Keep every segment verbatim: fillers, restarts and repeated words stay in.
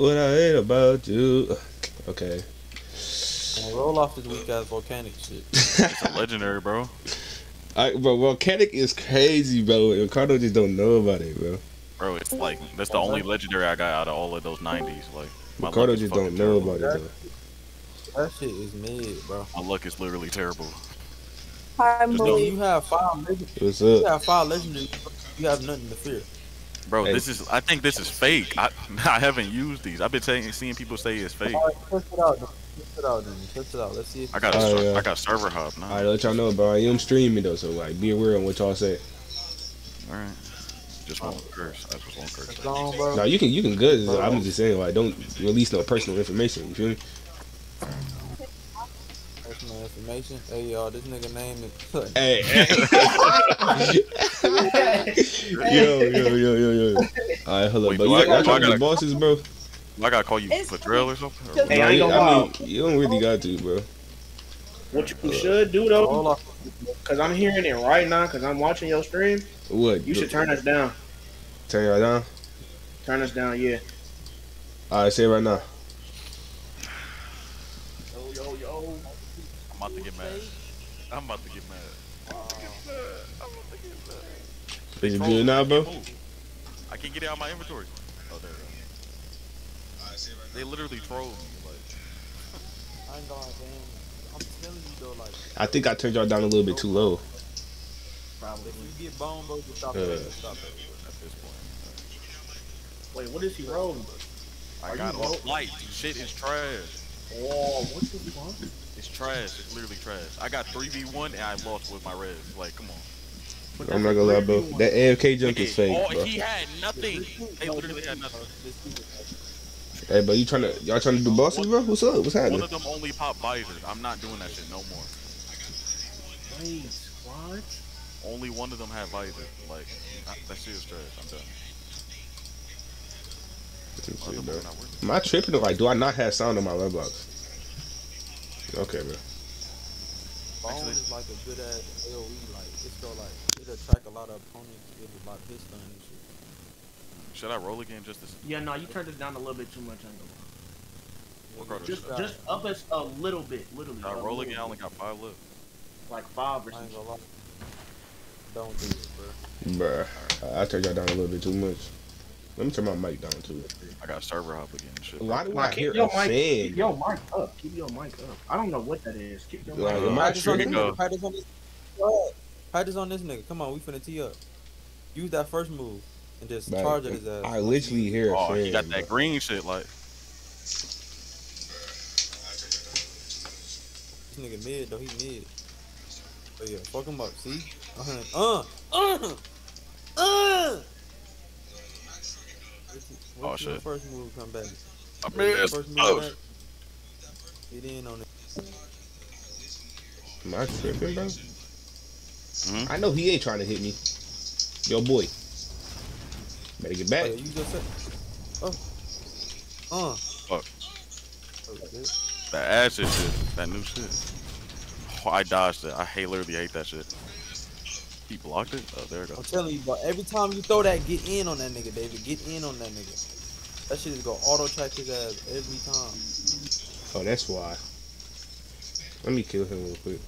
what I hate about you. Okay. Well, roll off this weak ass volcanic shit. It's a legendary, bro. I, bro, volcanic is crazy, bro. Ricardo just don't know about it, bro. Bro, it's like that's the only legendary I got out of all of those nineties. Like, my Ricardo just don't know about it, bro. That shit is mid, bro. My luck is literally terrible. Just know you have five legendaries. What's up? You have five legendaries. You have nothing to fear. Bro, hey. This is. I think this is fake. I I haven't used these. I've been saying, seeing people say it's fake. All right, test it out. Test it out, then. Test it out. Let's see. If I got. All a, right, I got server hop now. All right, let y'all know, bro. I am streaming though, so like, be aware of what y'all say. All right. Just won't curse. I just won't curse. Now nah, you can. You can good. Bro, I'm just saying, like, don't release no personal information. You feel me? Personal information. Hey y'all, this nigga name is. Hey, hey. Yo, yo, yo, yo, yo. All right, hello. Wait, but you I, got, I, got, I got bosses, bro. I gotta call you Bvtrayel or something. Or hey, I ain't gonna I mean, you don't really got to, bro. What you uh, should do though, because I'm hearing it right now, because I'm watching your stream. What? You should turn us down. Turn y'all down. Turn us down, yeah. All right, say it right now. I'm about to get mad. I'm about to get mad. I'm about to get mad. I'm about to get mad. Is it good now, bro? I can't get it out of my inventory. Oh, there it is. They literally trolled me. Like, I ain't gonna lie, man. I'm telling you though, like. I think I turned y'all down a little bit too low. Probably. If you get bone, bro, just stop it. Stop it at this point. Wait, what is he rolling? I got all light. Shit is trash. Oh, what did you want? It's trash. It's literally trash. I got three v one and I lost with my res. Like, come on. I'm not gonna lie, bro. That A F K jump is fake, bro. Oh, he had nothing. They literally had nothing. Hey, bro, you trying to y'all trying to do bosses, bro? What's up? What's happening? One of them only pop visors. I'm not doing that shit no more. Wait, what? Only one of them had visors. Like, I, that shit is trash. I'm done. Shit, bro. Am I tripping or like do I not have sound on my Robux? Okay, bro. Bone is like a good ass AoE, like it's still like it'll attract a lot of opponents if about this gun and shit. Should I roll again just to see? Yeah, no, you turned it down a little bit too much on the line. Just just up us a little bit, literally. I roll again, I only got five left. Like five or something. Don't do it, bro. Bruh. I turned y'all down a little bit too much. Let me turn my mic down too. I got server hop again. And shit. Why do I hear a fan? Keep your mic up. Keep your mic up. I don't know what that is. Keep your mic up. Practice on this nigga. Practice on this nigga. Practice on this nigga. Come on, we finna tee up. Use that first move and just charge at his ass. I literally hear a fan. Oh, he got that green shit like. This nigga mid though. He mid. But yeah, fuck him up. See? Uh, uh, uh. Oh shit! First move, come back. I mean, it's close. Get in on it. Am I tripping, bro? Mm-hmm. I know he ain't trying to hit me. Yo, boy, better get back. Oh, yeah, you just said... oh. Uh. Fuck. Oh, that ass shit, that new shit. Oh, I dodged it. I hate, literally hate that shit. He blocked it? Oh, there it goes. I'm telling you, but every time you throw that, get in on that nigga, David. Get in on that nigga. That shit is gonna auto-track his ass every time. Oh, that's why. Let me kill him real quick.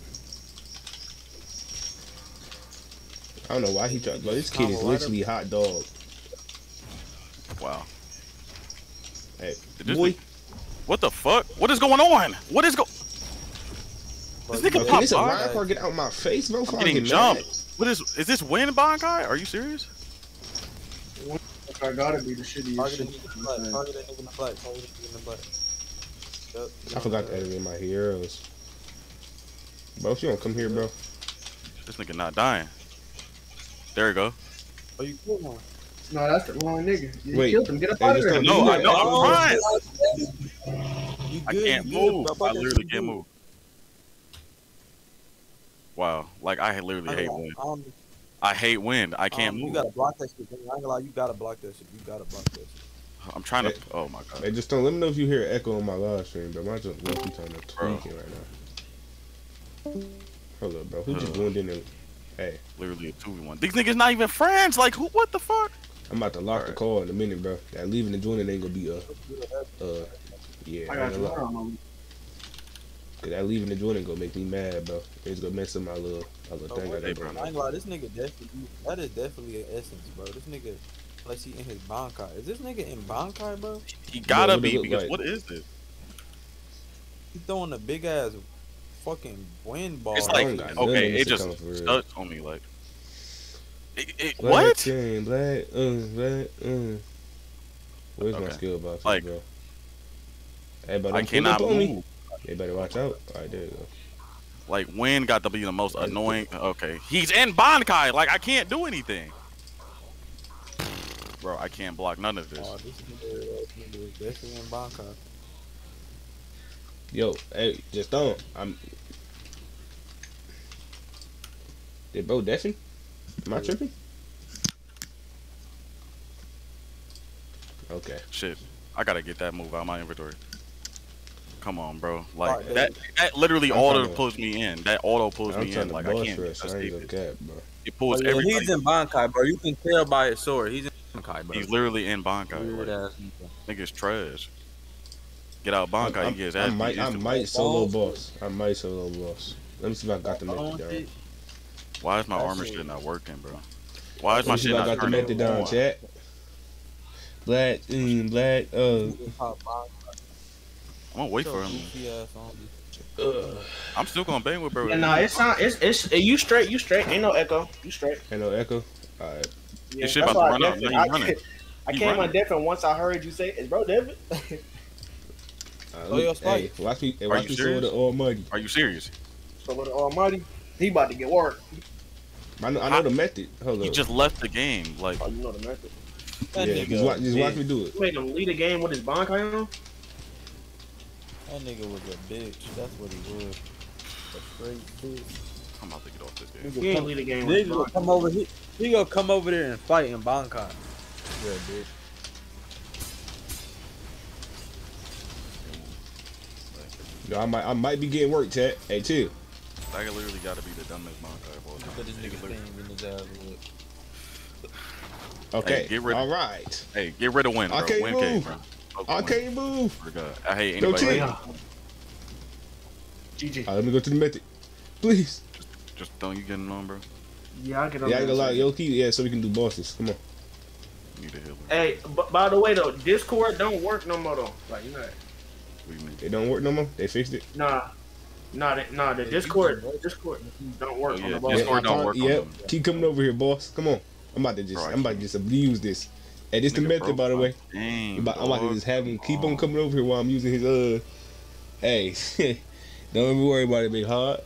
I don't know why he tried. Bro, this kid is literally hot dog. Wow. Hey, boy. What the fuck? What is going on? What is going... This nigga popped this a wild card. Get out my face, bro. I'm getting jumped. What is is this win, Bankai? Are you serious? I gotta be the shittiest. Target that nigga in the butt. Target that nigga in the butt. Target that nigga in the butt. I forgot to edit in my heroes. Bro, if you don't come here, bro. This nigga not dying. There you go. Oh, you killed him. No, that's the wrong nigga. You Wait, killed him. Get up out of there. No, I know. I'm crying. I can't move. I literally can't move. Wow, like I literally I hate wind. Um, I hate wind. I can't um, move. You gotta block that shit. I ain't gonna lie, you gotta block that shit. You gotta block that shit. I'm trying hey, to. Oh my god. Hey, just don't let me know if you hear echo on my live stream, but my just lucky trying to tweak it right now. Hold up, bro. Who uh, just went in there? Hey, literally a two v one. These niggas not even friends. Like who? What the fuck? I'm about to lock All the right. call in a minute, bro. That leaving and joining ain't gonna be a, uh, yeah. I got you. Hold on, man. Cause that leaving and joining gonna make me mad, bro. It's gonna mess up my little, my little oh, thing. Like that, bro. I ain't lie, this nigga definitely, that is definitely an essence, bro. This nigga, like he in his Bankai. Is this nigga in Bankai, bro? He gotta bro, be because like? What is this? He throwing a big ass fucking wind ball. It's like okay, it just stuck on me like. It, it, black what? Chain, black, uh, black, uh. Where's okay. my skill box, like, bro? Everybody I cannot move. Me. Everybody watch out. All right, there you go. Like, Wynn got to be the most annoying. Okay, he's in Bankai. Like, I can't do anything. Bro, I can't block none of this. Oh, this nigga is definitely in Bankai. Yo, hey, just don't. I'm. Did bro dashing? Am I tripping? Okay. Shit. I gotta get that move out of my inventory. Come on, bro. Like, right, that, that literally I'm auto to, pulls me in. That auto pulls I'm me in. Like, I can't. Rush, I ain't okay, bro. It pulls oh, yeah, everything. He's in Bankai, bro. You can tell by his sword. He's in Bankai, bro. He's literally in Bankai. Bro. Nigga's trash. Get out of Bankai. I'm, I'm, he gets I might, I might solo boss. I might solo boss. Let me see if I got to make it down. Why is my That's armor shit. shit not working, bro? Why is my shit not working? I got the down chat. Black, mm, black, uh. I'm gonna wait for him. Uh, I'm still gonna bang with bro. Yeah, nah, it's not. It's it's you straight. You straight. Ain't no echo. You straight. Ain't no echo. All right. Yeah, this shit about to run out. I, I, I came running. on death and once I heard you say, "It's bro, David." uh, so look, hey, watch me. Hey, watch me solo the Almighty. Are you serious? Solo the Almighty. He about to get work. I know, I know I, the method. Hold he up. just left the game. Like, oh, you know the method. That yeah, nigga, just, watch, just watch me do it. You made him lead the game with his Bankai on? That nigga was a bitch. That's what he was. A great bitch. I'm about to get off this game. He, he come, lead the game with gonna come over here. He gonna come over there and fight in Bankai. Yeah, bitch. Yo, I might, I might be getting work, Ted. Hey, too. I literally gotta be the dumbest Bankai boy. Look at this nigga in the ass. Okay, hey, get rid of, all right. Hey, get rid of Win, bro. I can't Win move. Came, bro. I win. Can't move. I hate anybody. Right now. G G. All right, let me go to the method. Please. Just, just don't you get him on, bro. Yeah, I get on. Yeah, I got a lot. Yo, key. Yeah, so we can do bosses. Come on. Need a healer. Hey, by the way though, Discord don't work no more though. Like you know. What you mean? They don't work no more. They fixed it. Nah. Nah, the, nah, the Discord, Discord don't work. Oh, yeah. on the Discord don't work. Yep, yeah. Keep coming over here, boss. Come on, I'm about to just, right. I'm about to just abuse this. Hey, this nigga the method, by the way. Dang, I'm, about, I'm about to just have him keep on coming over here while I'm using his uh. Hey, don't even worry about it, big hard.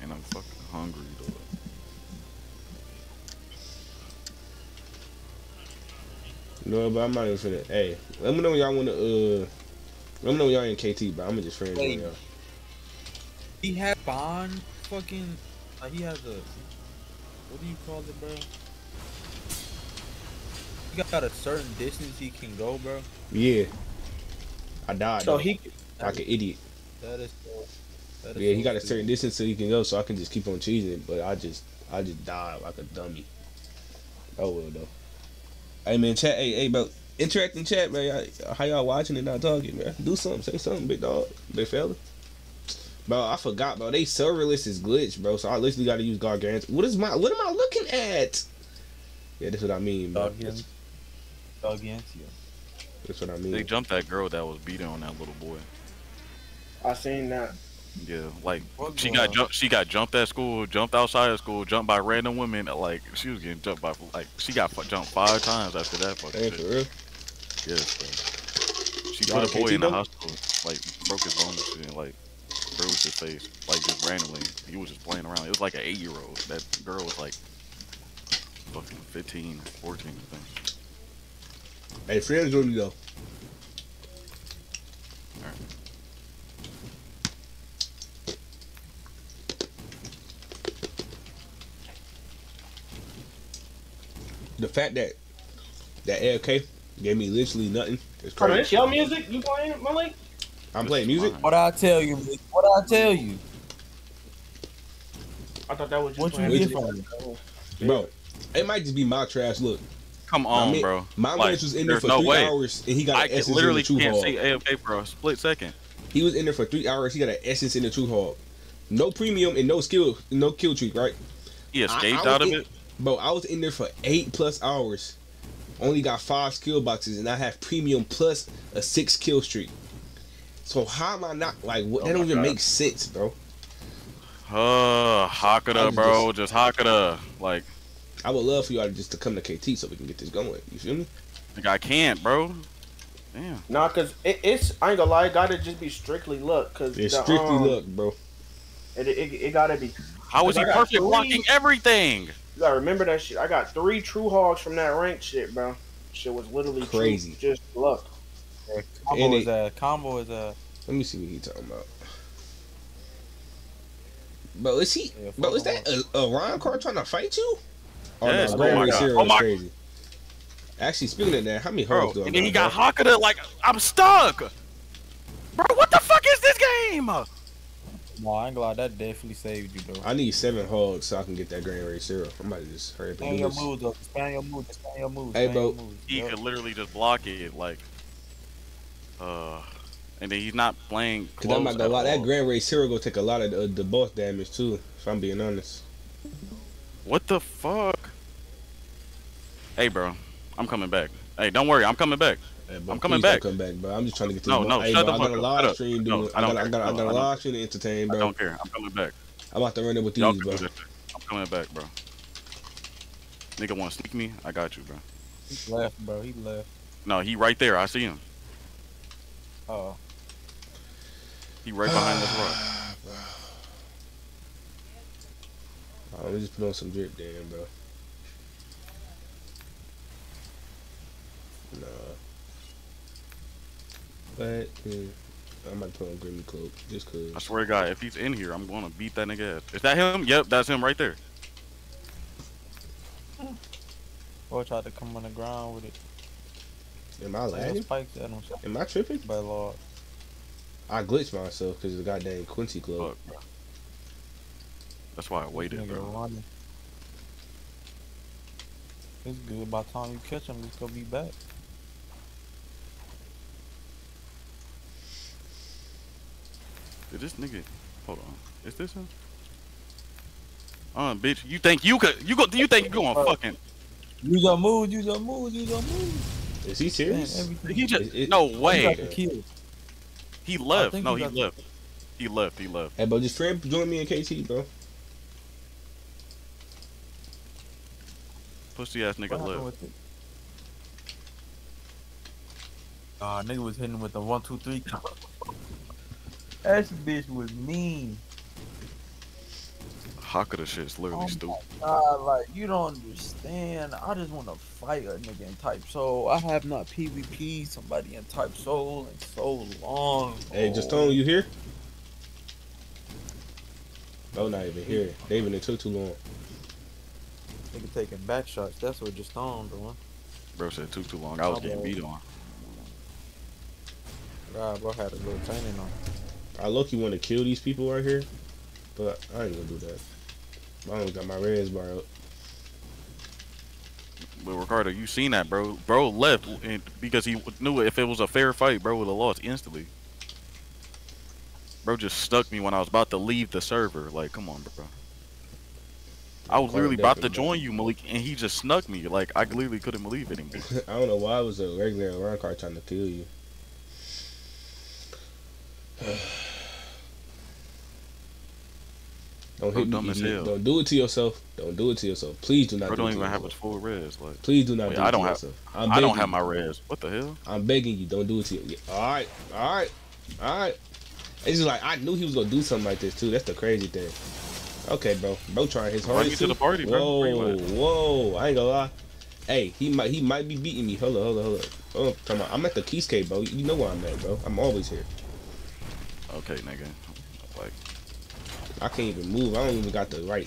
And I'm fucking hungry, dog. No, but I'm not even for that. Hey, let me know when y'all wanna uh, let me know when y'all in K T, but I'ma just friend y'all. He had Bond fucking, like he has a, what do you call it, bro? He got a certain distance he can go, bro. Yeah. I died. So though. he, like is, an idiot. That is, that is yeah, he got a certain dude. distance so he can go, so I can just keep on cheesing, but I just, I just died like a dummy. Oh well though. Hey man, chat, hey, hey, bro, interact in chat, man. How y'all watching and not talking, man? Do something, say something, big dog, big fella. Bro, I forgot, bro. They server list is glitched, bro. So I literally gotta use Gargant. What is my? What am I looking at? Yeah, that's what I mean, bro. Gargantia. Gargantia. That's what I mean. They jumped that girl that was beating on that little boy. I seen that. Yeah, like what she got jumped. She got jumped at school, jumped outside of school, jumped by random women. Like she was getting jumped by, like she got jumped five times after that fucking hey, shit. For real? Yes, bro. She put a boy in the hospital, like broke his bones and like. Bruised his face, like just randomly. He was just playing around. It was like an eight year old. That girl was like fucking fifteen, fourteen, I think. Hey, friends with me though. Alright. The fact that that A F K gave me literally nothing is crazy. Is this your music? You playing, Malik? I'm this playing music. What I tell you, what I tell you. I thought that was just what you playing music. Bro, it might just be my trash look. Come on, I mean, bro. My like, race was in there for no three way. hours, and he got I an essence literally in the can't see A F K for a split second. He was in there for three hours. He got an essence in the two hog. No premium and no skill, no kill tree, right? He escaped I, I out of in, it, bro. I was in there for eight plus hours. Only got five skill boxes, and I have premium plus a six kill streak. So how am I not like? What, oh that don't even God. make sense, bro. Uh, hock it up, bro. Just, just hock it up, like. I would love for y'all just to come to K T so we can get this going. You feel me? Like I can't, bro. Damn. Nah, cause it, it's I ain't gonna lie, it gotta just be strictly luck, cause it's the, strictly um, luck, bro. It, it it gotta be. How was he perfect blocking everything? You gotta remember that shit. I got three true hogs from that rank shit, bro. Shit was literally crazy, true, just luck. Yeah, combo it, is a combo is a. Let me see what he talking about. Bro, is he? Yeah, bro, is that a, a Ryan card trying to fight you? Oh, yes, no, Grand Ray Zero is crazy. Actually, speaking of that, how many hoes do I? And then he got Hakata, like, I'm stuck! Bro, what the fuck is this game? No, I ain't glad that definitely saved you, bro. I need seven hogs so I can get that Grand Ray Zero. I'm about to just hurry up and do this. Expand your moves, though. Expand your moves. Expand your moves. Hey, bro. He could literally just block it, like, uh, and then he's not playing close. Cause I'm not gonna lie, that Grand Ray Zero gonna take a lot of the, the boss damage, too, if I'm being honest. What the fuck? Hey, bro, I'm coming back. Hey, don't worry, I'm coming back. Hey, bro, I'm coming back. Come back, bro. I'm just trying to get to. No, the no, hey, shut bro, the fuck I got a live stream, dude. No, I, I, got, I, got, I got a live stream to entertain, bro. I don't care. I'm coming back. I'm about to run it with these, bro. I'm coming back, bro. Nigga want to sneak me? I got you, bro. He left, bro. He left. No, he right there. I see him. Uh oh. He right behind this rock. Bro. Let me just put on some drip, damn, bro. Nah. But, yeah, I might put on Grimmy Cloak, just cause. I swear to God, if he's in here, I'm gonna beat that nigga ass. Is that him? Yep, that's him right there. Boy tried to come on the ground with it. Am I lagging? Am I tripping? By Lord. I glitched myself because of the goddamn Quincy Cloak. Fuck, bro. That's why I waited, bro. It's good. By the time you catch him, he's gonna be back. Did this nigga? Hold on. Is this him? Uh, bitch. You think you could? You go? You think you going fucking? Use your moves. Use your moves. Use your moves. Is he serious? Man, he just. It, it, no way. He, he left. No, he, he left. He left. He left. Hey, bro, just friend, join me in K T, bro. Pussy ass nigga left. Ah, uh, nigga was hitting with the one, two, three. That bitch was mean. Hakata shit's literally oh stupid. God, like you don't understand. I just want to fight a nigga in Type Soul. I have not P V P somebody in Type Soul in so long. Hey, just Tone, you here? Oh, not even here. They even took too long. They can taking back shots. That's what just on doing. Bro said it took too long. I was getting beat on. God, bro had a little training on. I low-key want to kill these people right here, but I ain't gonna do that. I only got my res bar up. But Ricardo, you seen that, bro? Bro left and because he knew if it was a fair fight, bro would have lost instantly. Bro just stuck me when I was about to leave the server. Like, come on, bro. I was literally about to join you, Malik, and he just snuck me. Like, I literally couldn't believe it anymore. I don't know why I was a regular line card trying to kill you. Don't hit me, idiot. Don't do it to yourself. Don't do it to yourself. Please do not. Bro, do don't it to even yourself. have a full res. Like, please do not. Wait, do I it don't to have. Yourself. I'm I don't have my res. What the hell? I'm begging you. Don't do it to you. All right. All right. All right. It's just like, I knew he was gonna do something like this too. That's the crazy thing. Okay, bro. Bro trying his hardest to the party, bro. Whoa, whoa. I ain't gonna lie. Hey, he might he might be beating me. Hold up, hold up, hold up. Oh, come on. I'm at the Keyscape, bro. You know where I'm at, bro. I'm always here. Okay, nigga. Like, I can't even move. I don't even got the right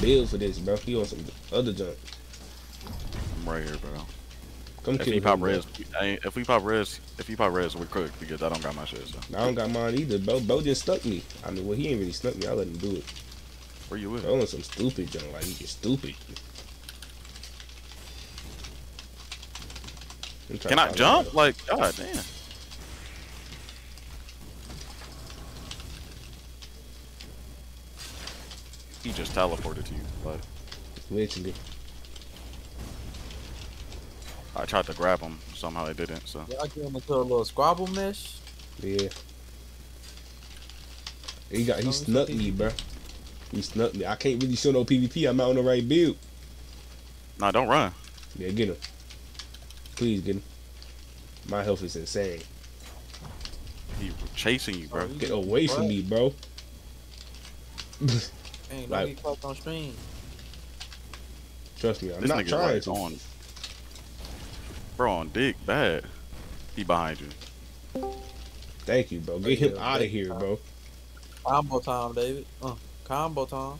build for this, bro. He on some other junk. I'm right here, bro. Come if kill he pop him, res, I if we pop res, if he pop res, we're cooked because I don't got my shit. So. I don't got mine either, bro. Bo just stuck me. I mean, well, he ain't really stuck me. I let him do it. Where you with? Bro on some stupid junk, like he get stupid. Can I jump? Out. Like, god damn. He just teleported to you, but literally. I tried to grab him, somehow I didn't, so. Yeah, I gave him into a little squabble mesh. Yeah. He got, he snuck me, bro. He snuck me. I can't really show no PvP. I'm not on the right build. Nah, don't run. Yeah, get him. Please get him. My health is insane. He chasing you, bro. Oh, get away from me, bro. Ain't no like, fucked on stream. Trust me, I'm this not trying to. On. Bro, on dick bad. He behind you. Thank you, bro. Get him out of here, bro. Combo time, David. Uh, combo time.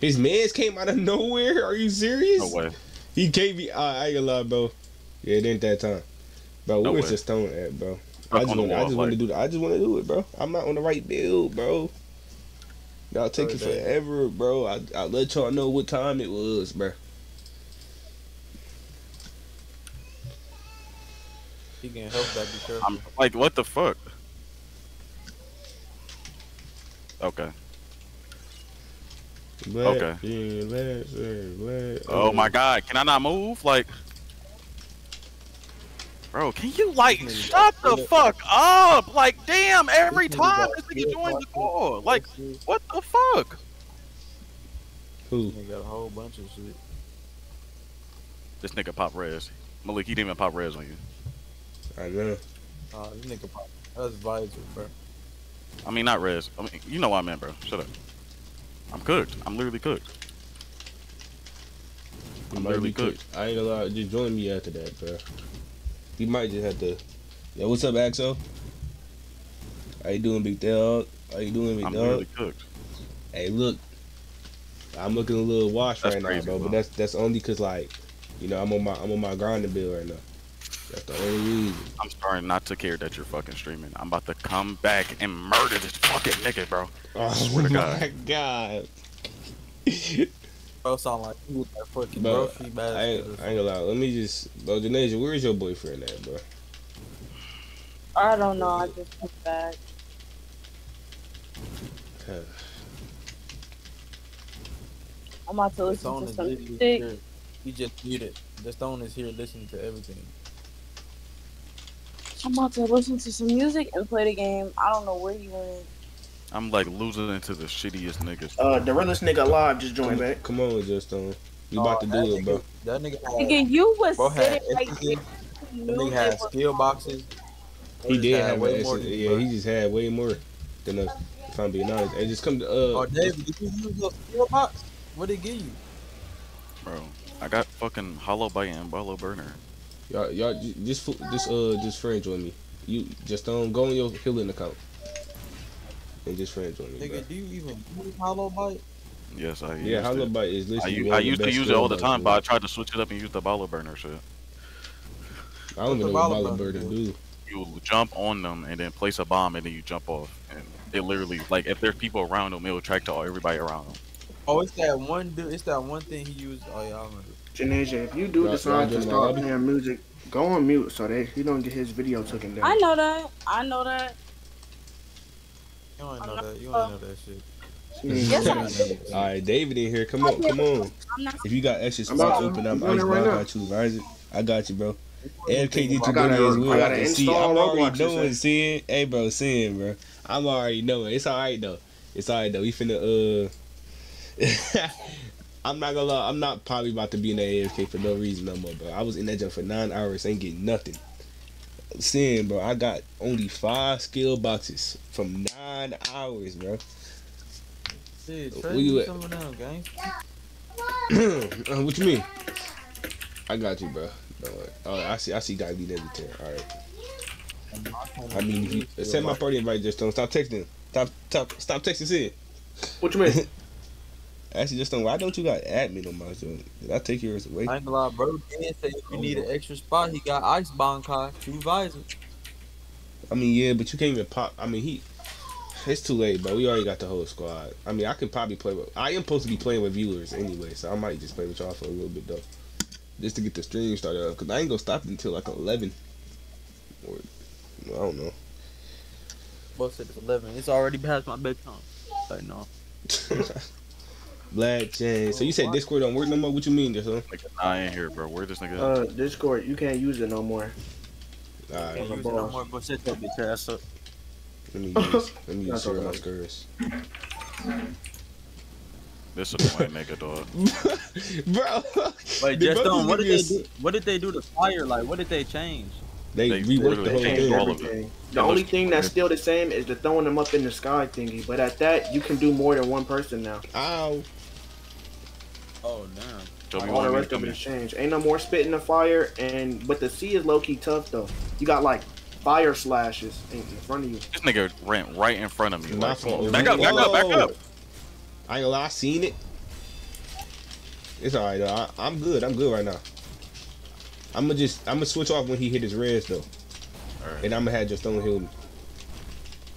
His mans came out of nowhere. Are you serious? No way. He can't be. Uh, I ain't gonna lie, bro. Yeah, it ain't that time. Bro, no where's the stone at, bro? I just, wanna, wall, I just like... want to do that. I just want to do it, bro. I'm not on the right build, bro. Y'all take it forever, bro. I I let y'all know what time it was, bro. He can help that be sure. I'm like, what the fuck? Okay. Black, okay. Yeah, black, black, black. Oh my god, can I not move? Like, bro, can you like shut the fuck up? Like, damn, every time this nigga joins the call. Like, what the fuck? Who? He got a whole bunch of shit. This nigga pop res. Malik, he didn't even pop res on you. I know. Oh, this nigga pop. That's visor, bro. I mean, not res. I mean, you know what I meant, bro. Shut up. I'm cooked. I'm literally cooked. I'm literally cooked. cooked. I ain't allowed. Just join me after that, bro. You might just have to. Yo, what's up, Axel? How you doing, big dog? How you doing, big dog? I'm literally cooked. Hey, look. I'm looking a little washed right now, bro. But that's that's only cause like, you know, I'm on my I'm on my grinding bill right now. That's the only reason. I'm starting not to care that you're fucking streaming. I'm about to come back and murder this fucking nigga, bro. Oh swear to God. My god. Bro sound like you with that fucking bro, bro bad I, ain't, I ain't gonna lie. Let me just bro Janesia, where's your boyfriend at, bro? I don't know, I just went back. I'm about to listen to some music. You just muted. The stone is here listening to everything. I'm about to listen to some music and play the game. I don't know where you went. I'm like losing into the shittiest niggas. Uh, the realest nigga alive just joined back. Come on, Justin. You about oh, to do nigga, it, bro. That nigga. Nigga, you was bro sitting had, like this. That nigga had skill boxes. He, he did have way more. Yeah, bro. He just had way more than us, if I'm being honest. And just come to. Uh, oh, David, did you use your skill box? What did it give you? Bro, I got fucking hollow bite and hollow burner. Y'all, y'all, just, just, uh, just friends with me. You just don't go on your healing account and just friends with me. Nigga, bro. Do you even use hollow bite? Yes, I. Yeah, hollow bite is. Literally I, I used to use it all the time, but I tried to switch it up and use the bottle burner shit. I don't even know what bottle burner do. You jump on them and then place a bomb and then you jump off, and it literally like if there's people around them, it'll track to all everybody around them. Oh, it's that one dude. It's that one thing he used. Oh yeah, I remember. Janesia, if you do no, decide to start playing music, go on mute so that he don't get his video taken down. I know that. I know that. You don't know that. You don't know that shit. Yes, all right, David in here. Come on, come on. If you got extra spots open up, I got you, Isaac. I got you, bro. F K D two is weird. I can see. I'm already knowing, Sin. Hey, bro, Sin, bro. I'm already knowing. It's all right though. It's all right though. We finna uh. I'm not gonna lie, I'm not probably about to be in that A F K for no reason no more, bro. I was in that jump for nine hours, ain't getting nothing. Sin, bro, I got only five skill boxes from nine hours, bro. Dude, try you someone else, gang. What you mean? I got you, bro. Don't worry. All right, I see, I see, gotta be there every time. All right. I mean, if you send my party invite, just don't stop texting. Stop, stop, stop texting, Sin. What you mean? Actually, just don't. Why don't you got admin on my joint? Did I take yours away? I ain't gonna lie, bro. Dan said if you need an extra spot, he got ice Bankai, two visors. I mean, yeah, but you can't even pop. I mean, he. It's too late, bro. We already got the whole squad. I mean, I can probably play with. I am supposed to be playing with viewers anyway, so I might just play with y'all for a little bit though. just to get the stream started up, because I ain't going to stop until like eleven. Or, I don't know. Both said it's eleven. It's already past my bedtime. Like, no. Black chain. So you said Discord don't work no more? What you mean, Jason? Like, nah, I ain't here, bro. Where this nigga at? Uh, Discord, you can't use it no more. Alright. You can't use it no more, but shut that bitch ass up. Let me use, let me use my skirts. This is my nigga, dog. Bro. Like, just don't. What did they do? What did they do to fire? Like, what did they change? They, they reworked the whole thing. All of it. The only thing that's still the same is the throwing them up in the sky thingy. But at that, you can do more than one person now. Ow. Oh, damn. All the rest of it changed. Ain't no more spitting the fire. And but the C is low key tough though. You got like fire slashes in front of you. This nigga ran right in front of me. Like, back up, back up, back up. I ain't gonna lie, I seen it. It's all right though. I, I'm good. I'm good right now. I'm gonna just, I'm gonna switch off when he hit his reds though. Right. And I'm gonna have just don't heal me.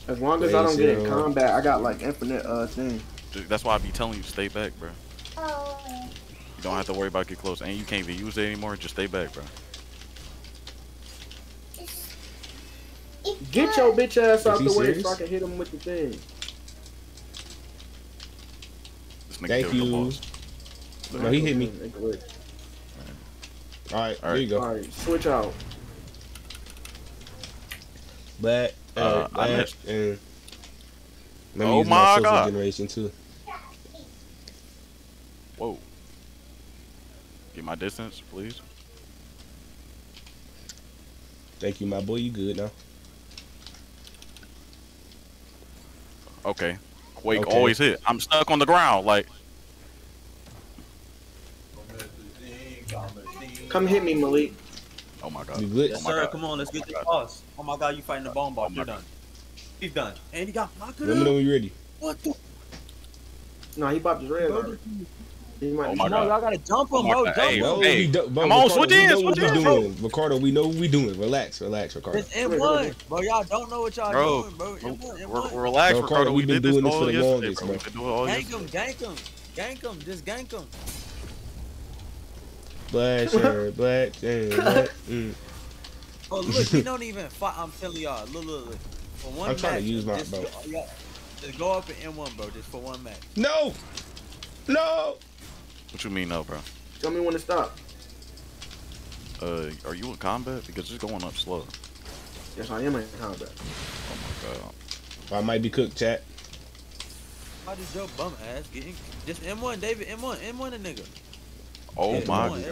As long as Ray I don't zero. Get in combat, I got like infinite uh thing. Dude, that's why I be telling you, stay back, bro. Oh. You don't have to worry about get close. And you can't even use it anymore, just stay back, bro. It's, it's get your bitch ass Is out the way serious? So I can hit him with the thing. This nigga Thank you. No, no, he hit me. Alright, all right. There you go. Alright, switch out. Black, uh, uh, last, and let me oh use my, my god! Generation too. Whoa! Get my distance, please. Thank you, my boy. You good now? Okay. Quake okay. always hit. I'm stuck on the ground, like. Come hit me, Malik. Oh my god. Yes, oh my sir, god. Come on, let's oh get this boss. Oh my god, you fighting the bomb boss. Oh You're god. done. He's done. And he got knocked out. Let me know when you're ready. What the? No, he popped his red. He might oh my god. I gotta jump him, bro. Jump hey, him. Hey, bro, come Ricardo, on, switch in. What you doing? Ricardo, we know what we doing. Relax, relax, Ricardo. It's M one. Bro, y'all don't know what y'all doing, bro. M one, M one. Relax, bro, Ricardo. We've been we doing this for the longest, man. Gank him, gank him. Gank him. Just gank him. Black shirt, black shirt, black. Mm. Oh look, he don't even fight. I'm telling y'all, look, look, look. For one I'm match, trying to use my just, bro. Just go up in M one, bro, just for one match. No, no. What you mean, no, bro? Tell me when to stop. Uh, are you in combat? Because it's going up slow. Yes, I am in combat. Oh my god. I might be cooked, chat. How did your bum ass get in? Just M one, David. M one, M one, a nigga. Oh yeah, my, on,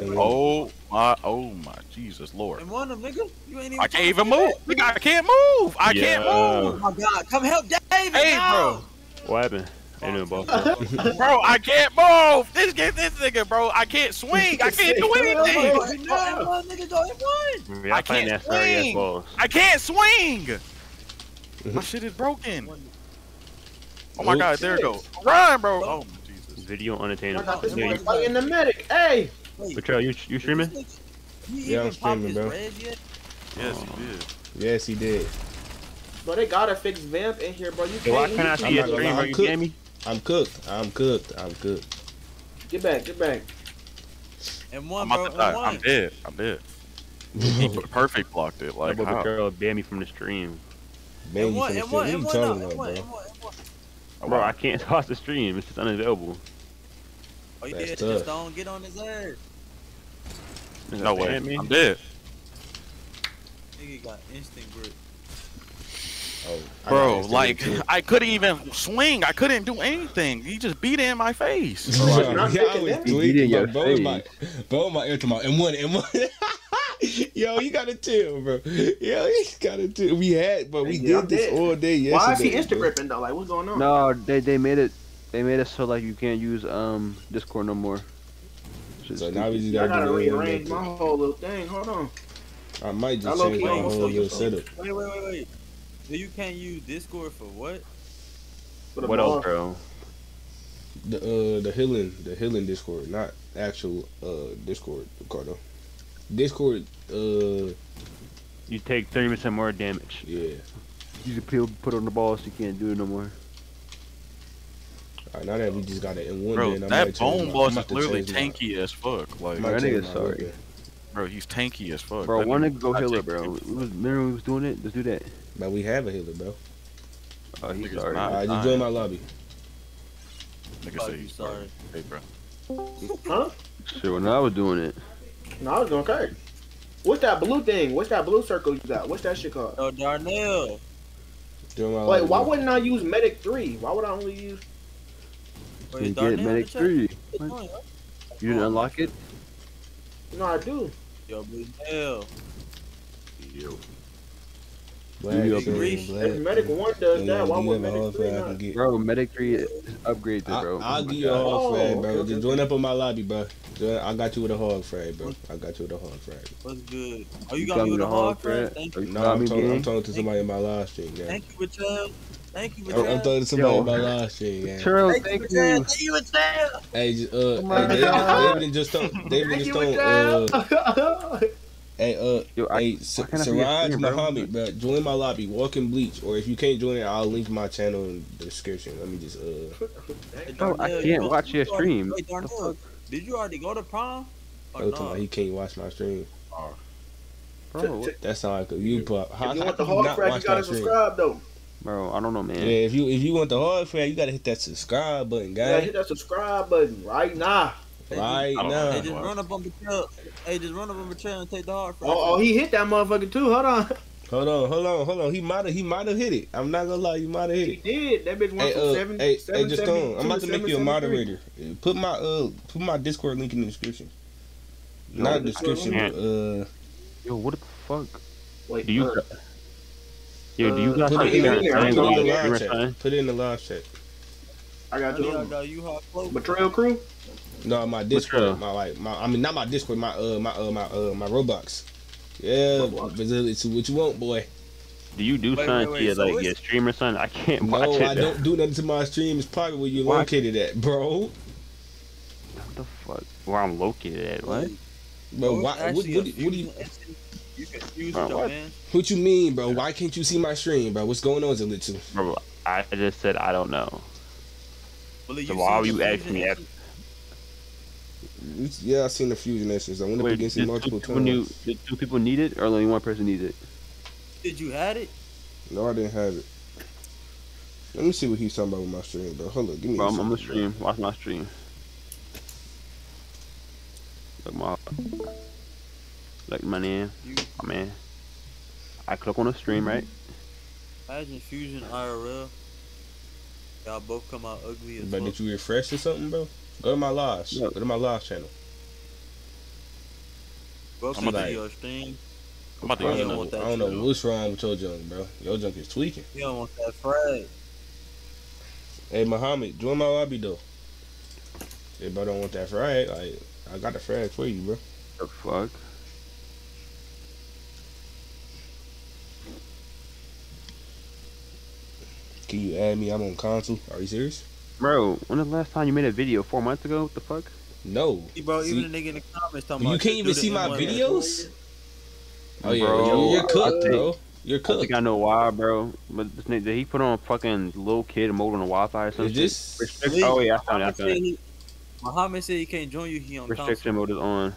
oh my, oh my, Jesus Lord. And one of them, nigga, you ain't even I can't even move. Nigga, I can't move. I yeah. can't move. Oh my God, come help David. Hey, no. Bro. What happened? Ain't doing both. Bro, I can't move. This get this nigga, bro. I can't swing. I can't do anything. No, nigga, don't I can't swing. I can't swing. My shit is broken. Oh my God, there it goes. Run, bro. Oh. Video unattainable. I got this yeah, boy in the medic. Hey! Bvtrayel, you, you streaming? Yeah, I'm streaming, bro. Yes, oh. he did. Yes, he did. But they gotta fix Vamp in here, bro. You can't. Why can't I see a stream? Are you kidding me? I'm cooked. I'm cooked. I'm cooked. Get back. Get back. And one, bro. I'm, and one. I'm dead. I'm dead. He perfect blocked it. Like, Bvtrayel banned me from the stream. And one, and one, and one, and one. Bro, I can't toss the stream. It's just unavailable. Oh, you did just don't get on his ass. No way, man. I'm dead. Nigga got instant grip. Oh, bro, like I couldn't even swing. I couldn't do anything. He just beat in my face. Bro, I was beating your face. Bro, my ear tomorrow. And one, and one. Yo, you gotta chill, bro. Yo, you gotta chill. We had, but we yeah, did this all day yesterday. Why is he Instagramming though? Like, what's going on? No, they they made it. They made it so like you can't use um Discord no more. Just so now we just gotta, gotta rearrange my whole little thing. Hold on. I might just change my whole little setup. Wait, wait, wait, wait. So you can't use Discord for what? For what else, bro? The uh the healing the healing Discord, not actual uh Discord, Ricardo. Discord, uh... you take thirty percent more damage. Yeah. You can put on the ball so you can't do it no more. Alright, now that we just got it in one. Bro, then, that bone boss is literally tanky as fuck. Like, my nigga's sorry. Bro, he's tanky as fuck. Bro, I want to go healer, bro. We was, remember we was doing it? Let's do that. But we have a healer, bro. Oh, he's sorry. Alright, just join my lobby. Nigga say he's sorry. Hey, bro. Huh? Sure, when I was doing it. No, I was doing okay. What's that blue thing? What's that blue circle you got? What's that shit called? Oh, Darnell. Wait, why wouldn't I use Medic three? Why would I only use... You get Medic three. You didn't unlock it? No, I do. Yo, blue hell. Yo. If Medic one does that, why would Medic three not? Bro, Medic three upgrades it, bro. I'll give you a hog frag, bro. Just join up on my lobby, bro. I got you with a hog frag, bro. I got you with a hog frag. What's good? Oh, you got me with a hog frag? Thank you. No, I'm talking to somebody in my live stream, man. Thank you, Bvtrayel. Thank you, Bvtrayel. I'm talking to somebody in my live stream, man. Thank you, Bvtrayel. Thank you, Bvtrayel. Hey, uh, David just told, David just told, uh... Hey, uh, Yo, hey, Siraj Muhammad, bro, join my lobby, walk in Bleach, or if you can't join it, I'll link my channel in the description. Let me just, uh... Bro, I can't watch your stream. Wait, Darnell, did you already go to prom? Or no? He can't watch my stream. Oh. Bro, that's how I could. You pop. How, if you want the hard frag, you gotta subscribe, though. Bro, I don't know, man. Yeah, if you if you want the hard frag, you gotta hit that subscribe button, guys. Yeah, hit that subscribe button right now. Right now. Hey, just run up on Bvtrayel. Hey, just run up on Bvtrayel and take the hard frag. Oh, oh, he hit that motherfucker too. Hold on. Hold on, hold on, hold on. He might have, he might have hit it. I'm not gonna lie, you might have hit it. He did. That bitch went hey, from uh, seven. Hey, seven, hey, just on. I'm about to make you a moderator. Put my uh, put my Discord link in the description. Yo, not the description, but uh. Yo, what the fuck? Wait, do you? Uh, yo, do you guys put it in the live chat? I got you. I got you. Bvtrayel crew. No, my Discord, my like, my I mean, not my Discord, my uh, my uh, my uh, my Robux. Yeah, Robux. But it's what you want, boy. Do you do something to your, so like your stream or something? I can't watch no, it. No, I though. don't do nothing to my stream. It's probably where you located at, bro. What the fuck? Where I'm located at? What? Bro, bro why, what, what, what, do, what do you? You confused, bro, what? Man. What you mean, bro? Why can't you see my stream, bro? What's going on, Zalitsu? Bro, I just said I don't know. Well, so why are you asking me? After Yeah, I've seen the fusion essence. I went up Wait, against it multiple times. Knew, did two people need it, or only one person needs it? Did you have it? No, I didn't have it. Let me see what he's talking about with my stream, bro. Hold on, give me bro, a I'm second, on the stream. Bro. Watch my stream. Look, my... Look, my name. You... Oh, man. I click on the stream, right? Imagine fusion I R L. Y'all both come out ugly as fuck. But did you refresh or something, bro? Go to my lives. Yeah. Go to my live channel. Bro, I'm about to your thing. I'm about to I don't, know, that I don't know what's wrong with your junk, bro. Your junk is tweaking. You don't want that frag. Hey, Muhammad, join my lobby, though. If I don't want that frag, I, I got the frag for you, bro. The fuck? Can you add me? I'm on console. Are you serious? Bro, when was the last time you made a video? Four months ago? What the fuck? No. See, bro, see, even a nigga in the comments talking about you can't even see my videos? Oh, yeah. Bro, you're, you're cooked, think, bro. You're cooked. I think I know why, bro. But this nigga, did he put on fucking little kid mode on the Wi-Fi or something? Is this? Restric oh, yeah, I found out. Muhammad said he can't join you. He on restriction console. Mode is on.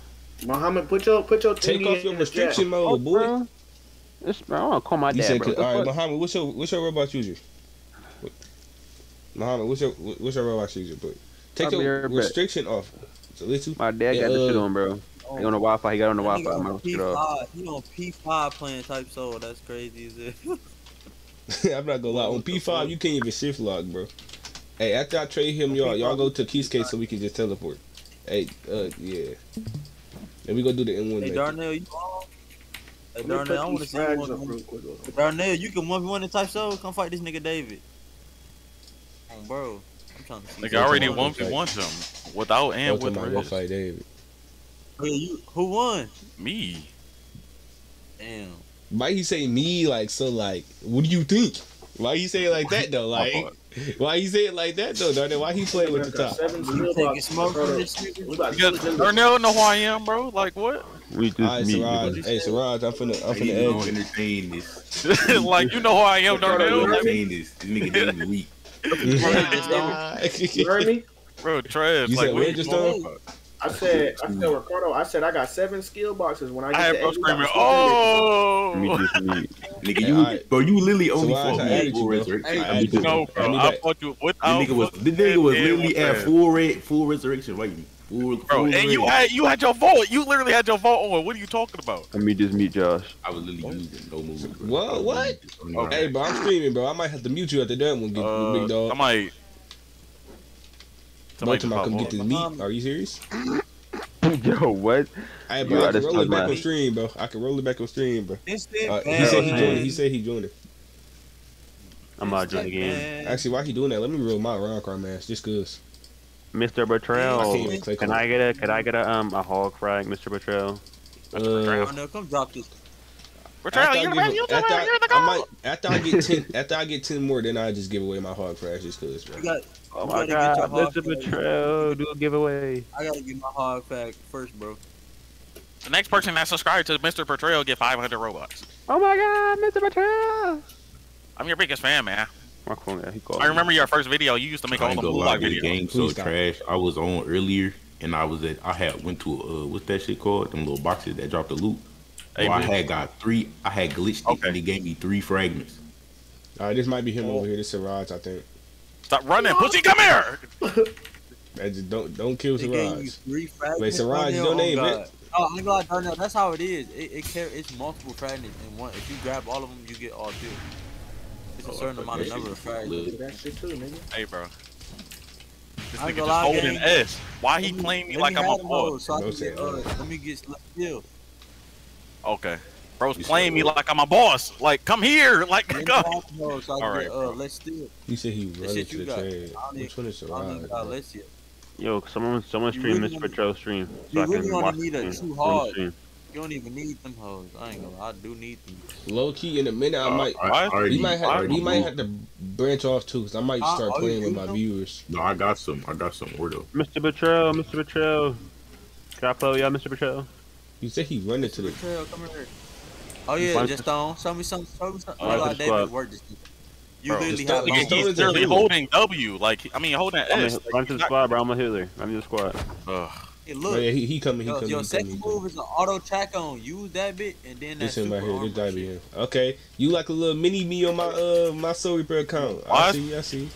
Muhammad, put your, put your Take off your restriction mode, oh, boy. Bro. This, bro, I want to call my he dad, said, bro. All right, Muhammad, what's your, what's your robot user? Muhammad, what's your what's your robot user, but take I'll your restriction off. So little, my dad got uh, the shit on, bro. Oh, he on the Wi-Fi. He got on the Wi-Fi. On on P five. He on P five playing Type Soul. That's crazy, is it? I'm not gonna lie. On P five, you can't even shift lock, bro. Hey, after I trade him, y'all, y'all go to Keyscape so we can just teleport. Hey, uh, yeah. And we go do the M one. Hey, Darnell, you on? Hey, Darnell, I want to see you. Darnell, you can one v one in Type Soul. Come fight this nigga David. Bro, I'm trying to see. Like I already won him without and with Riz. Fight David. Hey, you, who won? Me. Damn. Why he say me like so? Like, what do you think? Why he say it like that though? Like, why he say it like that though? Darnell, why he play with the top? Because Darnell know who I am, bro. Like what? We just right, meet. Siraj. Hey, Siraj, I'm finna, I'm finna hey, edge. Entertain this. Like you know who I am, Darnell. Entertain this. This nigga David weak. Bro, you heard me? Bro, trash. You like, said, wait, just on? I said, I said, Ricardo, I said I got seven skill boxes when I get I to eight. Screaming, oh! Nigga, you, yeah, right. Bro, you literally only so for me full resurrection. I no, bro, I fought you without. This nigga was, this nigga was literally at full red, full resurrection, right? Full, full bro, red. And you had, you had your vault. You literally had your vault on. What are you talking about? Let me just mute Josh. I was literally using no movement. What? What? Okay. Hey, bro, I'm streaming, bro. I might have to mute you after that one, uh, big dog. I might. Somebody come come get this meat. Are you serious? Yo, what? Hey, bro, I can roll it back on stream, bro. I can roll it back on stream, bro. He said he joined it. He said he joined it. I'm not joining again. Actually, why he doing that? Let me roll my round card match, just cause. Mister Bvtrayel, can I get a? Can I get a um a hog frag, Mister Bvtrayel? Uh, no, come drop this. Bvtrayel, you're the goal. After I get ten, after I get ten more, then I just give away my hog frag, just cause, bro. Oh my god, Mister Bvtrayel, do a giveaway. I gotta get my hog pack first, bro. The next person that subscribes to Mister Bvtrayel get five hundred Robux. Oh my god, Mister Bvtrayel! I'm your biggest fan, man. My phone, yeah, he called I remember me. Your first video, you used to make all the vlog videos. The game so trash, I was on earlier, and I was at, I had went to, uh, what's that shit called? Them little boxes that dropped the loot. Hey, oh, I had got three, I had glitched okay. it, and they gave me three fragments. Alright, this might be him oh. over here, this Siraj, I think. Stop running, pussy! Come here! I just don't don't kill Siraj. Wait, Siraj, your name, bitch. Oh, I'm glad Darnell. That's how it is. It, it it's multiple fragments in one. If you grab all of them, you get all two. It's a oh, certain amount of number of fragments. That shit too, nigga. Hey, bro. This nigga just holding S. Why he playing me like I'm a boy? Let me get killed. Okay. Bro's playing me like I'm a boss. Like, come here. Like, go. All right, uh, let's do it. You said he running to the trade. Which one is Siraj? Yo, someone, someone stream Mister Bvtrayel stream. You really only need a true hog. You don't even need them hoes. I ain't gonna. I do need them. Low key, in a minute, I might. You might have. You might have to branch off too, cause I might start playing with my viewers. No, I got some. I got some ordo. Mister Bvtrayel, Mister Bvtrayel. Can I play y'all, Mister Bvtrayel? You said he running to the. Bvtrayel, come here. Oh yeah, just on. Show me something. Show me something. Oh, like David worked this. You bro, literally have. Like, he's literally holding W. Like I mean, holding S. Run to the squad, bro. I'm a healer. I'm your squad. Ugh. Hey, look. Oh, yeah, he, he coming. He yo, coming. Your second move is an auto attack on. Use that bit, and then that's super right here. This guy be here. Okay, you like a little mini me on my uh my soul reaper account. What? I see. I see.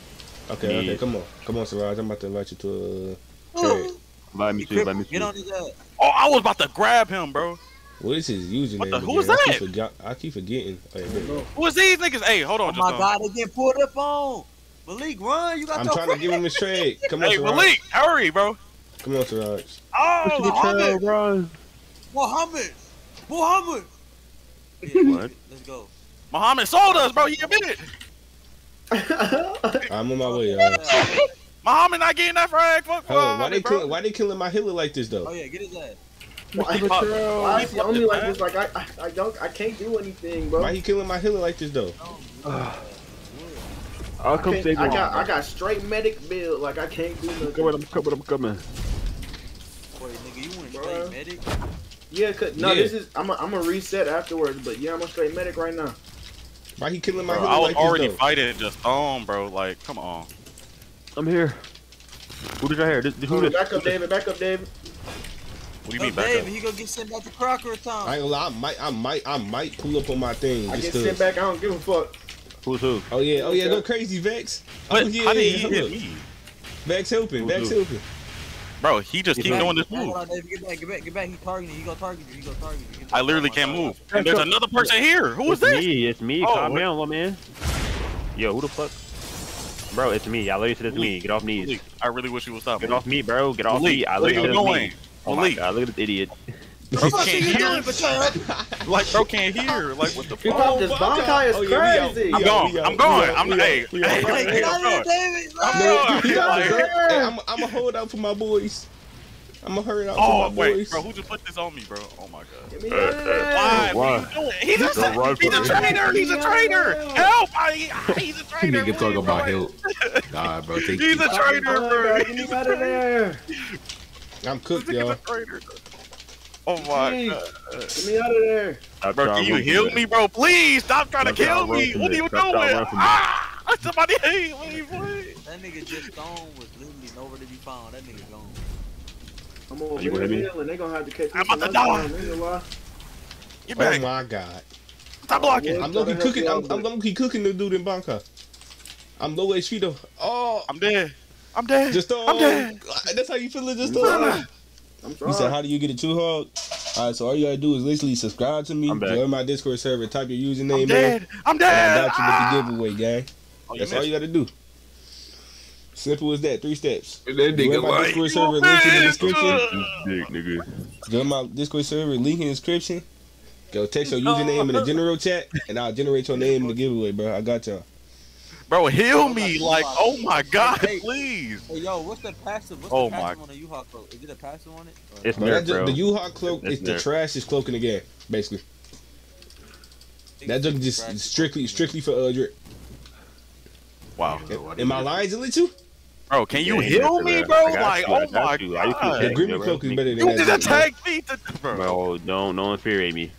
Okay, yeah. Okay, come on, come on, Siraj. I'm about to invite you to a uh, trade. Invite me too. Invite me too. Get on his ass. Oh, I was about to grab him, bro. What is his username? What the, who is that? I keep, I keep forgetting. Hey, who is these niggas? Hey, hold on. Oh my god, they get pulled up on. Malik, run. You got I'm trying friend. to give him his trade. Come on, hey, Siraj. Malik, hurry, bro. Come on, Siraj. Oh, Muhammad. Muhammad. Muhammad. Muhammad. Yeah, what? Let's go. Muhammad sold us, bro. He admitted. I'm on my way, y'all. Muhammad not getting that frag. Fuck, hold on, why, they kill, why they killing my healer like this, though? Oh, yeah, get his ass. Why is he only like this? Like I, I, I don't, I can't do anything, bro. Why he killing my healer like this though? I'll come take him. I got, I got straight medic build. Like I can't do nothing. Come on, I'm coming, I'm coming. Wait, nigga, you want straight medic? Yeah, cause no, this is, I'm, I'm gonna reset afterwards. But yeah, I'm a straight medic right now. Why he killing my healer like this though? I was already fighting just on, bro. Like, come on. I'm here. Who did I hear? Who did? Back up, David. Back up, David. What do you oh, mean back David, up? He gonna get sent back to Crocker time. I ain't gonna lie, I might, I might, I might pull up on my thing. I just get to... sent back. I don't give a fuck. Who's who? Oh yeah, oh yeah, go crazy, Vex. But oh yeah, how did he hit me? Vex helping, who's Vex who? helping. Bro, he just keep doing this move. Hold on, David, get back, get back, get back. He targeting you. He gonna target you. He gonna target you. I literally can't move. And there's another person here. Who is this? Me, it's me. Oh, calm what? down, my man. Yo, who the fuck? Bro, it's me. I literally said it's me. Get off me. I really wish you would stop. Get off me, bro. Get off me. I literally said me. Oh my god, look at this idiot. Bro can't hear. Like, bro can't hear. Like, what the fuck? Oh, this Bankai is oh, yeah, crazy. I'm going. I'm going. I'm going. Hey, I'm going. I'm going to hold out for my boys. I'm going to hurry out oh, for my wait, boys. Oh, wait, bro. Who just put this on me, bro? Oh, my god. Why? What are you doing? He's a traitor. He's a traitor. He's a traitor. Help. He's a traitor. You nigga talking about help. Nah, bro. He's a traitor, bro. He's out of there. I'm cooked, y'all. Oh my Jeez. god. Get me out of there. Stop bro, can you heal me, me, bro? Please stop trying stop to kill me. What are you stop doing? Ah! Somebody hate me, boy. That nigga just gone was literally nowhere to be found. That nigga gone. I'm over here and they gonna have to catch me. I'm about to die. Get back. Oh my god. Stop blocking. I'm low-key cooking. I'm, I'm low-key cooking the dude in Bankai. I'm low H P though. Oh, I'm dead. I'm dead. Just throw. I'm dead. That's how you feel it. Just throw. I'm sorry. You said, how do you get it too hard? Alright, so all you gotta do is literally subscribe to me, join my Discord server, type your username in. I'm dead. Man, I'm dead. And I got you with the giveaway, gang. Oh, that's all you gotta do. Simple as that. Three steps. That nigga join my Discord like, server, link in the description. Join my Discord server, link in the description. Go text your username in the general chat, and I'll generate your name in the giveaway, bro. I got y'all. Bro, heal me, like, oh my god, hey, please. Hey, yo, what's the passive? What's oh the passive my. on the U-Haul cloak? Is it a passive on it? Or... It's nerf, bro. The U-Haul cloak it's is nerf. The trashiest cloak in the game, basically. That junk just strictly, strictly for uh, drip. Wow. And, and my lines in it too? Bro, can you yeah, heal me, bro? Like, you, oh my you. god. The Grimmjow cloak is better than you that. You just attacked me, to... bro. Bro, don't, don't infuriate me.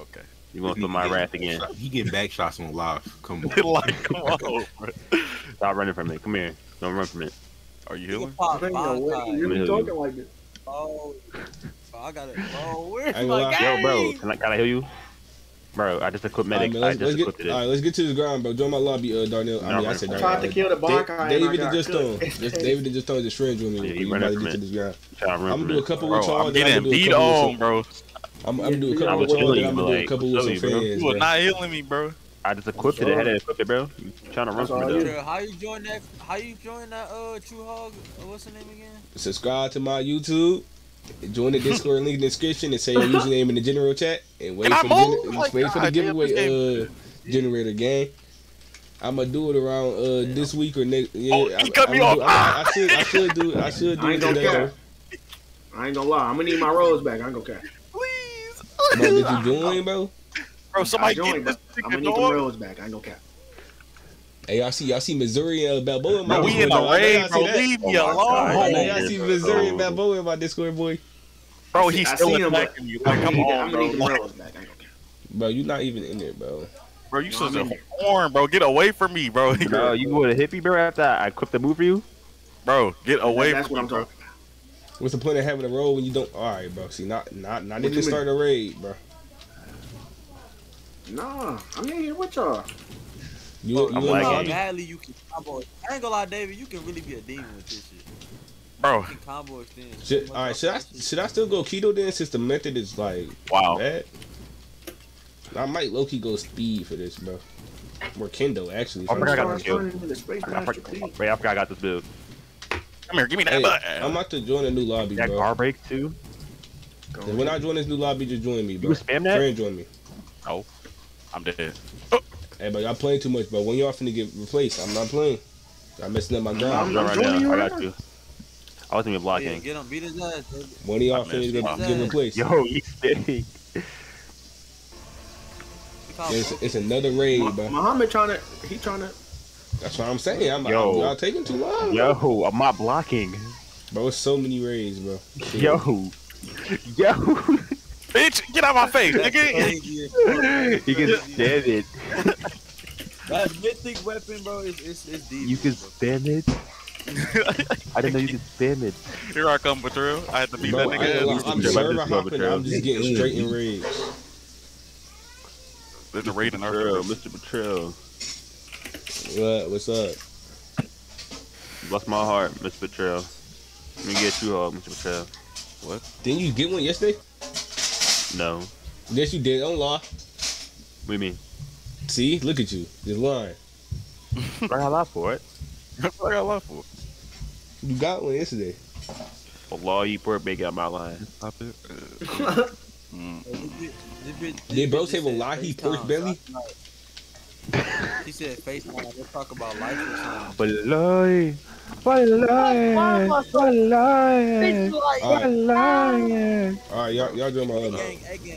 Okay. You going through my wrath again? He getting back shots on live. Come on, like, come on. Stop running from it. Come here. Don't run from it. Are you healing? You're talking like this. Oh, I got it. Oh, where's my guy? Yo, bro, can I can I heal you? Bro, I just equipped medic. All right, man, let's, I just equipped it. All right, let's get to the ground, bro. Join my lobby, uh, Darnell. I mean, I said Darnell. I tried to kill the Bankai. David just stole. David just stole the shreds with me. You gotta get to this ground. I'm gonna do a couple with y'all. I'm getting beat on, bro. I'm, I'm gonna do a couple of you, I'm gonna do a couple of fans. You are not healing me, bro. I just equipped it. I had to equip it, bro. I'm trying to run from it, though. How you join that? How you join that? Uh, True Hog. What's the name again? Subscribe to my YouTube. Join the Discord link in the description and say your username in the general chat and wait for the wait for the giveaway. Uh, generator game. I'm gonna do it around uh this week or next. Yeah, he cut me off. I should I should do I should do it today. I ain't gonna lie. I'm gonna need my rolls back. I ain't gonna care. Bro, did you join, bro? Bro, somebody joined, but I'm gonna need the rolls back. I ain't gonna cap. Hey, y'all see, y'all see Missouri and Balboa in my Discord. We in the rain, bro. Leave me alone. Y'all see Missouri and Balboa in my Discord, boy. Bro, he's still attacking you. Like, come on, bro. I'm gonna need the rolls back. I ain't gonna cap. Bro, you not even in there, bro. Bro, you such a horn, bro. Get away from me, bro. Bro, you were a hippie, bro, after I equipped the move for you? Bro, get away from me, bro. What's the point of having a roll when you don't? All right, bro. See, not not not even start a raid, bro. Nah, I'm in here with y'all. You, you I'm like, badly you can combo. I ain't gonna lie, David. You can really be a demon with this shit, bro. You can combo extend. Should, all right, should I should I still go keto then since the method is like wow bad? I might low key go speed for this, bro. Or kendo actually. I forgot I got this build. I forgot I got this build. Come here, give me that hey, button. I'm about to join a new lobby, that bro. That car break, too? And when I join this new lobby, just join me, bro. You spam that? Friend join me. Oh, I'm dead. Oh. Hey, but y'all playing too much, bro. When y'all finna get replaced, I'm not playing. I'm messing up my ground. I'm right now. I got right you. I wasn't even blocking. Yeah, get him. Beat his ass, baby. When y'all finna get, get replaced. Yo, he's steady. It's, it's another raid, bro. Muhammad trying to... He trying to... That's what I'm saying. I'm y'all taking too long. Yo, bro. I'm not blocking. Bro, it's so many raids, bro. Yo. Yo. Bitch, get out of my face, nigga. You can stand it. That mythic weapon, bro, is it's, it's deep. You can spam it? I didn't know you could spam it. Here I come, Bvtrayel. I had to beat that nigga. Like, I'm, server hopping, I'm just getting straight in raids. There's a raid in our girl, Mister Bvtrayel. What? What's up? Bless my heart, Mister Bvtrayel. Let me get you all, Mister Bvtrayel. What? Didn't you get one yesterday? No. Yes, you did. Don't lie. What do you mean? See? Look at you. Just lying. I got a lot for it. I got a lot for it. You got one yesterday. A law you poor big out my line. Stop it. Did bro say a lie he pork belly? He said FaceTime, we'll talk about life or something. But lying, but lying, but lying, but lying. Alright, y'all y'all doing my other one.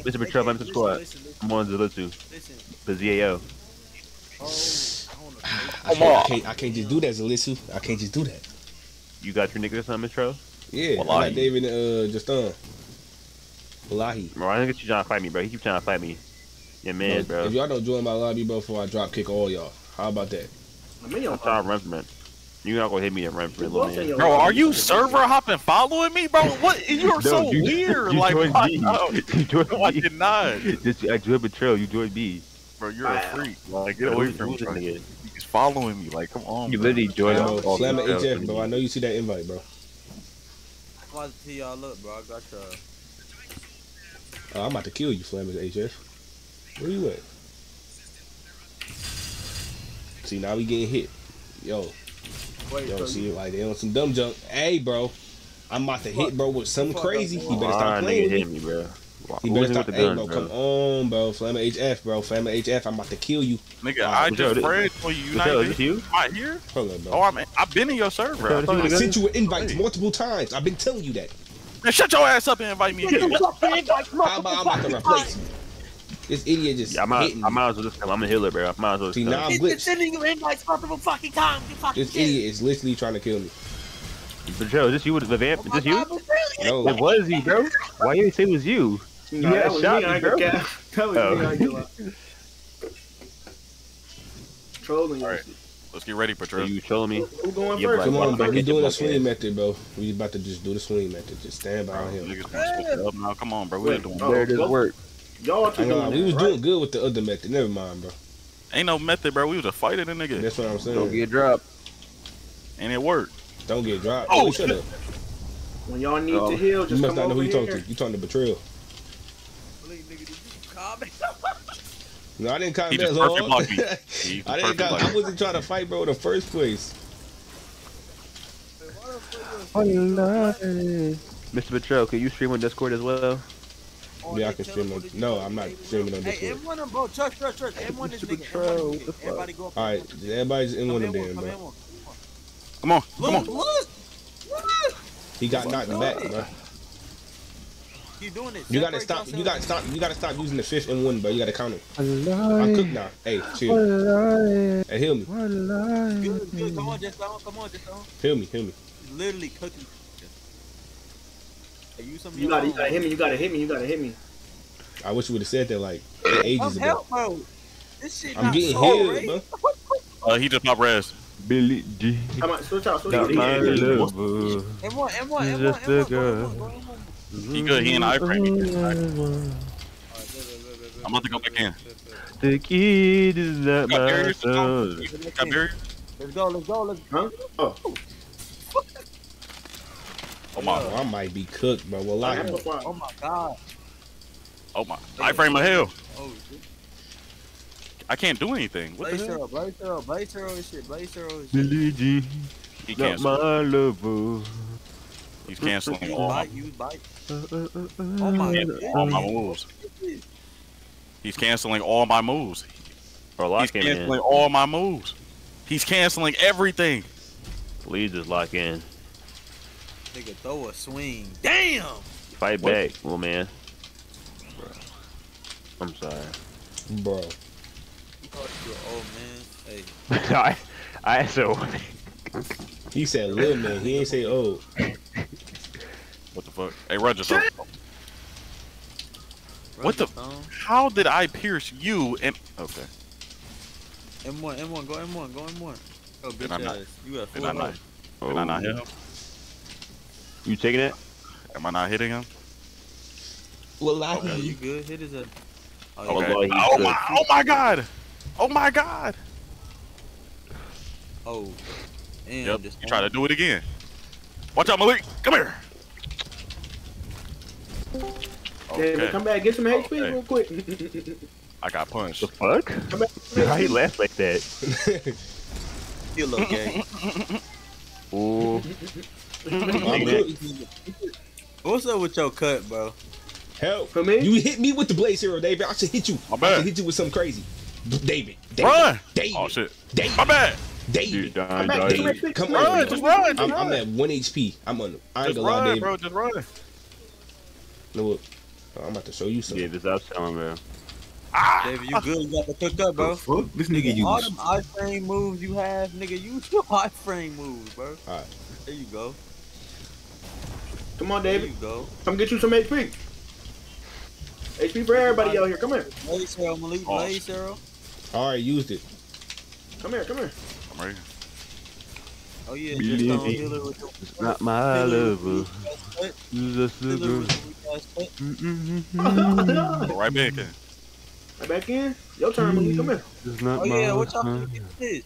Listen, Bvtrayel, I'm in the squad. I'm on the list too. The Z A O. I can't, I can't just do that, Zalisu. I can't just do that. You got your nigga or something, Bvtrayel? Yeah, I got David uh, just done. Wallahi. Bro, I think you trying to fight me, bro. He keep trying to fight me. Yeah, man, bro. If y'all don't join my lobby, bro, before I drop kick all y'all, how about that? I'm trying to run from it. You're not gonna hit me and run for a little bit. Bro, are you server hopping following me, bro? What? You're so you, weird. You like, why, no, you joined me. I did not. This, I joined Bvtrayel. You joined me. Bro, you're wow. a freak. Like, get away from me. He's following me. Like, come on. You literally joined me. Flaming H F, bro. I know you see that invite, bro. I wanted to see y'all look, bro. I got y'all. Uh, I'm about to kill you, Flaming H F. Where you at? See, now we getting hit. Yo. Wait, yo, see, like, they on some dumb junk. Hey, bro. I'm about to hit, bro, with something crazy. He better stop playing with me, bro. He better stop. Hey, bro, come on, bro. Flaming H F, bro. Flaming H F, I'm about to kill you. Nigga, I just prayed for you. You not here? Not here? Hold on, bro. Oh, I'm, I've been in your server. I sent you an invite multiple times. I've been telling you that. Man, shut your ass up and invite me again. I'm about to replace you. This idiot just yeah, I might, hitting I might as well just I'm a healer, bro. I might as well just see, now I'm glitched. He's sending you invites multiple fucking times, you fucking This idiot shit. Is literally trying to kill me. Bvtrayel, is this you with the vamp? Is this you? No. It was you, bro. Why didn't you say it was you? You no, had shot me, bro. That was oh. me, trolling you. All right. Let's get ready, Bvtrayel. You trolling me. Who going yeah, first? Come on, bro. We doing a swing method, bro. We about to just do the swing method. Just stand by him. Yeah. Come on, bro. We're doing where does work? Y'all two doing we was right? doing good with the other method. Never mind, bro. Ain't no method, bro. We was a fighter, the nigga. That's what I'm saying. Don't get dropped. And it worked. Don't get dropped. Oh, oh shut up. When y'all need oh. to heal, just you come over here. You must not know who you talking to. You talking to Bvtrayel. No, I didn't comment. He just perfect blocked me. He I didn't comment. I wasn't trying to fight, bro, in the first place. I love it. Mister Bvtrayel, can you stream on Discord as well? Yeah, I can stream on. No, I'm not streaming on Discord. Hey, everyone, bro, church, church, church. Everyone is nigga. Everybody go up. All right, everybody's in one of them, bro. Come on, come on. Look, look. He got knocked back, bro. You doing it? You gotta stop. You gotta stop. You gotta stop using the fifth and one, bro. You gotta count it. I'm cooked now. Hey, chill. Hey, heal me. Good, good. Come on, just come on, come on, just come on. Heal me, heal me. Literally cooking. You, you, gotta, you gotta hit me, you gotta hit me, you gotta hit me. I wish you would have said that like ages ago. Bro. This shit I'm getting healed, bro. Uh, he just popped res. Billy D. Come on, switch out, switch out. He good, he in the iframe. I'm about to go back in. The kid is not my son. Got buried? Let's go, let's go, let's go. Huh? Oh. Oh my! Oh, I might be cooked, bro. Well, I oh, oh my god! Oh my! I frame a hell. Oh, I can't do anything. What Blaze the hell? Blaze hero, Blaze hero, and shit. Blaze hero, and shit. He Not canceled. My lover. He's canceling you all. Bite, you bite. Oh my! All my moves. He's canceling all my moves. Bro, He's canceling in. all my moves. He's canceling everything. Please just lock in. Nigga, throw a swing. Damn! Fight what? back, little man. Bro. I'm sorry. Bro. You thought you were old, man. Hey. I, I said old man. He said little man. He ain't say old. What the fuck? Hey, Roger. What the? Phone. How did I pierce you and... Okay. M one, M one, go M one, go M one. Oh, bitch ass. You have four life. Did I not hit him? You taking it? Am I not hitting him? Well, I okay. you good? Hit his. A... Oh, okay. oh, oh my! Oh my God! Oh my God! Oh. Damn, yep. Just you try to do it again. Watch out, Malik! Come here. Okay. David, come back. Get some H P okay. real quick. I got punched. The fuck? Come back. How he laughed like that? You look gay. Ooh. What's up with your cut, bro? Help for me. You hit me with the Blaze Hero, David. I should hit you. My bad. I should hit you with something crazy, David. David. Run, David. Oh shit, David. My bad, David. Dying, dying, David. David. Come run, on, just run, just I'm, run. I'm at one H P. I'm on. I ain't gonna lie, David. Bro, just run. Look, I'm about to show you something. Yeah, this I'm telling, man. Ah, David, you good? You got to cook up, bro. Fuck? This nigga, you all them iframe moves you have, nigga. You still iframe moves, bro. All right, there you go. Come on, David. There you go. Come get you some H P. H P for everybody out here. Come here. Blaze Hero, Malik. Blaze Hero. All right, used it. Come here, come here. I'm right here. Oh yeah, just don't deal it with your it's not my lover. Just a girl. Go right back in. Right back in? Your turn, Malik. Come here. Oh yeah, what y'all gonna get this?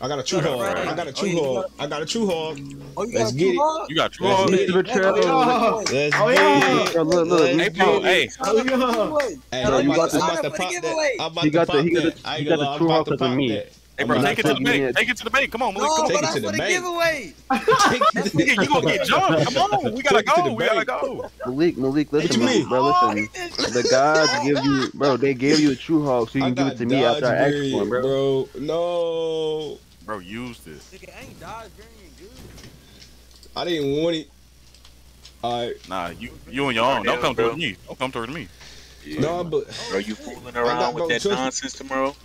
I got a true hog. I got a true hog. I got a true hog. Oh, you got a true hog? You got a true hog. Let's oh, yeah. Get it. Look, look. Hey, Paul, hey. Oh, yeah. Hey, bro, you about to pop that. I'm about to pop that. I ain't gonna lie, I'm about to pop that. Hey, bro, take it to the bank. Take it to the bank. Come on, Malik. No, take it to the bank. Giveaway. Nigga, you gonna get jumped. Come on. We gotta go. We gotta go. Malik, Malik, listen, Malik, bro, listen. The guys give you, bro, they gave you a true hog, so you can give it to me after I ask for it, bro. No. Bro, use this. Nigga, ain't Dodge good. I didn't want it. Alright. Nah, you you on your own. Don't come towards me. Don't come towards me. No, but bro, you fooling around with that nonsense tomorrow?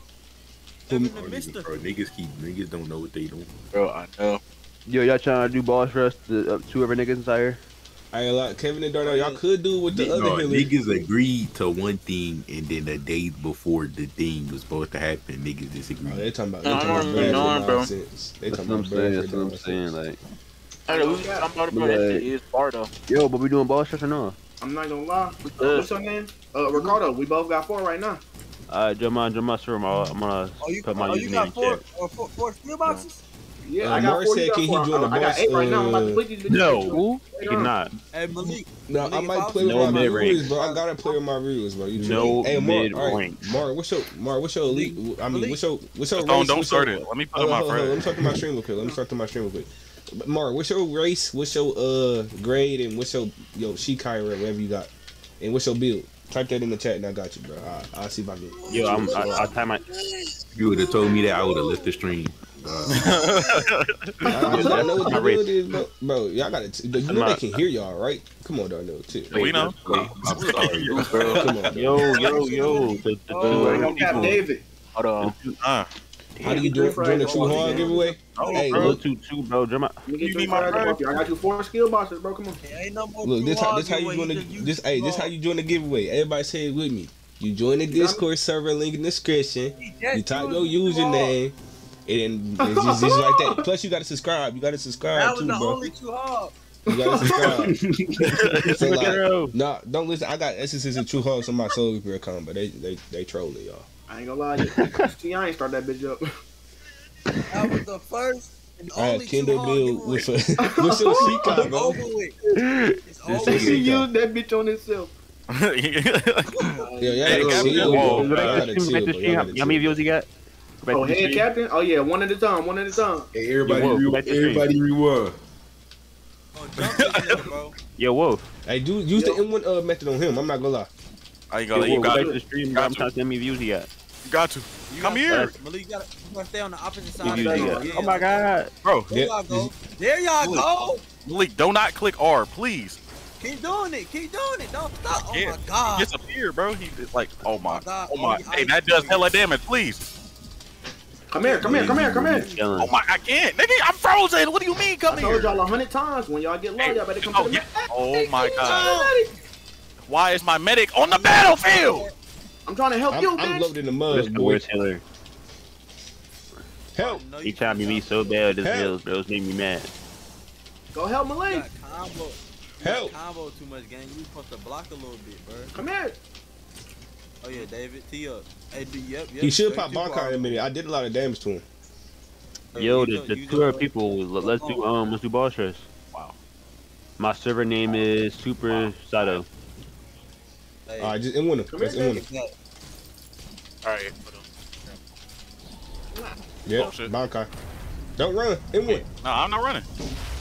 Bro, niggas, bro, niggas keep niggas don't know what they doing. Bro, I know. Yo, y'all trying to do balls for us to up two other niggas inside here? I ain't like Kevin and Darnell. Y'all could do with the no, other no, niggas agreed to one thing, and then the day before the thing was supposed to happen, niggas disagreed. Oh, they talking about. No, I don't even know, bro. Nonsense. They talking about. That's what I'm saying. Like, I don't know. I'm not about that shit is part of. Yo, but we doing balls for us or no? I'm not gonna lie. What's your name? Uh, Ricardo. We both got four right now. Uh, Jamal, Jamal, sir, I'm gonna put my username in chat. Oh, you got four, or four, four skill boxes? Yeah, uh, I got four. Said, can four. He join the I boss, got eight right uh, now. I'm about to play these bitches. No, he cannot. Hey, Malik. No, I might play no with my rules, bro. I gotta play with my rules, bro. You no hey, mid rank. Right. Mark, what's your Mark? What's your elite? I mean, what's your what's your race? Don't, don't start it. Let me put up my friend. Let me talk to my stream real quick. Let me talk to my stream real quick. Mark, what's your race? What's your uh grade? And what's your yo Shikai or whatever you got? And what's your build? Type that in the chat and I got you, bro. All right, I'll see if I can. Yo, I'm, I, I'll time my. You would have told me that I would have left the stream. Uh, I don't know what the build is, bro. Bro, y'all got to. You know they can hear y'all, right? Come on, Darnell. We know. Wait, I'm sorry, bro. Come on, yo, yo, yo. The, the, oh, I got David. Hold on. Uh, How do you do it for the true hard giveaway? Oh, hey, bro. Look, two, two, bro. Jump you you need my I got you four skill boxes, bro. Come on. Hey, ain't no more look, this how, this how you join the this. Hey, this how you join the giveaway. Everybody say it with me. You join the Discord server link in the description. You type your username, and then it's just, it's like that. Plus, you gotta subscribe. You gotta subscribe too, bro. That was the only too hard. You gotta subscribe. So like, nah, don't listen. I got essences and true hogs on my soul career account, but they they they trolling y'all. I ain't gonna lie, see, I ain't start that bitch up. That was the first and only. All right, Kendall build with a with your Shikai, bro. Over with. It's over with. She used that bitch on itself. Yo, y'all got how many views you got? Oh, head captain? Oh yeah, one at a time, one at a time. Hey, everybody, everybody, rewind. Yo, Wolf. Hey, dude, use the M one uh method on him. I'm not gonna lie. I ain't gonna let you go to the stream. I'm trying to see how many views he got. You got to. You Come got here. Malik, you gotta, you gotta stay on the opposite side. You of you yeah. Oh my God. Bro. There y'all go. There y'all go. Malik, do not click R, please. Keep doing it. Keep doing it. Don't stop. Oh yeah. My God. He disappeared, bro. He's like, oh my. Oh, oh my. Hey, that does hella damage, please. Come here, come here, come here, come here. Oh my, I can't. Nigga, I'm frozen. What do you mean, come I here? I told y'all a hundred times when y'all get low, hey, y'all better come oh, to the yeah. Oh my God. Why is my medic on the battlefield? I'm trying to help I'm, you, I'm bitch. I'm loaded in the mud. This boy is Hiller. Help! He tried to be so bad. This hills, bro, it's making me mad. Go help Malik. Combo. Help! Combo too much, gang. You supposed to block a little bit, bro. Come here. Oh yeah, David, tee up. Hey, D, yep, yep. He should pop Bankai in a minute. I did a lot of damage to him. Yo, the, the two other people. Let's do um, let's do ball stress. Wow. My server name is Super Sato. Hey. All right, just in winner. Just in winner. All right. Yeah, oh, Bankai. Don't run. In winner. No, I'm not running.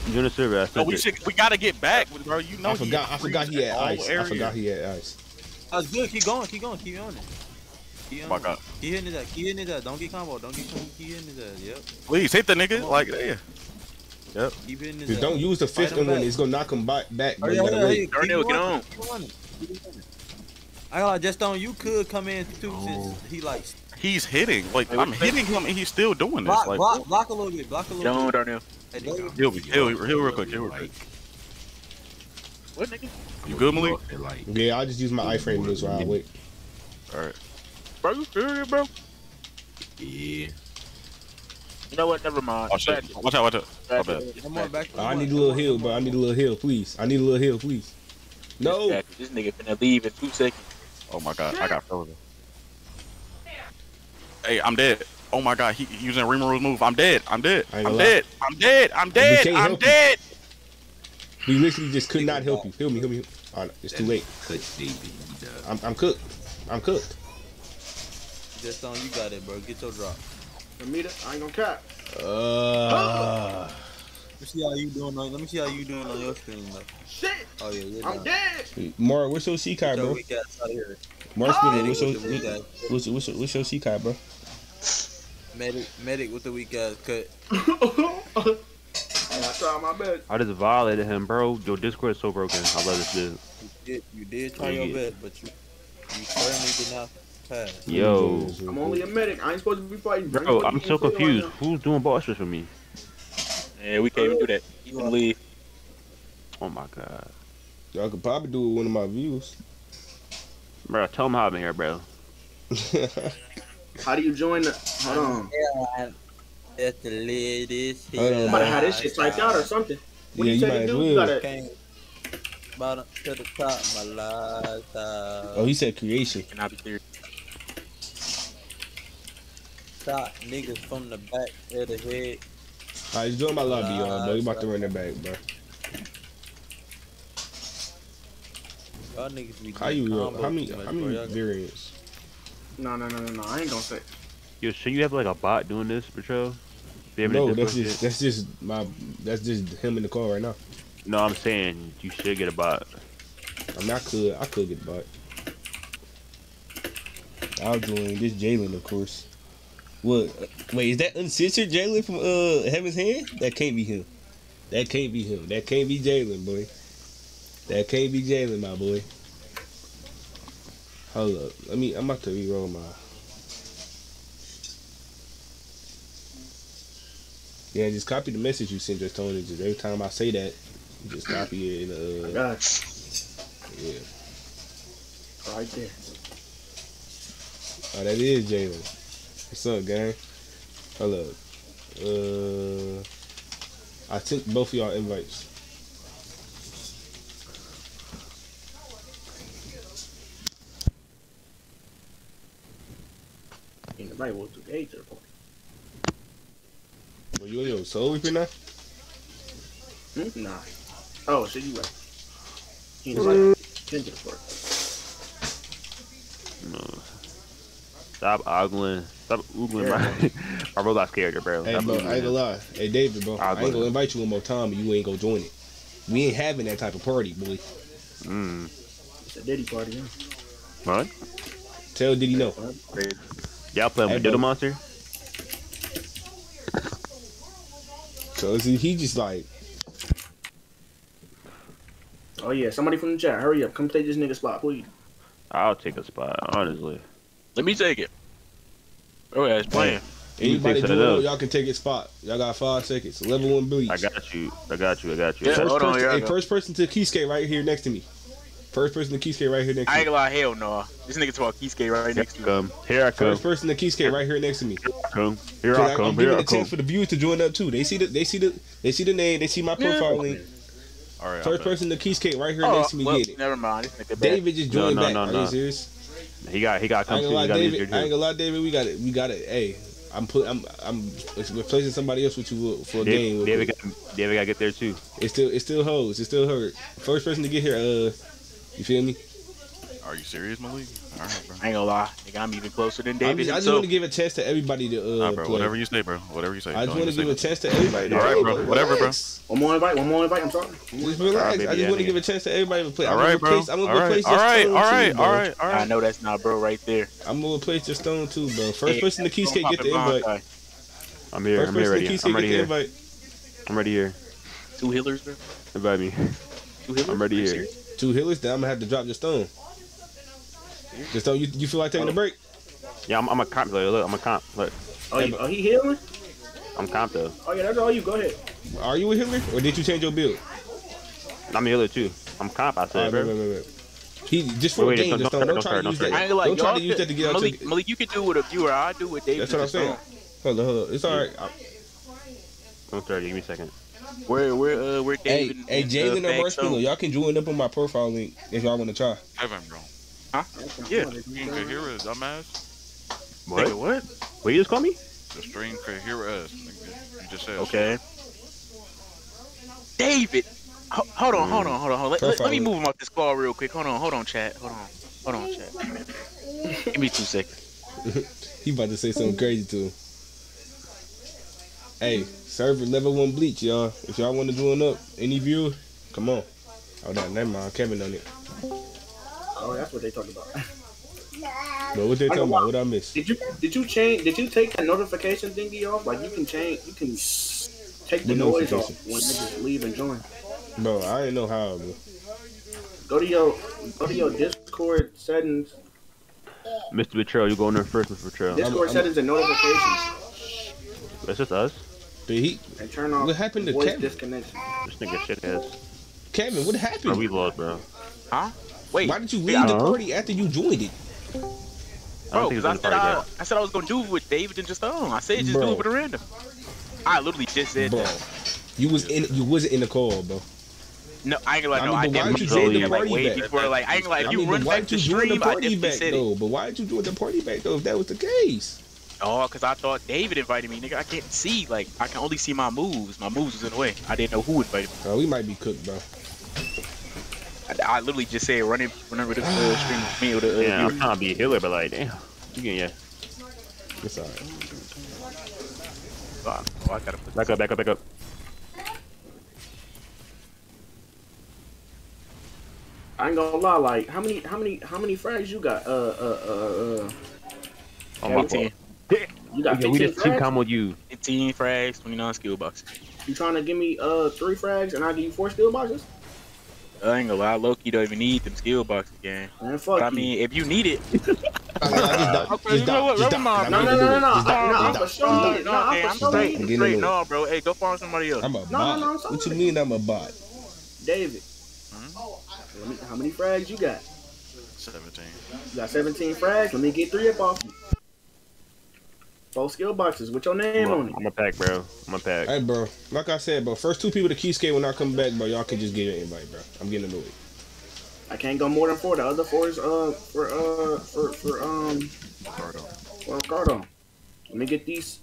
You're in the server. I said no, we should. We gotta get back, bro. You know. I forgot. I forgot he had ice. I forgot he had ice. That's good. Keep going. Keep going. Keep on it. Keep on oh my God. Keep hitting that. Keep hitting that. Don't get combo. Don't get combo. Keep hitting that. Yep. Please hit the nigga. Like yeah. Yep. Keep hitting that. Don't use the fifth in one. It's gonna knock him back. Back. Darnell, get on. I like, just on you could come in too since he likes. He's hitting, like I'm hitting him and he's still doing this. Block, like, block, block a little bit, block a little don't, bit. Don't Darnell. He'll be, he'll, he'll real quick, he'll real quick. What nigga? You good, Malik? Yeah, I just use my iframe news while I wait. All right, bro, you serious, bro? Yeah. You know what? Never mind. Oh, shit. Watch out! Watch out! Watch out. Come on, back. I need a little heal, bro. I need a little heal, please. I need a little heal, please. No. This nigga finna leave in two seconds. Oh my god! I got frozen. Hey, I'm dead. Oh my god! He using Rimaru's move. I'm dead. I'm dead. I'm dead. I'm dead. I'm dead. I'm dead. We literally just could not help you. Heal me. Heal me. All right, it's too late. I'm, I'm cooked. I'm cooked. Just on you got it, bro. Get your drop. Let me. I ain't gonna cap. Uh. Let me see how you doing on. Let me see how you doing on your screen, though. Shit. Oh yeah, you're I'm dead. Mara, what's your C K, bro? Mara, what's your what's what's what's your C K, bro? Medic, medic with the weak ass cut. I tried my best. I just violated him, bro. Your Discord is so broken. I love this dude. You did, you did try yeah. your best, but you, you certainly did not pass. Yo. I'm only a medic. I ain't supposed to be fighting. Bro, I'm so confused. Right Who's doing ball extras for me? Yeah, we can't even do that. You can leave. Oh my god. Y'all could probably do it with one of my views. Bro, tell him how I'm in here, bro. How do you join the... Hold on. Yeah, that's the latest. Hold on. But how this shit typed out or something? What yeah, you, you might do? Well. You gotta... Bottom to the top, my life. Oh, he said creation. Can I be serious? Stop niggas from the back of the head. Alright, he's doing my lobby, y'all, bro. You about to run it back, bro. Y'all niggas be how you real? How many? How many variants? No, no, no, no, no. I ain't gonna say. Yo, should you have like a bot doing this, Bvtrayel? No, that's just shit? that's just my that's just him in the car right now. No, I'm saying you should get a bot. I mean, I could, I could get a bot. I'll join this Jalen, of course. What? Wait, is that uncensored Jalen from uh Heaven's Hand? That can't be him. That can't be him. That can't be Jalen, boy. That can't be Jalen, my boy. Hold up. Let me. I'm about to reroll my. Yeah, just copy the message you sent. Just told me. Just every time I say that, just copy it. And, uh, I got it. Yeah. Right there. Oh, that is Jalen. What's up, gang? Hold up. Uh, I took both of y'all invites. In the Bible to the eighth point. Were you on your soul weeping now? Mm-hmm. Nah. Oh, shit, you right. He was like, ginger for no. Stop ogling. Stop oogling yeah. my, my Roblox character, bro. Hey, bro, I ain't gonna lie. Hey, David, bro, I, I ain't gonna invite you one more time, but you ain't gonna join it. We ain't having that type of party, boy. Mm. It's a Diddy party, huh? What? Tell Diddy no. Y'all playing hey, with Diddle Monster? Cause he, he just like... Oh yeah, somebody from the chat, hurry up. Come take this nigga spot, please. I'll take a spot, honestly. Let me take it. Oh yeah, it's playing. Hey, anybody do it, y'all can take his spot. Y'all got five seconds. Level one Bleach. I got you. I got you. I got you. Yeah, first, hold person, on, hey, go. First person to Keyskate right here next to me. First person to Keyskate right here next to me. I ain't gonna lie, hell no. This nigga talk Keyskate right next to me. Um, here I come. First person to Keyskate right here next to me. Here I come. Here I come. I'm giving a chance for the viewers to join up too. They see the, they see the, they see the name. They see my profile link. All right. First person to Keyskate right here oh, next to me. Well, get it. Never mind. David just joined no, no, back. No, no, no. Are you serious? He got, he got. I ain't gonna lie, David. I ain't gonna lie, David. We got it. We got it. Hey, I'm put. I'm, I'm replacing somebody else with you for a game. David got, David got to get there too. It's still, it still holds. It still hurt. First person to get here. Uh. You feel me? Are you serious, Malik? All right, bro. I ain't gonna lie. Nigga, I'm even closer than David. I just, I just want to give a test to everybody to uh, nah, bro, play. Whatever you say, bro. Whatever you say. I just want to give a test to everybody. All right, bro. Whatever, bro. One more invite. One more invite. I'm sorry. Just relax. I just want to give a chance to everybody to play. All right, bro. I'm gonna replace your stone. All right, all right, all right. I know that's not, bro, right there. I'm gonna replace your stone too, bro. First person to Keyscape get the invite. I'm here. I'm here ready. I'm ready here. I'm ready here. Two healers, bro. Invite me. Two healers. I'm ready here. Two healers, then I'm gonna have to drop your stone. Just don't you, you feel like taking oh. a break? Yeah, I'm, I'm a comp player. Look, I'm a comp. Look. Oh, you, are he healing? I'm comp though. Oh yeah, that's all you. Go ahead. Are you a healer or did you change your build? I'm a healer too. I'm comp. I said, right, bro. Wait, wait, wait. He just for wait, the game. Just don't, don't, start, don't, don't try to use that. I ain't like, don't try to use that to get Malik, out. To... Malik, you can do what a viewer. I do what David. That's what I'm saying. Hold on, hold on. It's all right. I, I'm thirty. Give me a second. Where, where, uh, where David? Hey, hey, Jalen or Marshmallow, y'all can join up on my profile link if y'all want to try. Kevin, bro. Huh? Yeah. The stream could hear us, dumbass. What? Nigga, what? What you just call me? The stream could hear us. Nigga. You just said. Okay. David, Ho hold on, mm. hold on, hold on, hold on. Let, let, let me move him off this call real quick. Hold on, hold on, chat. Hold on, hold on, chat. Give me two seconds. He about to say something crazy to him. Hey, server level one Bleach, y'all. If y'all want to join up, any viewer, come on. Oh, that never mind. Kevin on it. Oh, that's what they talking about. But what they talking about? What I missed? Did you did you change? Did you take the notification thingy off? Like you can change, you can take the, the noise off when niggas leave and join. Bro, I didn't know how. Bro. Go to your go to your Discord settings. Mister Bvtrayel, you go in there first, Mister Bvtrayel. Discord I'm, settings I'm... and notifications. It's just us. Did he? And turn off what happened to Kevin? Disconnection. This nigga shit ass. Kevin, what happened? Bro, we lost, bro. Huh? Wait. Why did you leave the party after you joined it? Bro, because I, I, I, I said I was gonna do it with David and just own. I said just bro. do it with a random. I literally just said bro. that. You was in. You wasn't in the call, bro. No, I ain't gonna lie. No, I, mean, I didn't. You joined the party like, back. Before, like, I ain't gonna lie. If I you mean, run back to stream, I definitely said it. But why did you join the party back though? If that was the case. Oh, cause I thought David invited me, nigga. I can't see, like, I can only see my moves. My moves was in the way. I didn't know who invited me. Oh, we might be cooked, bro. I, I literally just said running, running with the uh, stream with me. With the, uh, yeah, I'm trying to be a healer, but like, damn, you can, yeah. It's alright. Oh, oh, I gotta put back up, back up, back up. I ain't gonna lie, like, how many, how many, how many frags you got? Uh, uh, uh, uh. Oh my god. You got yeah, we just team combo you. fifteen frags, twenty-nine skill boxes. You trying to give me uh three frags and I give you four skill boxes? I ain't gonna lie, Loki don't even need them skill boxes, gang. Man, fuck but, I mean, if you need it. No, no, no, no, no. I'm for sure. No, I'm for sure. No, bro. Hey, go find somebody else. I'm a bot. What you mean I'm a bot? David. How many frags you got? seventeen. You got seventeen frags. Let me get three up off you. Four skill boxes with your name on it. I'm a pack, bro. I'm a pack. Hey, bro. Like I said, bro. First two people to Keyscape when I come back, bro. Y'all can just get an invite, bro. I'm getting annoyed. I can't go more than four. The other four is uh for uh for for um Ricardo. For Ricardo. Let me get these.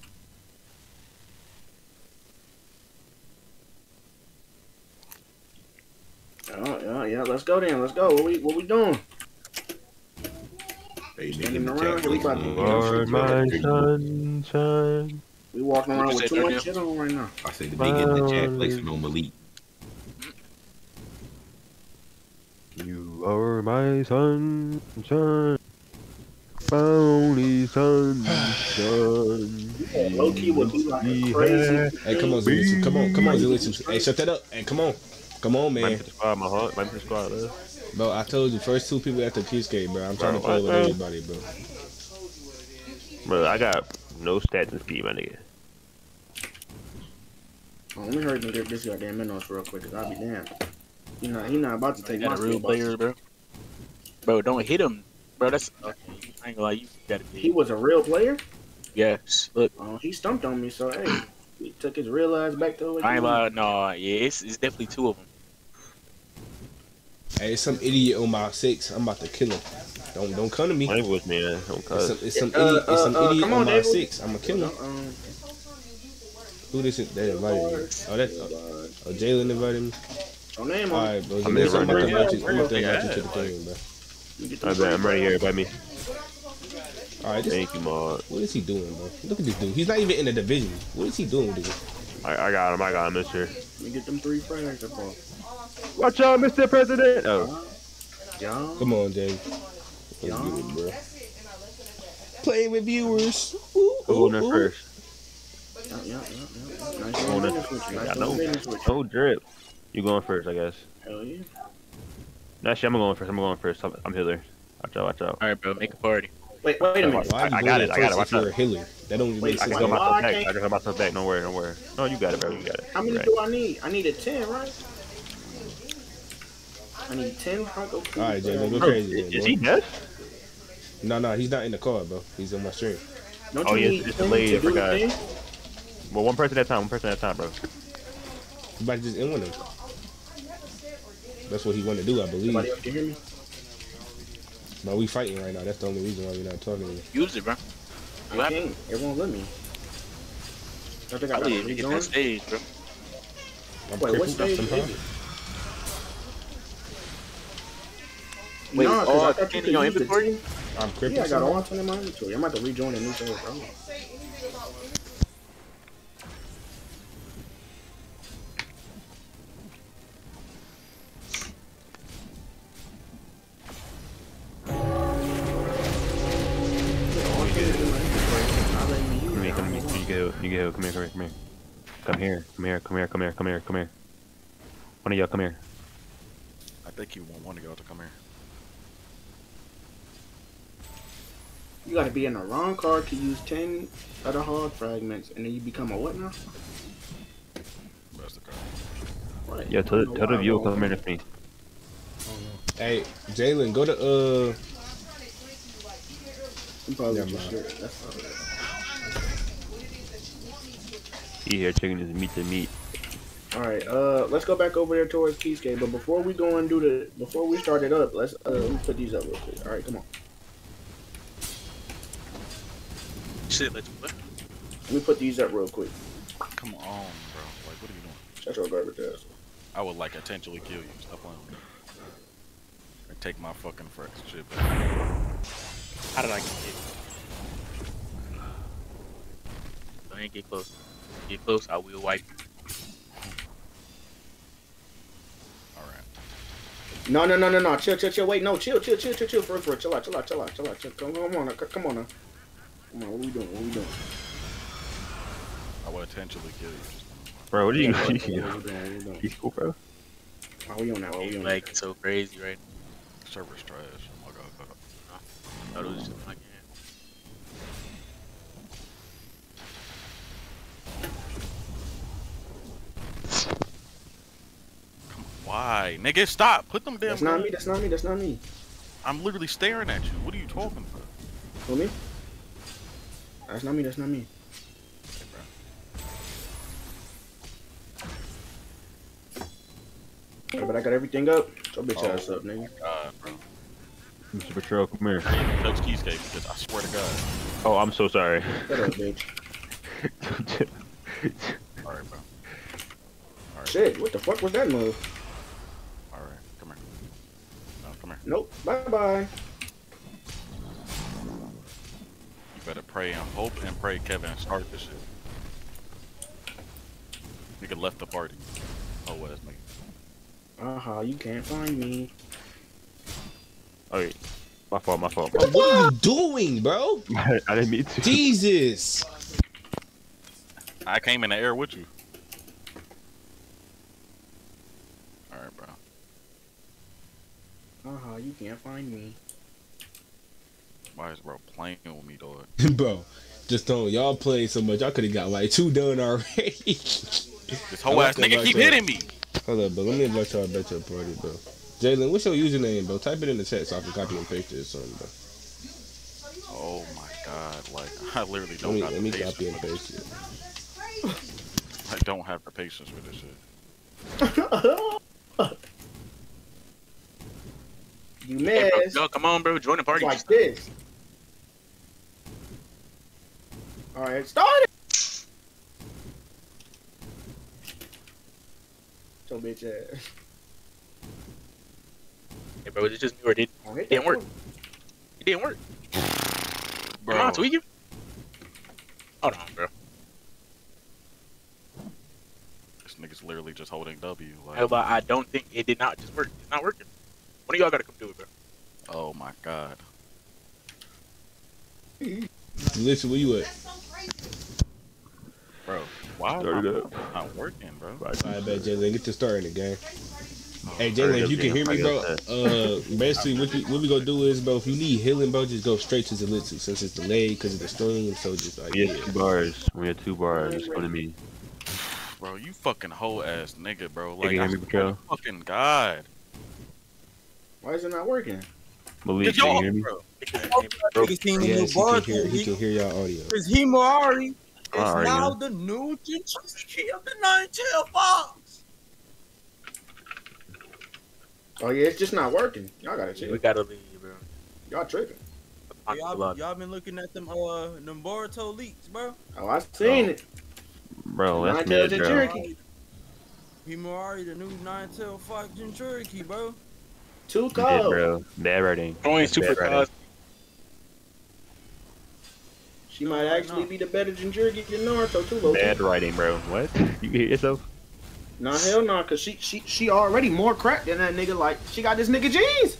Oh yeah, yeah. Let's go then. Let's go. What we what we doing? They standing around, we about to Lord, my sunshine. We walking around with too much shit on right now. I said the big in the chat placing on Malik. You are my sunshine. My only sunshine. Yeah, low key would be like crazy. Hey, come on, Zillian. Come on, come on, Zillian. Hey, shut that up. Hey, come on. Come on, man. Squad, my heart. My squad, uh. Bro, I told you, first two people at the Keyscape, bro. I'm trying bro, to play with bro. everybody, bro. Bro, I got no stats and speed, my nigga. Oh, let me hurry and get this goddamn minnows real quick, because I'll be damned. He not, he not about to take my real players, bro. Bro, don't hit him. Bro, that's... I ain't gonna lie, you gotta be... He was a real player? Yes, look. Oh, he stumped on me, so hey, he took his real ass back to it. I ain't lying, nah, yeah, it's, it's definitely two of them. Hey, some idiot on my six. I'm about to kill him. Don't don't come to me. Play with me, man. Don't come. It's some, it's some uh, idiot, it's some uh, idiot on, on my David. six. I'm gonna kill him. Uh, um, Who this is? They invited me. Oh, that's oh, oh Jalen invited me. All right, bro. I'm, I'm about to invite you. I'm about to invite you to the thing, bro. All right, I'm right here. By me. All right. This, Thank you, Maud. What is he doing, bro? Look at this dude. He's not even in the division. What is he doing, dude? I, I got him. I got him this year. Let me get them three frags up on. Watch out, Mister President! Oh. Yo. Come on, Dave. Play with viewers. Ooh, ooh, ooh. First. Yeah, yeah, yeah. Nice on nice no, no drip. You going first, I guess. Hell yeah. Actually, I'm going first. I'm going first. I'm, I'm Hiller. Watch out, watch out. Alright, bro. Make a party. Wait, wait a minute. I, I got it. I got it. Watch out. Hiller. That don't wait, I can go myself back. I can go myself back. Don't worry. Don't worry. No, you got it, bro. You got it. How many right. do I need? I need a ten, right? I need ten Franco. Alright, Jalen, go crazy. Bro. Is he dead? No, no, he's not in the car, bro. He's on my stream. Don't oh, you yeah, need it's the lady, I forgot. Well, one person at a time. One person at a time, bro. You about to just end with him. That's what he wanted to do, I believe. Else can hear me? But we fighting right now. That's the only reason why we're not talking to you. Use it, bro. What happened? It won't let me. I think I got to get that stage, bro. I'm Wait, what stage is it? Wait, nah, all twenty in your inventory? I'm crippled. Yeah, I got all twenty in my inventory. I'm about to rejoin a new server. You go, come here, come here, come here. Come here, come here, come here, come here, come here, come here. One of y'all, come here. I think you want one of y'all to come here. You gotta be in the wrong card to use ten other hog fragments, and then you become a what now? That's the card. Right. Yeah, tell the view come here with me. Hey, Jalen, go to, uh... I'm probably yeah, just scared. That's probably it. He here checking his meat to meat. Alright, uh, let's go back over there towards Keyscape, but before we go and do the, before we start it up, let's, uh, let me put these up real quick. Alright, come on. Shit, let's what? Let me put these up real quick. Come on, bro. Like, what are you doing? Shut your garbage ass. I would, like, intentionally kill you. Stop playing with me. Or take my fucking frex shit back. How did I get it? I ain't get close. Get close, I will wipe. Alright. No, no, no, no, no. Chill, chill, chill. Wait, no, chill, chill, chill, chill, chill. For, for, chill out, chill out, chill out, chill out. Chill. Come on, come on. Come on, what are we doing? What are we doing? I would intentionally kill you. Bro, what are you doing? Yeah, you cool, bro? Why are we on that? Why are we on that? Like, so crazy, right? Server's trash. Oh my god. I thought it was just like. Why? Nigga, stop! Put them damn- That's not me, that's not me, that's not me. I'm literally staring at you. What are you talking about? Who, me? That's not me, that's not me. Hey, bro. Right, but I got everything up. So bitch oh, ass up, nigga. God, bro. Mister Bvtrayel, come here. I didn't touch Keyscape because I swear to God. Oh, I'm so sorry. Shut up, bitch. Alright, bro. All right. Shit, what the fuck was that move? Nope. Bye bye. You better pray and hope and pray Kevin start this shit. Nigga left the party. Oh well, that's me. Uh huh. You can't find me. Alright. My fault. My fault. What, what are you doing, bro? I didn't mean to. Jesus. I came in the air with you. Alright, bro. Uh-huh, you can't find me. Why is bro playing with me, dog? Bro, just don't y'all play so much. Y'all could have got like two done already. This whole ass nigga keep hitting me. Hold up, bro. Let me invite y'all back to a party, bro. Jalen, what's your username, bro? Type it in the chat so I can copy and paste it or something, bro. Oh my god, like I literally don't got the patience. Let me copy and paste it. I don't have the patience for this shit. You missed. Hey, no, come on, bro. Join the party. Like this. All right, start it. So bitch ass. Hey, bro, is it just me or did oh, it didn't work? Cool. It didn't work. Bro. Come on, tweak you. Hold on, bro. This nigga's literally just holding W. Like... How about I don't think it did not just work. It's not working. One of y'all gotta come do it, bro. Oh my god. Listen, where you at? Bro, why am I not working, bro? I bet Jalen, get to starting the game. Oh, hey Jalen, if you can hear me, bro, uh, basically what, you, what we gonna do is, bro, if you need healing, bro, just go straight to Zelitsu since it's delayed because of the stream, so just like we yeah. Had two bars. We had two bars. It's gonna be. Bro, you fucking whole ass nigga, bro. Like, I swear to fucking god. Why is it not working? Malik, can you hear me? Bro. Bro. Yes, he can hear, he can hear y'all audio. It's Himawari. It's now the new Kentucky of the nine-tailed fox. Oh yeah, it's just not working. Y'all gotta check. We gotta leave, bro. Y'all tripping. Y'all been looking at them uh them Boruto leaks, bro. Oh, I seen oh. it, bro. That's mid, bro. Himawari, the new nine-tailed fox Jinchuriki, bro. Too cold, bro. Bad writing. Only super cold. She might actually be the better Jinchuriki than Naruto too, Loki. Bad writing, bro. What? You hear yourself? Nah, hell nah, cause she she she already more cracked than that nigga. Like she got this nigga jeans.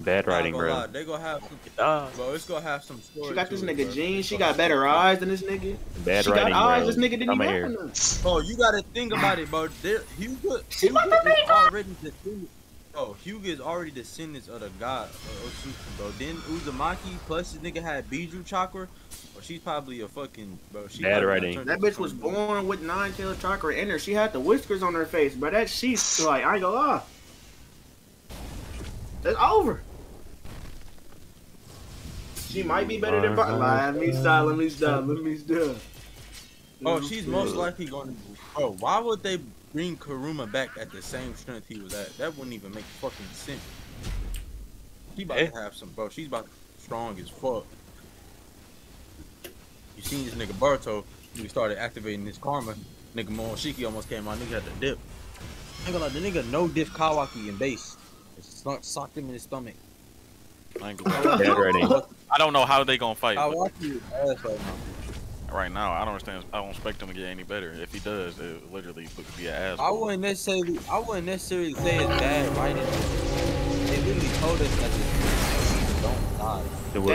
Bad writing, bro. Lie. They gonna have some, uh, bro. It's gonna have some. Story she got this nigga it, jeans. She got better eyes than this nigga. Bad she writing, got eyes bro. This nigga didn't even have. Oh, you gotta think about it, bro. They're, Hugh, Hugh, Hugh is already descendants. Oh, Hugh is already descendants of the god Otsutsu, bro. Then Uzumaki plus this nigga had Biju chakra. Oh, she's probably a fucking bro. She bad writing. That bitch was born with nine tail chakra in her. She had the whiskers on her face, but that she's like I ain't gonna lie. That's over. She might be better than Bankai. Let me stop, let me stop, let me stop. Oh, she's most likely going to... Bro, why would they bring Kuruma back at the same strength he was at? That wouldn't even make fucking sense. She about yeah. to have some... Bro, she's about to be strong as fuck. You seen this nigga Boruto, he started activating his karma. Nigga Momoshiki almost came out, nigga had to dip. Nigga like, the nigga no-diff Kawaki in base. Socked him in his stomach. I, ain't gonna I don't know how they gonna fight. I watch you asshole. Right now, I don't understand. I don't expect him to get any better. If he does, it literally would be an asshole. I wouldn't necessarily. I wouldn't necessarily say it's bad writing. They literally told us that the don't die.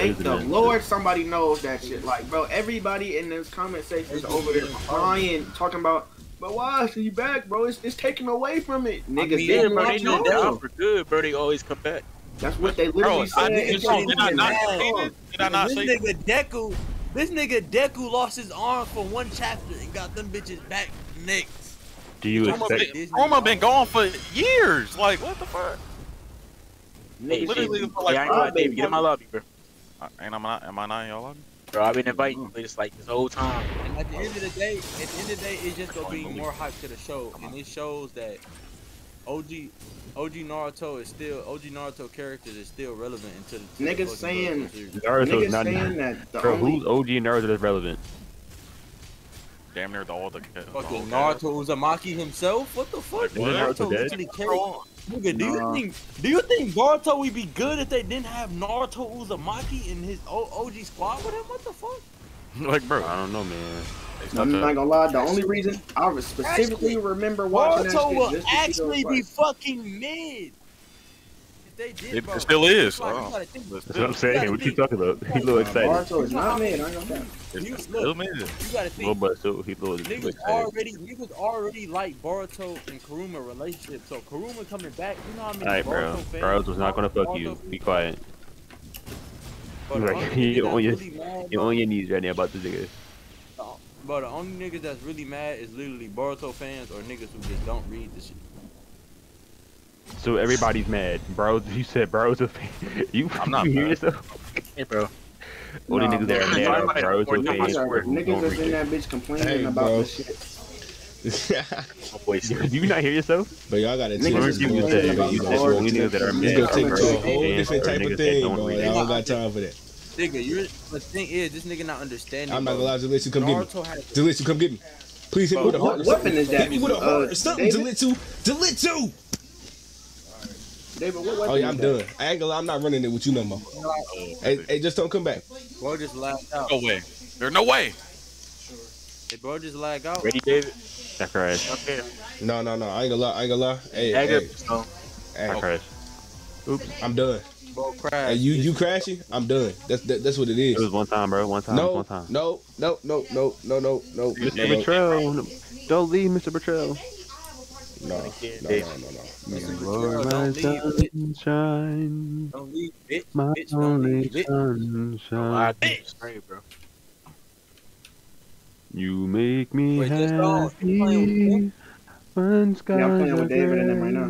Thank the Lord, somebody knows that shit. Like, bro, everybody in this comment section is over there crying, talking about. But why is he back, bro? It's, it's taking away from it. Niggas I mean, didn't bro, they know down for good, bro. They always come back. That's what they literally bro, said. Did I not say this? Did I not say this? Nigga Deku, this nigga Deku lost his arm for one chapter and got them bitches back next. Do you Roma expect? Been, Roma been gone for years. Like, what the fuck? Niggas literally, shit. Like, yeah, I ain't gonna baby, get in my lobby, bro. And I'm not. Am I not in your lobby? Bro, I've been inviting you just like this whole time. And at the end of the day, at the end of the day, it's just gonna be more hype to the show, and it shows that O G, O G Naruto is still O G Naruto characters is still relevant until the niggas saying Naruto's not saying that. Bro, who's O G Naruto that's relevant? Damn near the all the fucking Naruto Uzumaki himself. What the fuck? Naruto really carry. Nigga, do nah. you think do you think Boruto would be good if they didn't have Naruto Uzumaki in his O G squad with him? What the fuck? Like, bro, I don't know, man. I'm not gonna lie. The only reason I specifically actually, remember watching Boruto will this actually be fucking mid. If they did, it bro, still is. Like, oh. That's what I'm saying. What you talking about? He a little excited. Boruto is not mid. I ain't gonna lie. It's still mid. You gotta think. But still, he little niggas already, niggas already like Boruto and Kuruma relationship. So Kuruma coming back, you know what I mean? Alright, bro. Boruto's not gonna fuck you. Be quiet. You're on your knees right now about this nigga. Bro, the only niggas that's really mad is literally Boruto fans or niggas who just don't read this shit. So everybody's mad, bro. You said bro's a fan. You, I'm not you hear yourself? Hey, bro. All nah, the niggas that are mad, bro. Bro's a fan. Niggas that's in that bitch complaining hey, about bro. This shit. Do you not hear yourself? But y'all gotta take this. You said only niggas that are mad. It's gonna take to a whole different type of thing, bro. I don't got time for that. Nigga, you're, the thing is, this nigga not understanding. I'm not gonna lie, Delitsu, come Naruto get me. Delitsu, come get me. Please hit me with a heart. What weapon is that? Hit me with a heart or something, Delitsu. Delitsu! David, what oh yeah, I'm done. I ain't gonna lie, I'm not running it with you no more. Hey, hey, just don't come back. Bro just lagged out. No way. There's no way. Sure. Hey, bro just lagged out. Ready, David? That's right. Okay. No, no, no. I ain't gonna lie. I ain't gonna lie. Hey, hey. Hey. No. Hey. I crashed. Oops. I'm done. Bro, crash. Hey, you you crashing? I'm done. That's that, that's what it is. It was one time, bro. One time. No, one time. No, no, no, no, no, no, no. Mister Bvtrayel, don't leave, Mister Bvtrayel. No, no, no, no, no. Don't leave, sunshine. Don't leave, bitch. My bitch, only sunshine. I think straight, bro. You make me Wait, happy. Fun sky. Yeah, I'm playing with David and them right now.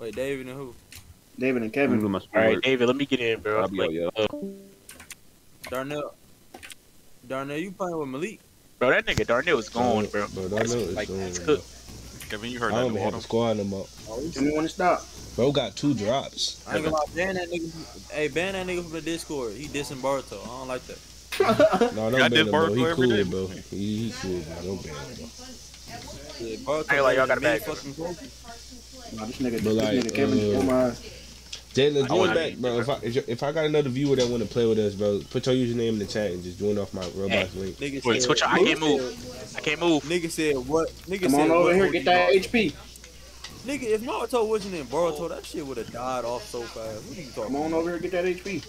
Wait, David and who? David and Kevin. All right, David, let me get in, bro. Like, yo. Darnell. Darnell, you playing with Malik? Bro, that nigga Darnell is gone, bro. Bro, Darnell is like, gone. That's cooked. Kevin, you heard I that. I don't have a squad no more. Tell me when to stop. Bro got two drops. I ain't gonna lie, ban that nigga. Hey, ban that nigga from the Discord. He dissing Boruto. I don't like that. No, don't I ban him, bro. He cool, day, bro. He, he cool, bro. Don't ban him, bro. Yeah, Boruto, I ain't like y'all got a bag. Bro. Nah, this nigga, but like, this nigga Kevin, uh, my... Jalen, join back, bro. If I, if I got another viewer that want to play with us, bro, put your username in the chat and just join off my Robux hey, link. Nigga Wait, said, switch. I can't move. I can't move. Nigga said what? Nigga Come said, on over here, get that H P. Nigga, if Naruto wasn't in Boruto, that shit would have died off so fast. What are you talking Come on about? over here, get that H P.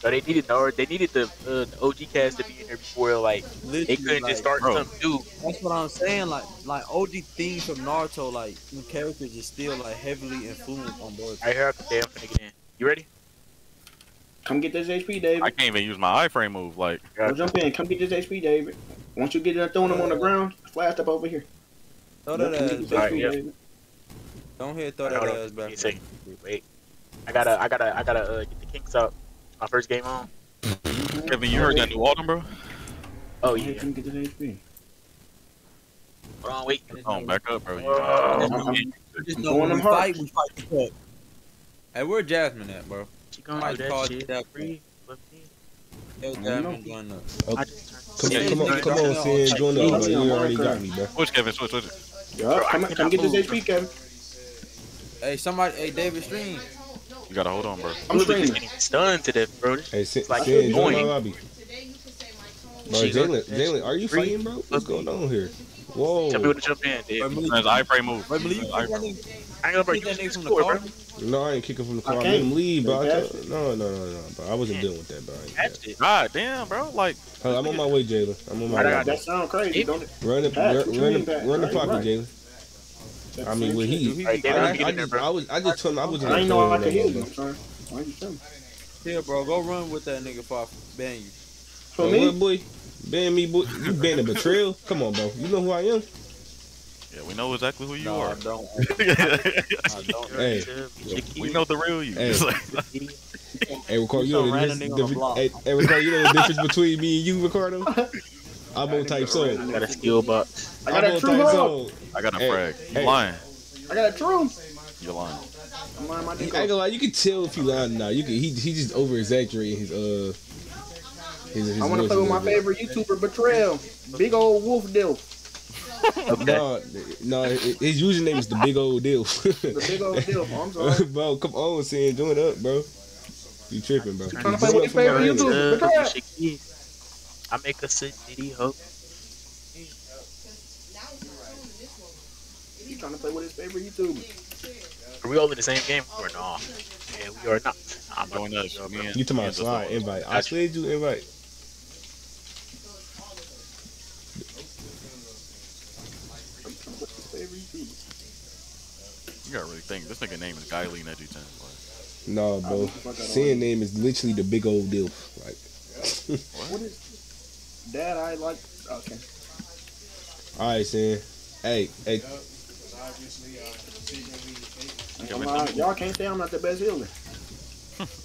So they needed the, they needed the, uh, the O G cast to be in there before, like, Literally, they couldn't like, just start bro. something new. That's what I'm saying, like, like O G themes from Naruto, like, new characters is still, like, heavily influenced on Boruto. Right here, I'm finna get in. You ready? Come get this H P, David. I can't even use my iframe move, like. Go jump in, come get this H P, David. Once you get it, throwing him on the ground, flash up over here. Throw that ass, right, yeah. Don't hit throw that ass, bro. Wait, I gotta, I gotta, I gotta uh, get the kinks up. My first game on. Kevin, you heard that new autumn, bro? Oh, yeah. Hold on, wait. Come on, back up, bro. Oh, just know when we fight, we fight the cup. Hey, where Jasmine at, bro? She gonna do that shit. Yo, Jasmine going up. Come on, come on, Sin. Join the other. You already got me, bro. Switch, Kevin. Switch, switch. Come get this H P, Kevin. Hey, somebody. Hey, David, stream. You gotta hold on, bro. I'm literally just getting stunned to death, bro. Hey, sit, like, sit join my lobby. Bro, Jalen, Jalen, are you fighting, bro? What's going on here? Whoa. Tell me when to jump in, dude. That's iframe move. Right, believe I ain't gonna break you niggas from the car, bro. No, I ain't kicking from the car. I made him leave, bro. No, no, no, no, bro. I wasn't dealing with that, bro. God damn, bro. Like, I'm on my way, Jalen. I'm on my way. That sounds crazy, don't it? Run the pocket, Jalen. I mean, when he, I, I, just, I was, I just told him I was. I ain't know I could heal him. Why you telling me? Yeah, bro, go run with that nigga, pop, ban you. For bro, me, what, boy, ban me, boy. You ban a Bvtrayel? Come on, bro. You know who I am. Yeah, we know exactly who you no, are. I don't. I don't. Hey, we know the real you. Hey, hey Ricardo, you know the difference. Hey, Ricardo, you know the difference between me and you, Ricardo. I'm on Type Soul. I got a skill box. I got I'm a true soul. I got a hey, frag. You hey. lying. I got a true. You're lying. I'm lying my dick. I ain't gonna lie, you can tell if he lying now. You can he he just over exaggerating his uh his, his I wanna play with my favorite YouTuber, Bvtrayel. Big old wolf deal. Okay. No, no, his username is the big old deal. The big old deal, bro. I'm sorry. Bro, come on, Sin, do it up, bro. You tripping, bro. I'm trying to play with your favorite YouTuber, Bvtrayel. I make a city hope. He's trying to play with his favorite YouTuber. Are we all in the same game or not? Yeah, we are not. I'm going up. You to my slide invite. I played you invite. You gotta really think. This nigga name is Guy Lee Nedgy ten. No, bro. Sin name is literally the big old deal. Like. What is? Dad, I like. Okay. All right, Sin. Hey, hey. Y'all can't say I'm not the best healer.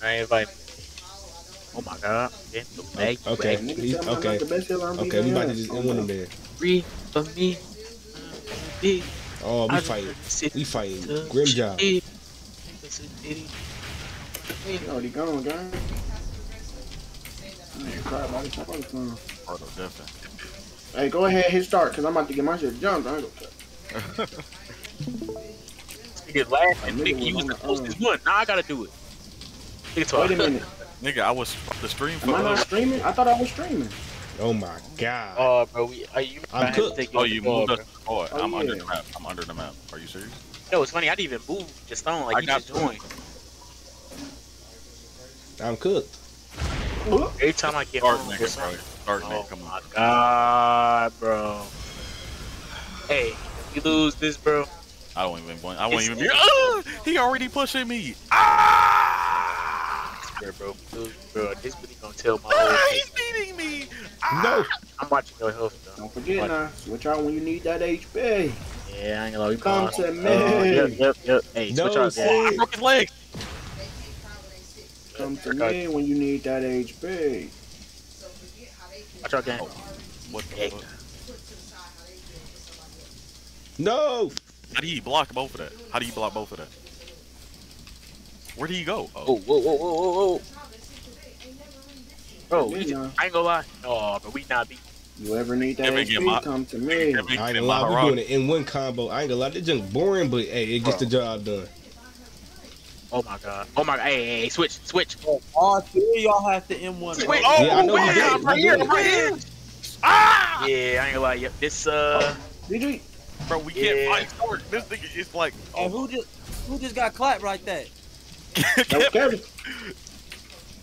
I ain't like. Oh my God. Okay. Okay. He's, okay. Okay. We about to just end one of them. Free for me. Oh, we fighting. We fighting. Grimmjow. He already gone, guy. Hey, go ahead, hit start, cause I'm about to get my shit jumped. I ain't gonna cut. Nigga laughing, nigga, you was the closest one. Now I gotta do it. Nigga, wait a minute, nigga, I was the stream. Am I not streaming? I thought I was streaming. Oh my God. Oh, bro, we, are you? I'm cooked. Oh, you moved us. Oh, I'm yeah. under the map. I'm under the map. Are you serious? No, it's funny. I didn't even move. Just on, like I you just joined. I'm cooked. Every time I get Dark home, nigga, bro. Dark oh nigga, come on. God, bro. Hey, you lose this, bro. I don't even blame. I won't it's even be. Oh, he already pushing me. Ah! I swear, bro. Bro, this really gonna tell my. Ah, he's beating me. Ah! No. I'm watching your health, though. Don't forget now. Switch out when you need that H P. Yeah, I ain't gonna lie. Come to me. Uh, yep, yep, yep. Hey, no, switch out. Yeah. I broke his leg. Come to me when you need that H P. So forget how they Watch out, gang. Oh. What the fuck? No! How do you block both of that? How do you block both of that? Where do you go? Oh, whoa, whoa, whoa, whoa, whoa. Bro, we just, I ain't gonna lie. Oh, but we not beat. You ever need that H P, come to me. I ain't gonna lie, we're doing it in one combo. I ain't gonna lie, this junk boring, but hey, it gets Bro. the job done. Oh my god. Oh my god. Hey, hey, hey, switch, switch. Oh, all three y'all have to M one. Wait, oh, yeah, I know wait, I'm right here, I'm right here. Ah! Yeah, I ain't gonna lie. Yep, this, uh. Did we? Bro, we can't yeah. fight Stark. This nigga is like. Oh. And who just, who just got clapped like that? Kevin.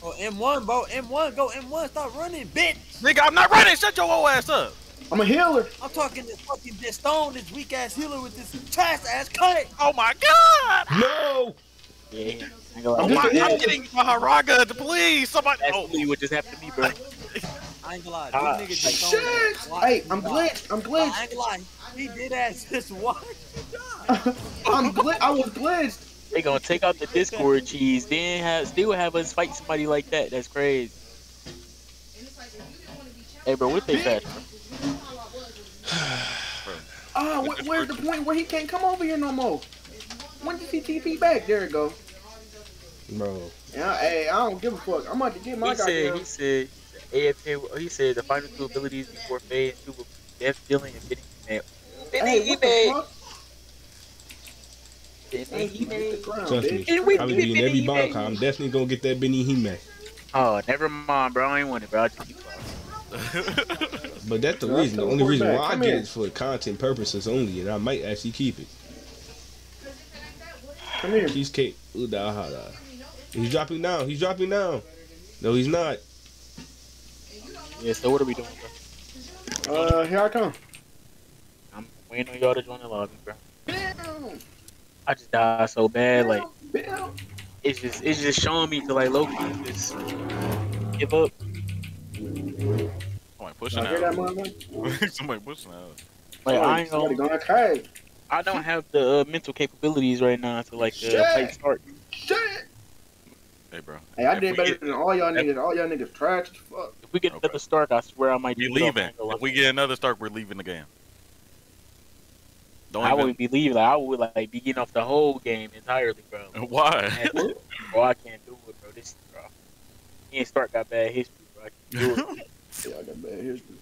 Oh, M one, bro. M one, go M one. Stop running, bitch. Nigga, I'm not running. Shut your old ass up. I'm a healer. I'm talking this fucking this stone, this weak ass healer with this trash ass cut. Oh my god. No. Yeah. Oh my, I'm getting Maharaga, please. Somebody. That's oh, me. What just happened to me, bro? I ain't gonna lie. Ah, nigga just shit. Hey, I'm glitched. I'm glitched. I ain't gonna lie. He did ass just watch. I'm glitched. I was glitched. They gonna take out the Discord cheese, then have still have us fight somebody like that. That's crazy. Hey, bro, what they fast? Ah, wh where's the point where he can't come over here no more? When did he T P back? There it go. Bro. Yeah, hey, I don't give a fuck. I'm about to get my guy. He said, he said, A F K. He said the final two abilities before phase two were death, dealing, and getting mad. Then hey, he made. Benny he made. Trust me, I was beating every Bankai. I'm definitely gonna get that Benny he made. Oh, never mind, bro. I ain't want it, bro. I just keep but that's the reason. The only reason why I get it is for content purposes only, and I might actually keep it. Come here. Cheesecake. He's dropping down. He's dropping down. No, he's not. Yeah, so what are we doing, bro? Uh, here I come. I'm waiting on y'all to join the lobby, bro. I just died so bad, like it's just it's just showing me to like low key just give up. Somebody pushing out. Somebody pushing out. Like oh, I ain't gonna, gonna I don't have the uh, mental capabilities right now to like uh, play Stark. Shit. Hey, bro. Hey, I if did better get, than all y'all niggas. All y'all niggas trash as fuck. If we get no, another bro. Stark, I swear I might. We leaving. If like we that. get another Stark, we're leaving the game. Don't I even... would be leaving. Like, I would like be getting off the whole game entirely, bro. Why? Bro, I can't do it, bro. This, bro. He and Stark got bad history, bro. I can't do it. Yeah, I got bad history.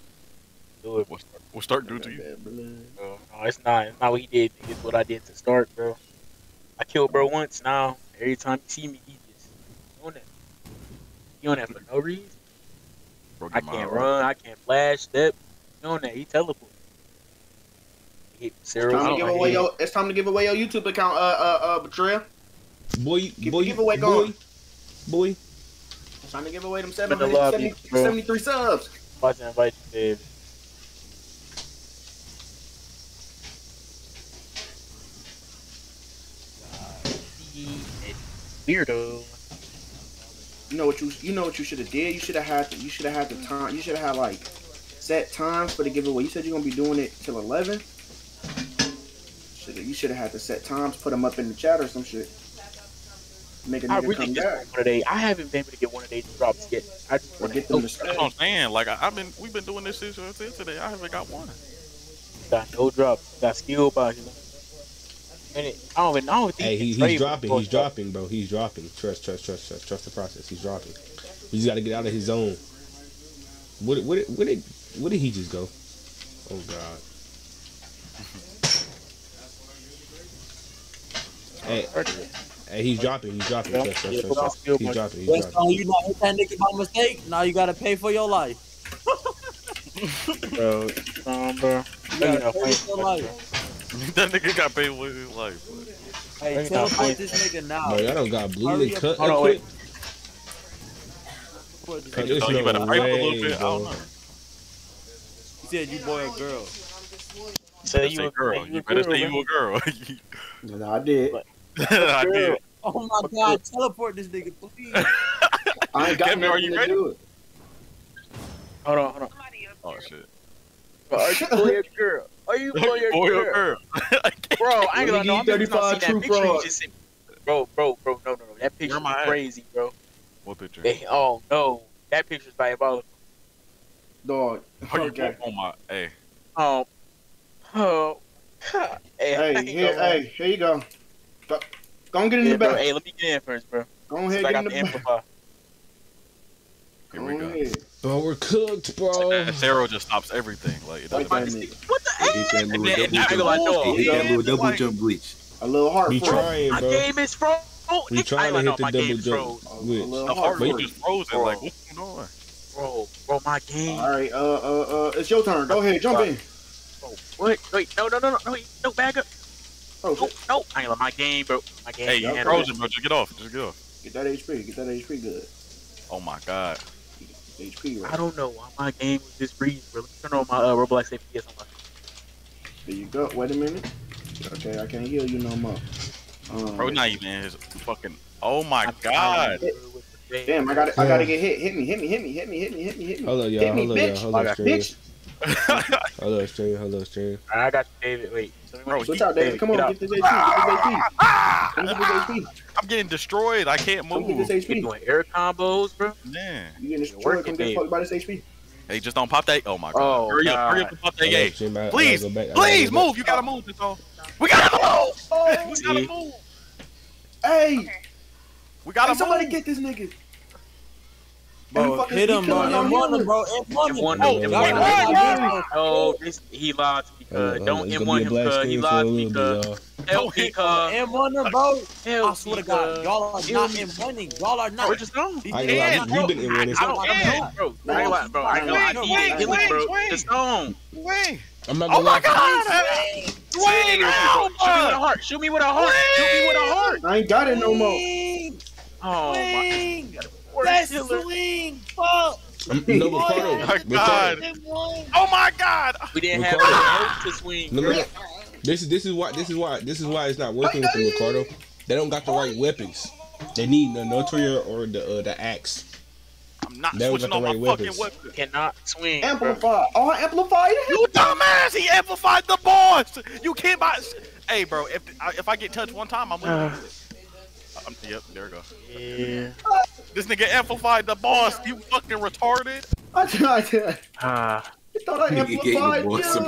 Do it. What, what Stark do to you? Bro, no, it's not. It's not what he did. It's what I did to Stark, bro. I killed bro once. Now every time you see me, he just on that. He on that for no reason. Bro, I can't run. I can't flash step. He on that. He teleports. It's time, to give away your, it's time to give away your YouTube account, uh, uh, uh, Bvtrayel. Boy, give, boy, give away boy, boy. It's time to give away them seven hundred seventy-three subs. Watch and invite you, David. Weirdo. You know what you, you know what you should have did. You should have had, you should have had the time. You should have had like set times for the giveaway. You said you're gonna be doing it till eleven. You should have had to set times, put them up in the chat or some shit. Make a nigga I really come back. I haven't been able to get one of these drops yet. I just want to get them to start. That's what I'm saying. Like I, I've been, we've been doing this since today. I haven't got one. Got no drops. Got skill boxes. And it, I don't even know. Hey, he, he's dropping. He's stuff. dropping, bro. He's dropping. Trust, trust, trust, trust, trust the process. He's dropping. We just got to get out of his zone. What, what, what did, what did he just go? Oh God. Hey, hey, he's dropping, he's dropping, yeah. trust, trust, trust, trust. he's dropping, he's West dropping. You not hit that nigga by mistake, now you gotta pay for your life. Bro, um, bro. You gotta you pay pay for your life. That nigga got paid for his life. Bro. Hey, hey teleport this nigga now. Bro, y'all don't got blue and cut that quick. Hey, you no better break up a little bit, bro. I don't know. He said you boy or girl. Say you a girl. You better say you a girl. No, I did. I did. Oh my god, teleport this nigga, please. I ain't got Kevin, are you ready? Do it. Hold on, hold on. Oh shit. Bro, are you boy or girl? Are you boy or boy girl? Or girl? Bro, I ain't gonna know. I'm not seeing that picture you just sent. Bro, bro, bro, no, no, no. That picture is crazy, bro. What picture? They, oh no, that picture's diabolical. Dog. Oh, okay. Oh my. Hey. Oh. Oh. Hey. Hey. Here, hey. Here you go. Go, go and get in yeah, the back. Bro, hey, let me get in first, bro. Go ahead. Get in the, the amplifier. Here we go. Ahead. Bro, we're cooked, bro. And Zero just stops everything. Like it doesn't matter. What the heck? And then I go like, no, he did that little double jump Bleach. A little hard. He trying, bro. My game is frozen. He trying to hit the double jump. The hard one just frozen. Like what's going on? Bro, bro, my game. All right, uh, uh, uh, it's your turn. Go ahead, jump in. Oh, wait, wait, no, no, no, no, no, no, back up. Oh, no, no, I ain't like my game, bro. My game. Hey, you frozen, bro. Just get off. Just get off. Get that H P. Get that H P good. Oh my God. H P, right? I don't know why my game was just freezing, bro. Let me turn on my uh, Roblox A P S on my. There you go. Wait a minute. Okay, I can't heal you no more. Um, bro, not even his fucking. Oh my I God. Damn, I gotta, yeah. I gotta get hit. Hit me, hit me, hit me, hit me, hit me, hit me, hit me. Hello, y'all. Hello, y'all. Hello, bitch. Hello, stream. Hello, stream. I got you, David. Wait. Bro, switch out, David. David. Come on, get, get this H P. Get this H P. I'm getting destroyed. I can't move. Come get this H P. You doing air combos, bro? Man. You getting destroyed. Come get fucked by this H P. Hey, just don't pop that. Oh my God. Oh, hurry God. up. Hurry up and pop that gate. Please, please move. You gotta move, this all. We gotta move. Oh, we gotta move. Hey. We gotta hey, somebody move. Get this nigga. Bro, hit him, bro. I'm running, bro. M one him. Oh, this, he lied to me, cuz. Don't M one him, cuz. He lied to me, cuz. L P, cuz. M one him, bro. I swear to God, y'all are not M one-ing. Y'all are not. We're just gone. I ain't gonna lie. You've been M one-ing. I don't care, bro. I ain't gonna lie, bro. I need healing, bro. Just gone. Wait. I'm not gonna lie. Oh, my God. Wait, no. Shoot me with a heart. Shoot me with a heart. I ain't got it no more. Oh, my God. Let's swing, fuck! No, Ricardo. Oh my God! Oh my God! We didn't Ricardo. have to swing. No, this is this is why this is why this is why it's not working with you, Ricardo. They don't got the right weapons. They need the Notoria or the uh, the axe. I'm not they switching on right my weapons. fucking weapon. Cannot swing. Amplify. Oh, I amplified it. You dumbass! He amplified the boss. You can't buy. Hey, bro. If if I get touched one time, I'm winning. Uh. I'm, yep, there we go. Yeah. This nigga amplified the boss. You fucking retarded. I tried to. Uh, I thought I nigga amplified gave you. Some,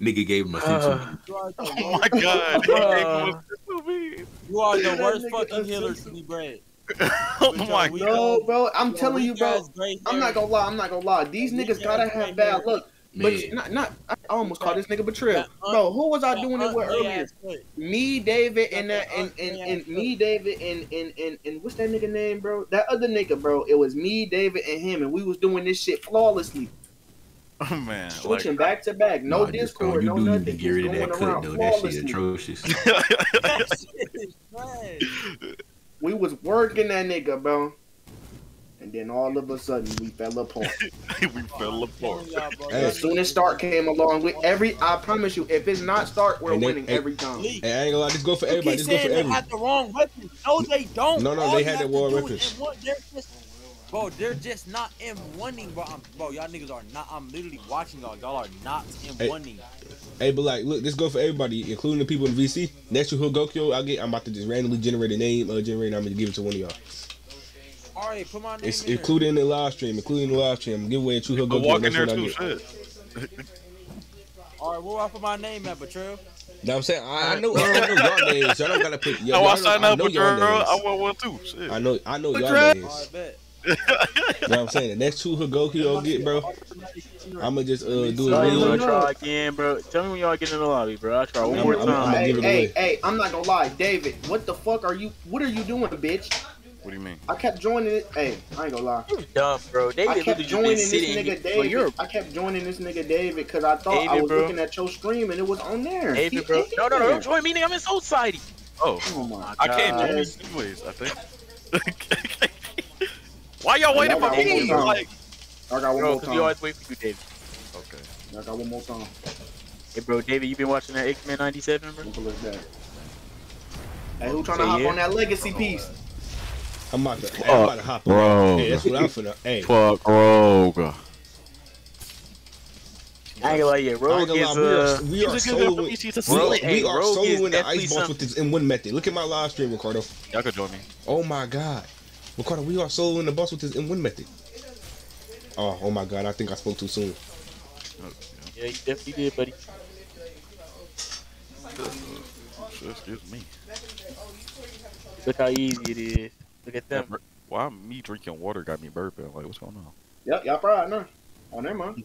nigga gave him a uh, Oh my God. Uh, you are the worst fucking healers to be bred. Oh my God. No, bro, I'm telling you, bro. I'm not gonna lie. I'm not gonna lie. These niggas gotta have bad luck. But not, not, I almost called this nigga Bvtrayel. Bro, who was I doing it with earlier? Me, David, and that, and, and, and, and me, David, and, and, and, and what's that nigga name, bro? That other nigga, bro. It was me, David, and him, and we was doing this shit flawlessly. Oh, man. Switching like, back to back. No nah, Discord, no nothing. Get rid of that clip, though. That shit atrocious. That shit is trash. We was working that nigga, bro. And then all of a sudden, we fell apart. we fell apart. As soon as Stark came along, with every, I promise you, if it's not Stark, we're then, winning hey, every time. Hey, I ain't gonna lie, just go for everybody. Just go for everybody. They had the wrong weapons. No, they don't. No, no, all they had the wrong weapons. They're just, bro, they're just not M one-ing, bro. I'm, bro, y'all niggas are not. I'm literally watching y'all. Y'all are not M one-ing. Hey, hey, but like, look, this go for everybody, including the people in V C. Next to Hogyoku, I get. I'm about to just randomly generate a name, uh, generate. And I'm gonna give it to one of y'all. All right, put my name it's in including there. the live stream, including the live stream. Give away two. He'll go walk in there too. Shit. All right, where I put my name at, Bvtrayel? Now I'm saying I, I know I don't know y'all names. Y'all don't gotta pick. Yo, oh, I signed up with Bvtrayel. I want one too. Shit. I know, I know y'all names. All right, bet. You know what I'm saying? The next two Hogyoku I'll get, bro. I'ma just uh do it real. Try again, bro. Tell me when y'all get in the lobby, bro. I'll try one I'm, more I'm, time. I'm hey, hey, hey, I'm not gonna lie, David. What the fuck are you? What are you doing, bitch? What do you mean? I kept joining it. Hey, I ain't gonna lie. You dumb, bro. David, I kept joining this nigga David. Bro, I kept joining this nigga David because I thought David, I was bro. looking at your stream and it was on there. David, he, bro. He, no, no, no, don't join me. Nigga. I'm in Society. Oh. Oh my God. I can't join this anyways, I think. Why y'all waiting for me? Time. Like, I got one bro, more time. You always wait for you, David. Okay. I got one more time. Hey, bro, David, you been watching that X Men ninety-seven, bro? Look at that. Hey, who trying to hop yeah. on that legacy piece? I'm about to, hey, I'm about to hop on. Hey, that's what I'm finna. Hey. Fuck, Rogue. I ain't gonna lie, yeah. Rogue is uh, we are soloing the ice balls with this M one method. Look at my live stream, Ricardo. Y'all can join me. Oh my God. Ricardo, we are soloing the boss with this M one method. Oh, oh my God! I think I spoke too soon. Yeah, you definitely did, buddy. Excuse me. Look how easy it is. Look at them. Why me drinking water got me burping? Like, what's going on? Yep, y'all probably know. On there, man.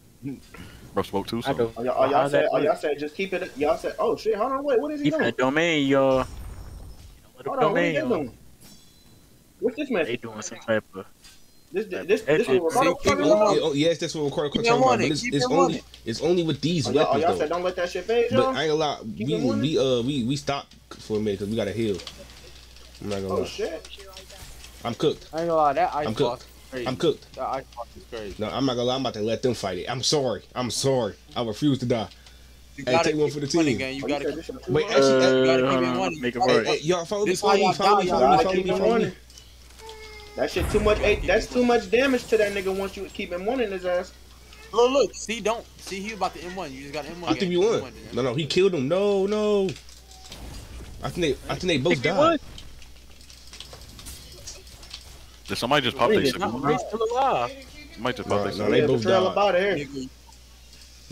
Bro spoke too soon. Oh, y'all said, oh, y'all said, just keep it. Y'all said, oh shit, hold on, wait, what is he doing? Keep the domain, y'all. Hold on, what are you doing? What's this man? They doing some type of. This, this, this, this oh, yes, that's what we're recording. It's, it's only, it's only with these oh, weapons. Y'all said don't let that shit fade, y'all. But I ain't gonna lie, we, we, uh, we, we stopped for a minute because we gotta heal. I'm not gonna oh, lie. Shit. I'm cooked. I ain't gonna lie, that ice I'm cooked. Is crazy. I'm cooked. That ice is crazy. No, I'm not gonna lie. I'm about to let them fight it. I'm sorry. I'm sorry. I refuse to die. You hey, take one for the team. Again. You oh, gotta keep it. Wait, actually, uh, you gotta keep it one. Make it work. Y'all follow me. Follow me. Follow me. Follow me. Follow me. That shit too much. Hey, that's too much damage to that nigga once you keep M one in his ass. Look, look. See, don't. See, he about to M one. You just got M one. I think you won. No, no, he killed him. No, no. I think they, I think they both died. Did somebody just pop their signal? They still alive. Somebody just pop their signal. No, they both died.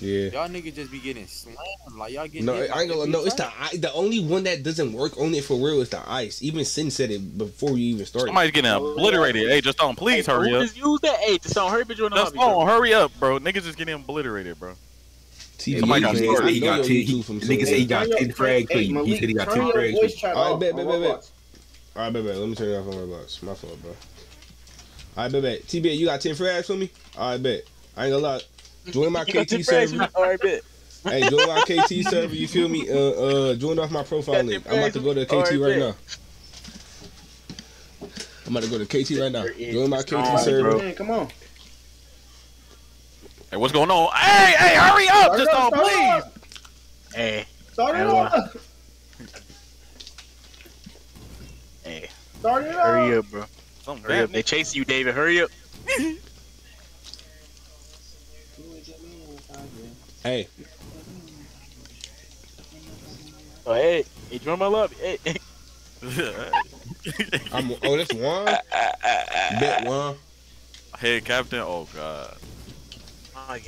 Yeah. Y'all niggas just be getting slammed. Like y'all getting. No, I ain't gonna. No, it's the the only one that doesn't work on it for real is the ice. Even Sin said it before we even started. Somebody's getting obliterated. Hey, just don't please hurry up. Just use that. Hey, just don't hurry up. Just don't hurry up, bro. Niggas is getting obliterated, bro. Somebody got started. He got ten. Niggas say he got ten frags. He said he got ten frags. All right, bet, bet, bet, bet. All right, bet, bet. Let me turn it off on Robux. My fault, bro. All right, bet, bet. T B, you got ten frags for me? All right, bet. I ain't gonna lie. Join my K T server. Hey, join my K T server. You feel me? Uh, uh, join off my profile link. I'm about to go to K T right now. I'm about to go to K T right now. Join my K T server. Man, come on. Hey, what's going on? Hey, hey, hurry up, just don't please. Hey. Start it up. Hey. Start it up. Hurry up, bro. Hurry up. They chasing you, David. Hurry up. Hey. Oh, hey. Hey, join my lobby. Hey. I'm, oh, that's one? Uh, uh, uh, Bet one. Hey, Captain. Oh, God.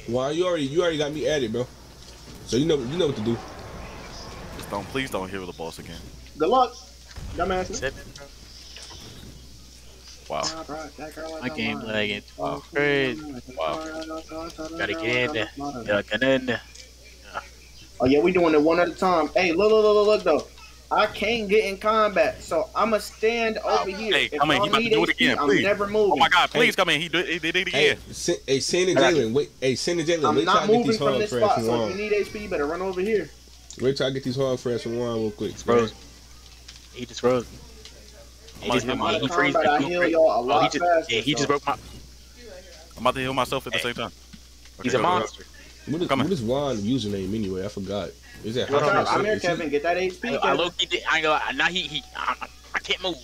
Well, you already you already got me added, bro. So you know you know what to do. Just don't, please don't hit with the boss again. Good luck. Dumbass. Wow. My game lagging. Wow. Crazy. Wow. Gotta get in there. Yeah, get in there. Yeah. Oh yeah, we doing it one at a time. Hey, look, look, look, look, though. I can't get in combat, so I'ma stand oh, over here. Hey, if come in. He about to do it again. Please. I'm never moving. Oh my God, please hey. Come in. He did it again. Hey, send hey, and Jalen. Wait, hey, send and Jalen. I'm wait not moving from this spot. So long. If you need H P, you better run over here. Wait till I get these hard frags from Warren real quick. Bro. He just froze. He just, I'm he, freeze, I heal y'all a lot oh, he just, faster, yeah, he so. Just broke my. I'm about to heal myself at the hey. Same time. Okay, he's a monster. What is, what is Ron's username anyway? I forgot. Is that? How I'm, I'm here, Kevin. He... Get that H P. I, I low key did. I ain't gonna lie. Now he he. I, I can't move.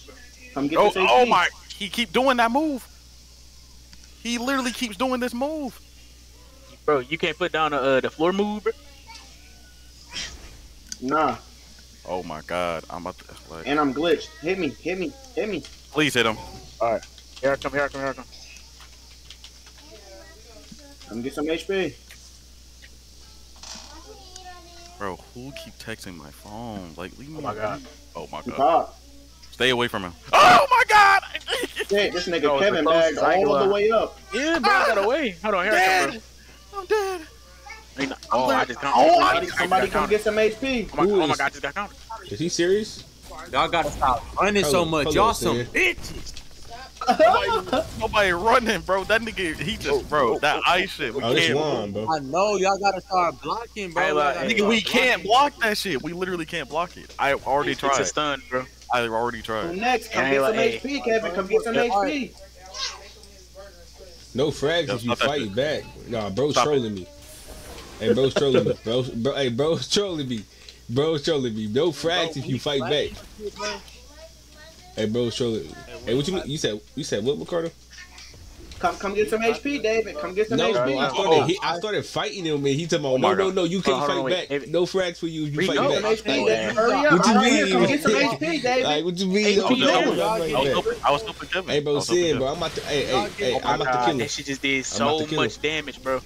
Come get oh, this H P. Oh my! He keep doing that move. He literally keeps doing this move. Bro, you can't put down the uh, the floor move, bro. Nah. Oh my God, I'm about to. Like... And I'm glitched. Hit me, hit me, hit me. Please hit him. All right. Here I come, here I come, here I come. Let me get some H P. Bro, who keep texting my phone? Like, leave me. Oh my God. Me. Oh my God. Pop. Stay away from him. Oh my God! Shit, this nigga no, Kevin bagged all the way up. Yeah, bro, I got away. Hold on, here dead. I come, bro. I'm dead. Oh, I just got oh, somebody, somebody come get some H P. Oh my, oh my God, I just got counted. Is he serious? Y'all gotta stop running so much. Y'all some bitches. Nobody, nobody running, bro. That nigga, he just, bro, that ice shit. We oh, can't one, bro. I know, y'all gotta start blocking, bro. Hey, like, nigga, we can't block that shit. We literally can't block it. I already tried. It's a stun, bro. I already tried. Well, next, come hey, get like, some hey. H P, Kevin. Come get some yeah. H P. No frags if you fight back. Nah, bro's trolling me. Hey, bro's trolling me. Bro, bro, hey, bro's trolling me. Bro's trolling me. No frags if you fight back. Hey, bro's trolling me. Hey, what you mean? You said, you said what, Ricardo? Come, come get some H P, David. Come get some no, H P. No, I started, oh, he, I started fighting him, and he told me, oh, no, no, no, you can't oh, fight on, back. If, no frags for you. You fight no, back. H P, yeah. Hurry up. What you mean? Come get some H P, David. Like, what you mean? H P, David. I was hoping Kevin. Hey, bro, Sin, bro. I'm about to, hey, hey, hey, I'm about to kill him. That shit just did so much damage, bro.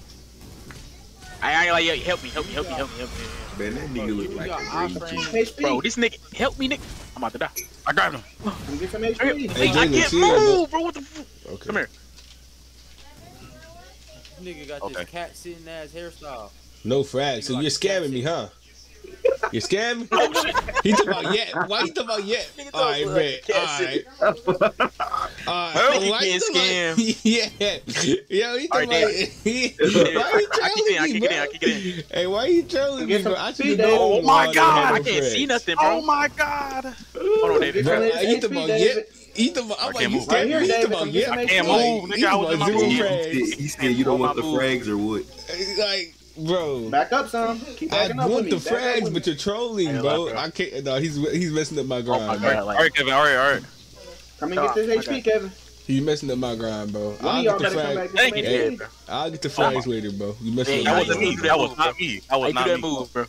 I ain't like, yo, help me, help me, help me, help me, help me. Man, that nigga look like H P. Bro, this nigga, help me, nigga. I'm about to die. I got him. Come get some H P. I can't move, bro. What the fuck? Come here. Nigga got okay. This cat sitting ass hairstyle. No frags. So like you're scamming me, huh? You're scamming? Oh shit. He talking about yet. Why he talking about yet? Alright, man. Alright. Alright. He getting scammed. Yeah. Yo, he talking about it. Why you trolling me, bro? I can get in. I can get in. Hey, why you trolling me, bro? I should've known. Oh my god. I can't see nothing, bro. Oh my god. Hold on, David. You talking about yet? Ethan, I'm like, you scared me. Ethan, yeah, I can't move. Nigga, I was in my room. He said you don't want the frags or what? Like, bro. Back up, son. Keep backing up with me. I want the frags, but you're trolling, bro. I can't. No, he's he's messing up my grind. All right, Kevin. All right, all right. Come and get this H P, Kevin. He's messing up my grind, bro. I'll get the frags. I'll get the frags later, bro. You messing up my grind. That was not me. That was not me. I was not move, bro.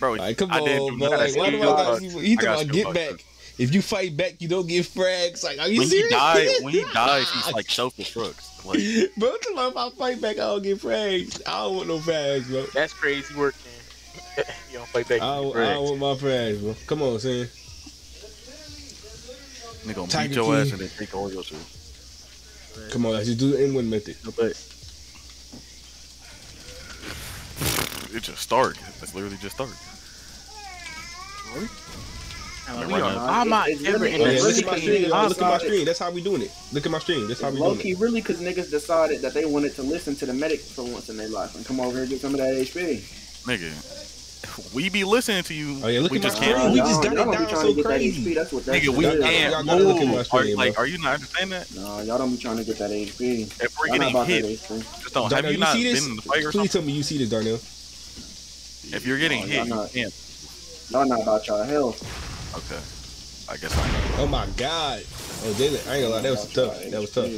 Bro, I come on, bro. Why do I got you? Ethan, I'll get back. If you fight back, you don't get frags. Like, are you when serious? He died, when he died, he's like choked with crooks. Like, bro, if I fight back, I don't get frags. I don't want no frags, bro. That's crazy work, man. You don't fight back. I don't, I don't want my frags, bro. Come on, son. Nigga gonna Tiger beat your King. Ass and then take all your shit. Man. Come on, let's just do the N one method. No bet. It's just Stark. It's literally just Stark. What? Like, right I'm not ever in this. Look at my stream. That's how we doing it. Look at my stream. That's how we doing it. Low key, really, because niggas decided that they wanted to listen to the medics for once in their life and come over here and get some of that H P. Nigga, we be listening to you. Oh yeah, look we at just my can't. Stream. We just got it down so crazy. That H P. That's what that nigga, we can't move. Are, like, are you not understanding that? No, y'all don't be trying to get that H P. If we're getting hit, just don't. Have you not been in the fight or something? Please tell me you see this, Darnell. If you're getting hit, you can't. Y'all not about y'all health. Okay, I guess I know. Oh my god. Oh, Jalen, I ain't gonna lie, that was tough. That was tough.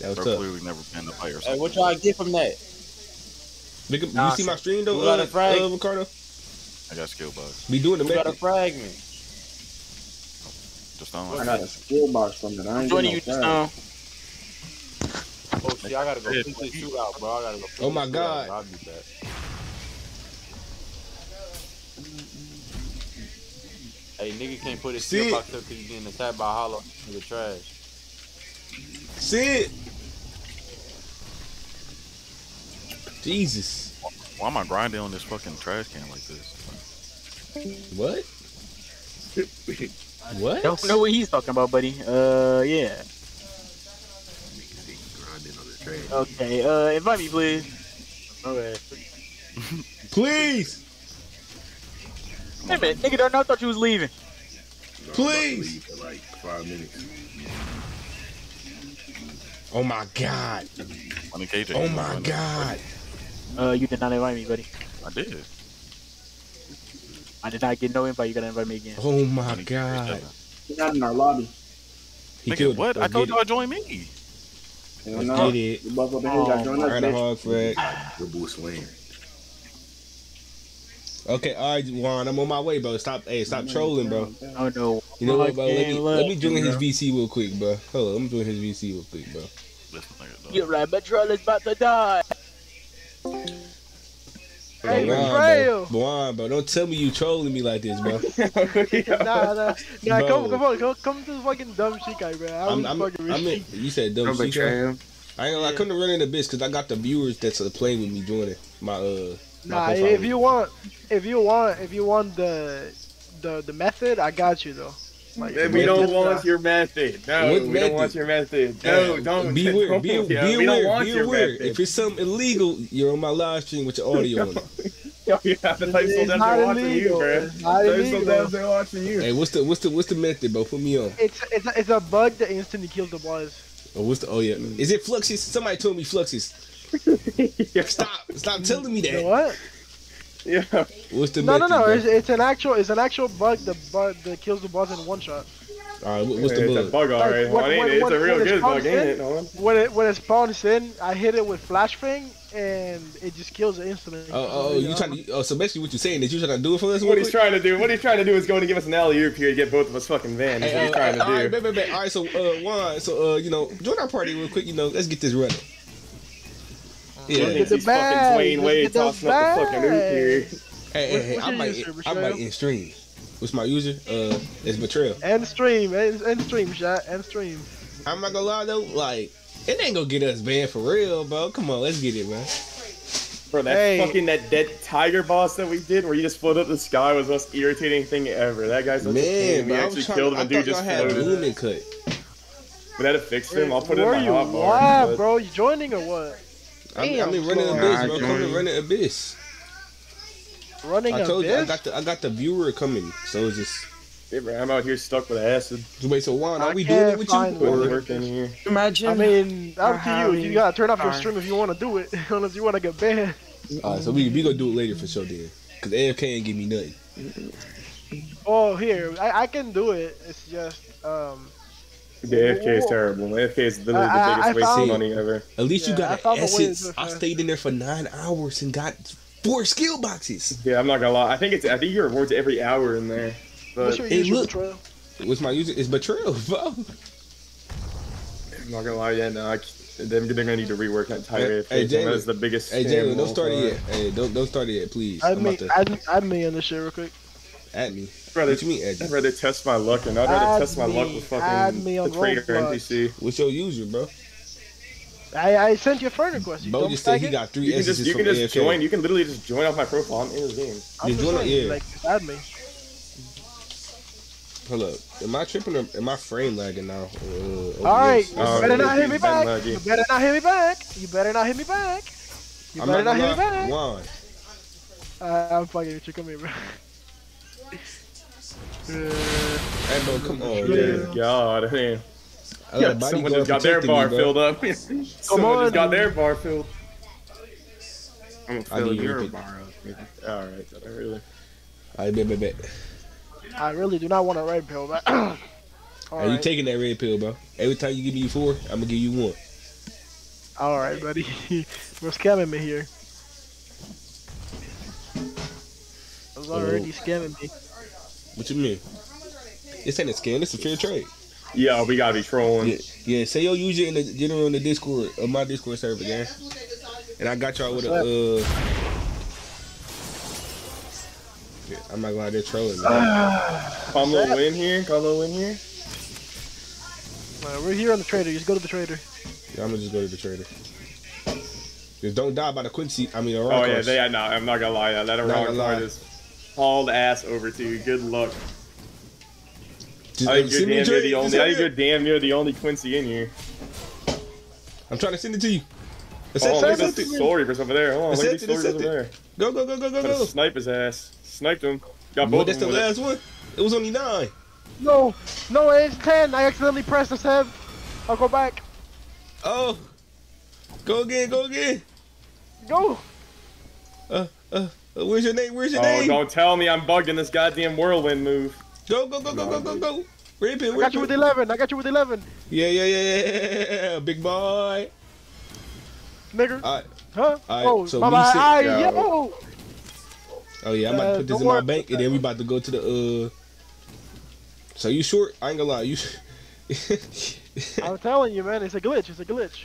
That was tough. We've never been the players. Hey, what y'all get from that? Nigga, nah, you see my stream though, uh, uh, Ricardo? I got skill box. We doing the method. You gotta frag me. Just don't I got a skill box from that. I ain't doing you just now. Oh, see, I gotta go shoot this shootout, bro. I gotta go. Oh my god. I'll be back. Hey, nigga can't put his skill box up because he's getting attacked by hollow. Nigga trash. See it? Jesus. Why am I grinding on this fucking trash can like this? What? What? I don't know what he's talking about, buddy. Uh, yeah. Okay, uh, invite me, please. Okay. Please! Wait a minute, nigga Darnell thought you was leaving. No, please. For like five minutes. Oh my god. Oh my god. Uh, you did not invite me, buddy. I did. I did not get no invite. You gotta invite me again. Oh my god. He's not in our lobby. He nigga, what? I told y'all join me. Hell no. Let's get it. Oh, good boy slam. Okay, all right, Juan, I'm on my way, bro. Stop, hey, stop trolling, bro. Oh no, you know what, bro? Let me, let me join his V C real quick, bro. Hold on, I'm doing his V C real quick, bro. You're right, Bvtrayel is about to die. Hey, Bvtrayel. Juan, bro, don't tell me you trolling me like this, bro. Nah, nah, nah, come, come on, come, come to the fucking dumb shit guy, bro. I'm, I'm, I'm in, you said dumb shit guy. I ain't gonna lie, I couldn't run in the bitch because I got the viewers that's playing with me joining my uh. Nah, if you want, if you want, if you want the, the, the method, I got you though. Like, we, we don't want your method. No, we don't want your method. No, don't. Be weird. Be aware. Be aware. If it's something illegal, you're on my live stream with your audio on. Yo, you have the Type Soul down there watching you, bro. Type Soul down there watching you. Hey, what's the what's the what's the method, bro? Put me on. It's it's a, it's a bug that instantly kills the boss. Oh, what's the oh yeah? Is it Fluxus? Somebody told me Fluxus. Stop! Stop telling me that. You know what? Yeah. What's the no, no, no. It's, it's an actual, it's an actual bug that, that kills the boss in one shot. Alright, what's the bug? It's a bug already. Like, when, when, it? It's when, a real good bug, ain't it? No? When it when it spawns in, I hit it with Flash Ring, and it just kills it instantly. Oh, oh, oh you trying to, oh, so basically what you're saying is you trying to do it for us? What, what he's trying to do, what he's trying to do is going to give us an alley-oop here to get both of us fucking banned. That's hey, what uh, he's trying to all do. Alright, right, all right, so, uh, Juan, so, uh, you know, join our party real quick, you know, let's get this running. Yeah. Get the bag. Fucking Dwayne Wade tossing up the fucking oop here. Hey, hey, hey, I might, I might in stream. What's my user? Uh, it's Bvtrayel. And stream, and, and stream, shot, and stream. I'm not gonna lie though, like it ain't gonna get us banned for real, bro. Come on, let's get it, man. Bro, that hey. fucking that dead tiger boss that we did, where you just floated up the sky, was the most irritating thing ever. That guy's such man, a man. I actually trying, killed him, and dude just floated. Cut. But that fixed him. I'll put it in my hotbar. Why, but... bro? You joining or what? I'm, Damn, I'm in running abyss, nah, bro. Come in running abyss. Running I told abyss? you I got the I got the viewer coming, so it's just. Hey, bro, I'm out here stuck with acid. Wait, so Juan, are I we doing it with you? Or working here? Imagine. I mean, up to you. You gotta turn off your stream if you wanna do it, unless you wanna get banned. Alright, so we we gonna do it later for sure, then, cause A F K ain't give me nothing. Oh, here I I can do it. It's just um. The A F K is terrible. A F K is literally the I, biggest I, I waste of money ever. At least yeah, you got assets. I stayed in there for nine hours and got four skill boxes. Yeah, I'm not gonna lie. I think it's I think you rewards every hour in there. But what's your user, hey, Bvtrayel? What's my user? It's Bvtrayel, bro. I'm not gonna lie, yeah, no, I they're gonna need to rework that entire hey, hey, That is the biggest. Hey, Jalen, don't start it yet. Hey, don't don't start it yet, please. Add me, to... add, add me in this shit real quick. At me. Brother, what you mean, I'd rather test my luck, and I'd rather add test my me, luck with fucking the traitor N P C. What's your user, bro? I, I sent you a friend request. You Bo just said he it? got three you can just, you can just join. You can literally just join off my profile. I'm in his game. I'm just join, yeah. Like, add me. Hold up. Am I tripping or am I frame lagging now? Uh, Alright. You better right, not hit me back. Laggy. You better not hit me back. You better not hit me back. You I'm better not, not hit me back. Why? Uh, I'm fucking with you. Come here, bro. Hey, bro, come on. Dear God, man. Yeah, someone just got their bar me, filled up. Someone on, just got their bar filled. I'm gonna fill your bar up. Alright, I really. I bet, bet, bet. I really do not want a red pill, but. Are right. you taking that red pill, bro? Every time you give me four, I'm gonna give you one. Alright, buddy. We're scamming me here. I was already oh. scamming me. What you mean? This ain't a scam, it's a fair trade. Yeah, we gotta be trolling. Yeah, yeah, say your user in the general in the Discord of uh, my Discord server, gang. And I got y'all with a. Uh... Yeah, I'm not gonna they're trolling. Uh, Call no win here. Call no win here. Right, we're here on the trader. Just go to the trader. Yeah, I'm gonna just go to the trader. Just don't die by the Quincy. I mean, the wrong. Oh yeah, they are not. I'm not gonna lie. That wrong card is hauled ass over to you. Good luck. I think you're damn near the only. I think you're damn near the only Quincy in here. I'm trying to send it to you. Oh, look at this story over there. Hold on, look at this story over there. Go, go, go, go, go, go. Snipe his ass. Sniped him. Got both. That's the last one. It was only nine. No, no, it's ten. I accidentally pressed the sub. I'll go back. Oh, go again, go again. Go. Uh, uh, where's your name? Where's your name? Oh, don't tell me I'm bugging this goddamn whirlwind move. Go, go, go, go, go, go, go. Rip it, rip it. I got you with eleven. I got you with eleven. Yeah, yeah, yeah, yeah. Big boy. Nigga. All right. Huh? All right. Oh, so bye bye. All right, yeah. Oh. oh, yeah. I'm about to put uh, this in worry. my bank, and then we about to go to the, uh. So you short? I ain't gonna lie. You. I'm telling you, man. It's a glitch. It's a glitch.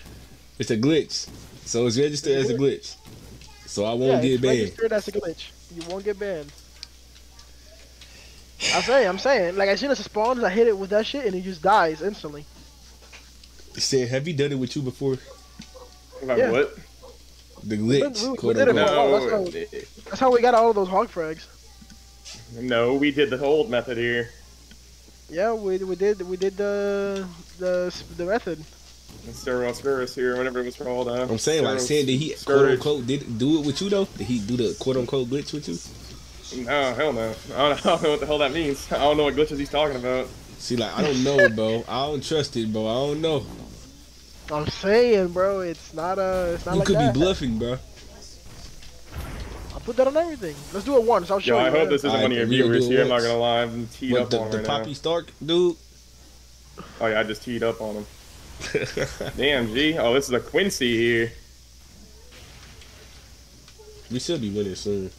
It's a glitch. So it's registered it's a as a glitch. So I won't yeah, get banned. Registered as a glitch. You won't get banned. I'm saying, I'm saying. Like, as soon as it spawns, I hit it with that shit, and it just dies instantly. Sin, have you done it with you before? Like yeah. what? The glitch. We, we, quote we did it no. that's, how, that's how we got all of those hog frags. No, we did the old method here. Yeah, we we did we did the the the method. Sterile Scourge here, whatever it was called. Uh, I'm saying, like, Sin, did he quote unquote did do it with you though? Did he do the quote unquote glitch with you? No, hell no. I don't, I don't know what the hell that means. I don't know what glitches he's talking about. See, like, I don't know, bro. I don't trust it, bro. I don't know. I'm saying, bro, it's not a. It's not you like could that. be bluffing, bro. I'll put that on everything. Let's do it once. I'll show Yo, you. I hope this isn't right, one of your viewers here. I'm not gonna lie. I'm teed up on the, right the Poppy now. Stark dude. Oh yeah, I just teed up on him. Damn, G. Oh, this is a Quincy here. We should be winning soon.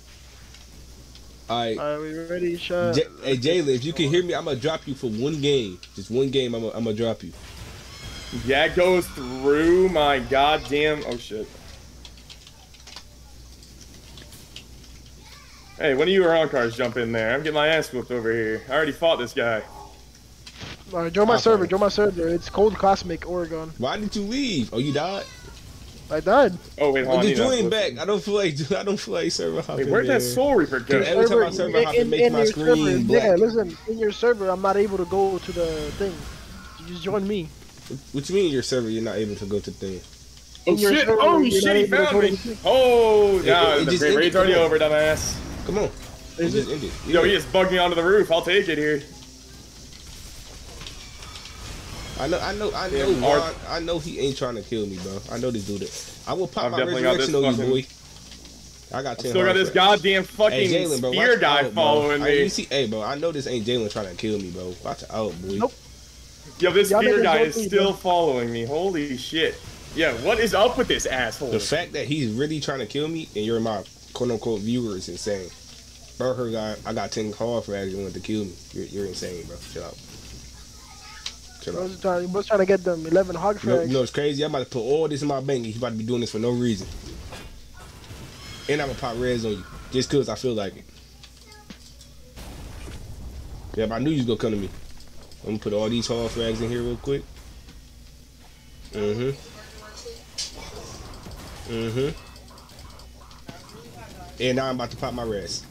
Alright. Are we ready, Sean? J hey, Jalen, if you can hear me, I'm going to drop you for one game. Just one game, I'm going to drop you. That goes through my goddamn... Oh, shit. Hey, when do you round cards jump in there? I'm getting my ass whooped over here. I already fought this guy. Alright, join my server. Join my server. It's Cold Cosmic, Oregon. Why did you leave? Oh, you died? I died. Oh wait, hold on. Dude, you ain't back. I don't feel like. I don't feel like server hopping. Wait, where's that Soul Reaper go? Every time I server hop, it makes my screen black. Yeah, listen. In your server, I'm not able to go to the thing. You just join me. What you mean, in your server? You're not able to go to the thing. Oh shit! Oh shit! He found me. Oh, nah, the raid's already over, dumbass. Come on. It just ended. Yo, he just bugged me onto the roof. I'll take it here. I know, I know, I know, yeah, Ron, I know he ain't trying to kill me, bro. I know this dude. That. I will pop I've my resurrection on fucking... you, boy. I got ten. Still got this goddamn fucking hey, Jalen, bro, spear guy out, following me. I, you see, hey, bro, I know this ain't Jalen trying to kill me, bro. Watch out, boy. Nope. Yo, this spear guy is me, still bro. following me. Holy shit. Yeah, what is up with this asshole? The fact that he's really trying to kill me and you're my quote-unquote viewer is insane. Burger guy, I got ten calls for asking him to kill me. You're, you're insane, bro. Chill out. I was trying, trying to get them eleven hog frags. No, you know it's crazy. I'm about to put all this in my bank. He's about to be doing this for no reason. And I'm going to pop reds on you. Just because I feel like it. Yeah, but I knew you was going to come to me. I'm going to put all these hog frags in here real quick. Mm-hmm. Mm-hmm. And now I'm about to pop my reds.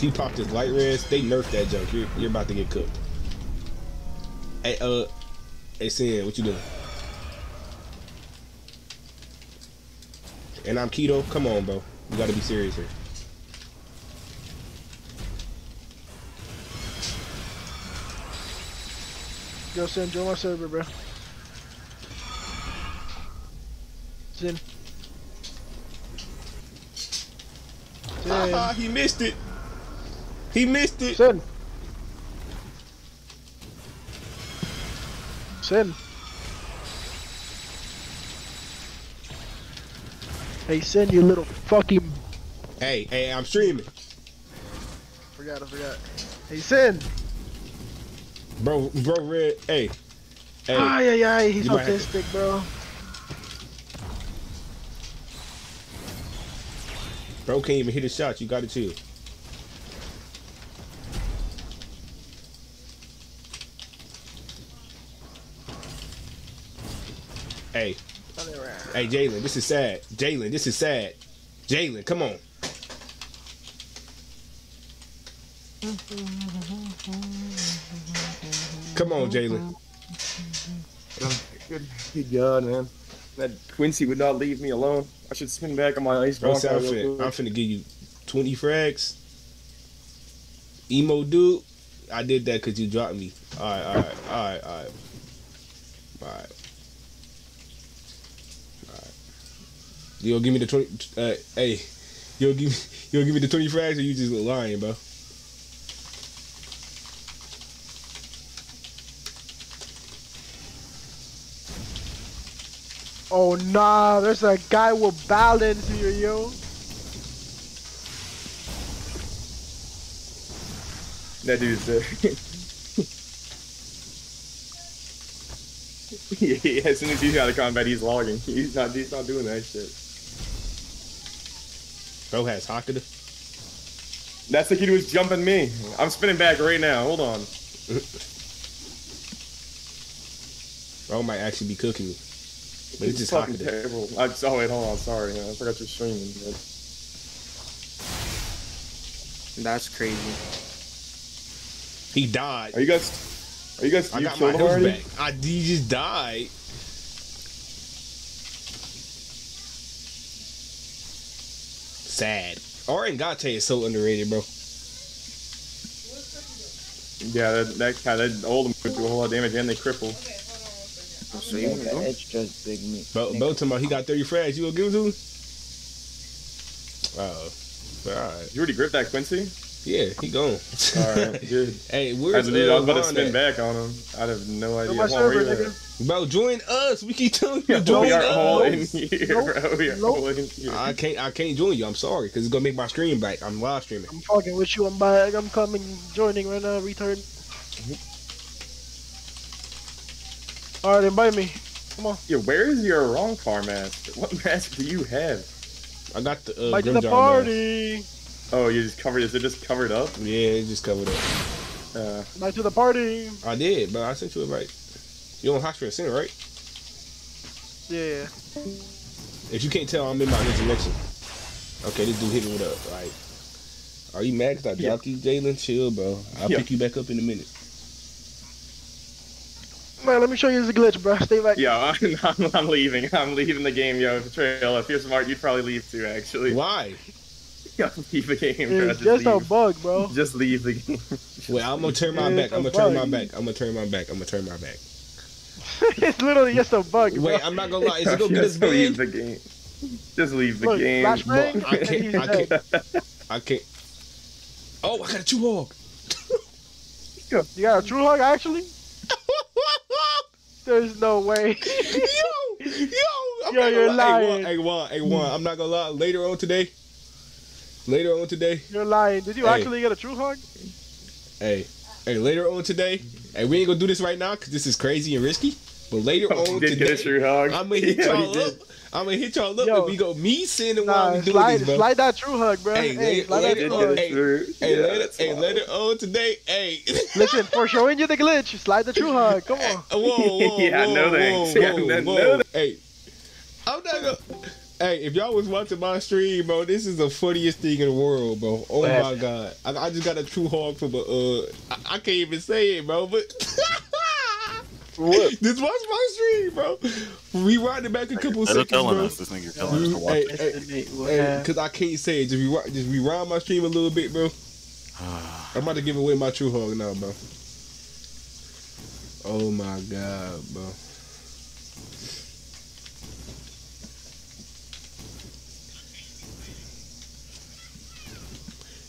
You popped his light reds. They nerfed that junk. You're, you're about to get cooked. Hey, uh, hey, Sin, what you doing? And I'm keto. Come on, bro. You gotta be serious here. Yo, Sin, join my server, bro. Sin. Sin. Haha, he missed it. He missed it. Sin. Sin. Hey, Sin, you little fucking. Hey, hey, I'm streaming. Forgot, I forgot. Hey, Sin. Bro, bro, red. Hey. Hey. Ay, ay, ay. He's autistic, to... bro. Bro can't even hit his shots. You got it too. Hey, hey, Jalen, this is sad. Jalen, this is sad. Jalen, come on. Come on, Jalen. Good, good God, man. That Quincy would not leave me alone. I should spin back on my ice box. I'm finna give you twenty frags. Emo dude, I did that because you dropped me. All right, all right, all right, all right. All right. Yo, give me the twenty. Uh, hey, yo, give me, yo, give me the twenty frags, or you just lying, bro? Oh nah, there's a guy with balance here, yo. That dude's there. Yeah, as soon as he's out of combat, he's logging. He's not, he's not doing that shit. Bro has Hakuda. That's the kid who was jumping me. I'm spinning back right now. Hold on. Bro might actually be cooking me. But it's, it's just fucking Hakuda. Terrible. I just, oh, wait, hold on. Sorry. I forgot you're streaming. But... That's crazy. He died. Are you guys... Are you guys... I you got my health back. I, he just died. Sad. Oren Gatte is so underrated, bro. Yeah, that, that kind of old them do a whole lot of damage and they cripple. Okay, hold on one second. Edge just big me. Bo, Bo, he got thirty frags. You gonna give him to him? Uh oh. But all right. You already gripped that Quincy? Yeah, he gone. All right, good. Hey, where's I, uh, I was about to spin at? back on him. I have no idea. How server, nigga. Bro, join us. We keep telling you, join we are us. All in here, nope. bro. We are nope. all in here. I can't, I can't join you. I'm sorry, because it's gonna make my stream back. I'm live streaming. I'm talking with you. I'm back. I'm coming, joining right now. Return. Mm-hmm. All right, invite me. Come on. Yeah, where is your wrong car mask? What mask do you have? I got the. Uh, Grimmjow the party. Mask. Oh, you just covered. Is it just covered up? Yeah, it just covered up. Uh, Night to the party. I did, but I sent you it right. You on Hotspur and Sin, right? Yeah. If you can't tell, I'm in my insurrection. Okay, this dude hit me with up. All right. Are you mad? Cause I dropped yeah. you, Jalen. Chill, bro. I'll yeah. pick you back up in a minute. Man, let me show you the glitch, bro. Stay back. Yo, I'm, I'm, I'm leaving. I'm leaving the game, yo. Bvtrayel, if you're smart, you'd probably leave too, actually. Why? Leave the game, bro. Just, just leave. a bug, bro. Just leave the game. Wait, I'm gonna turn my it's back. I'm gonna turn my back. I'm gonna turn my back. I'm gonna turn my back. It's literally just a bug. Wait, bro. I'm not gonna lie. Is it gonna get us big? Leave the game. Just leave the Look, game. I can't. I can't. I can't. I can't. Oh, I got a true hog. You got a true hog actually? There's no way. Yo, yo, I'm yo, you're lying. Hey, one, hey, one. I'm not gonna lie. Later on today. Later on today. You're lying. Did you hey. actually get a true hog? Hey. Hey, later on today. Hey, we ain't gonna do this right now because this is crazy and risky. But later oh, on did today, get a true hog. I'm gonna hit y'all yeah, up. I'm gonna hit y'all up and we go me sending nah, while we do this, bro. Slide that true hug, bro. Hey, hey, slide that true hug. Hey, hey, yeah, later, hey later on today. Hey. Listen, for showing you the glitch, slide the true hug. Come on. Whoa, whoa, yeah, whoa, I know that. Yeah, I know that. Hey. I'm not gonna... Hey, if y'all was watching my stream, bro, this is the funniest thing in the world, bro. Oh my god, I, I just got a true hog from a. Uh, I, I can't even say it, bro. But what? Just watch my stream, bro. Rewind it back a couple seconds, telling bro. Us. This nigga telling us to watch it. Because I can't say it. Just rewind, just rewind my stream a little bit, bro. I'm about to give away my true hog now, bro. Oh my god, bro.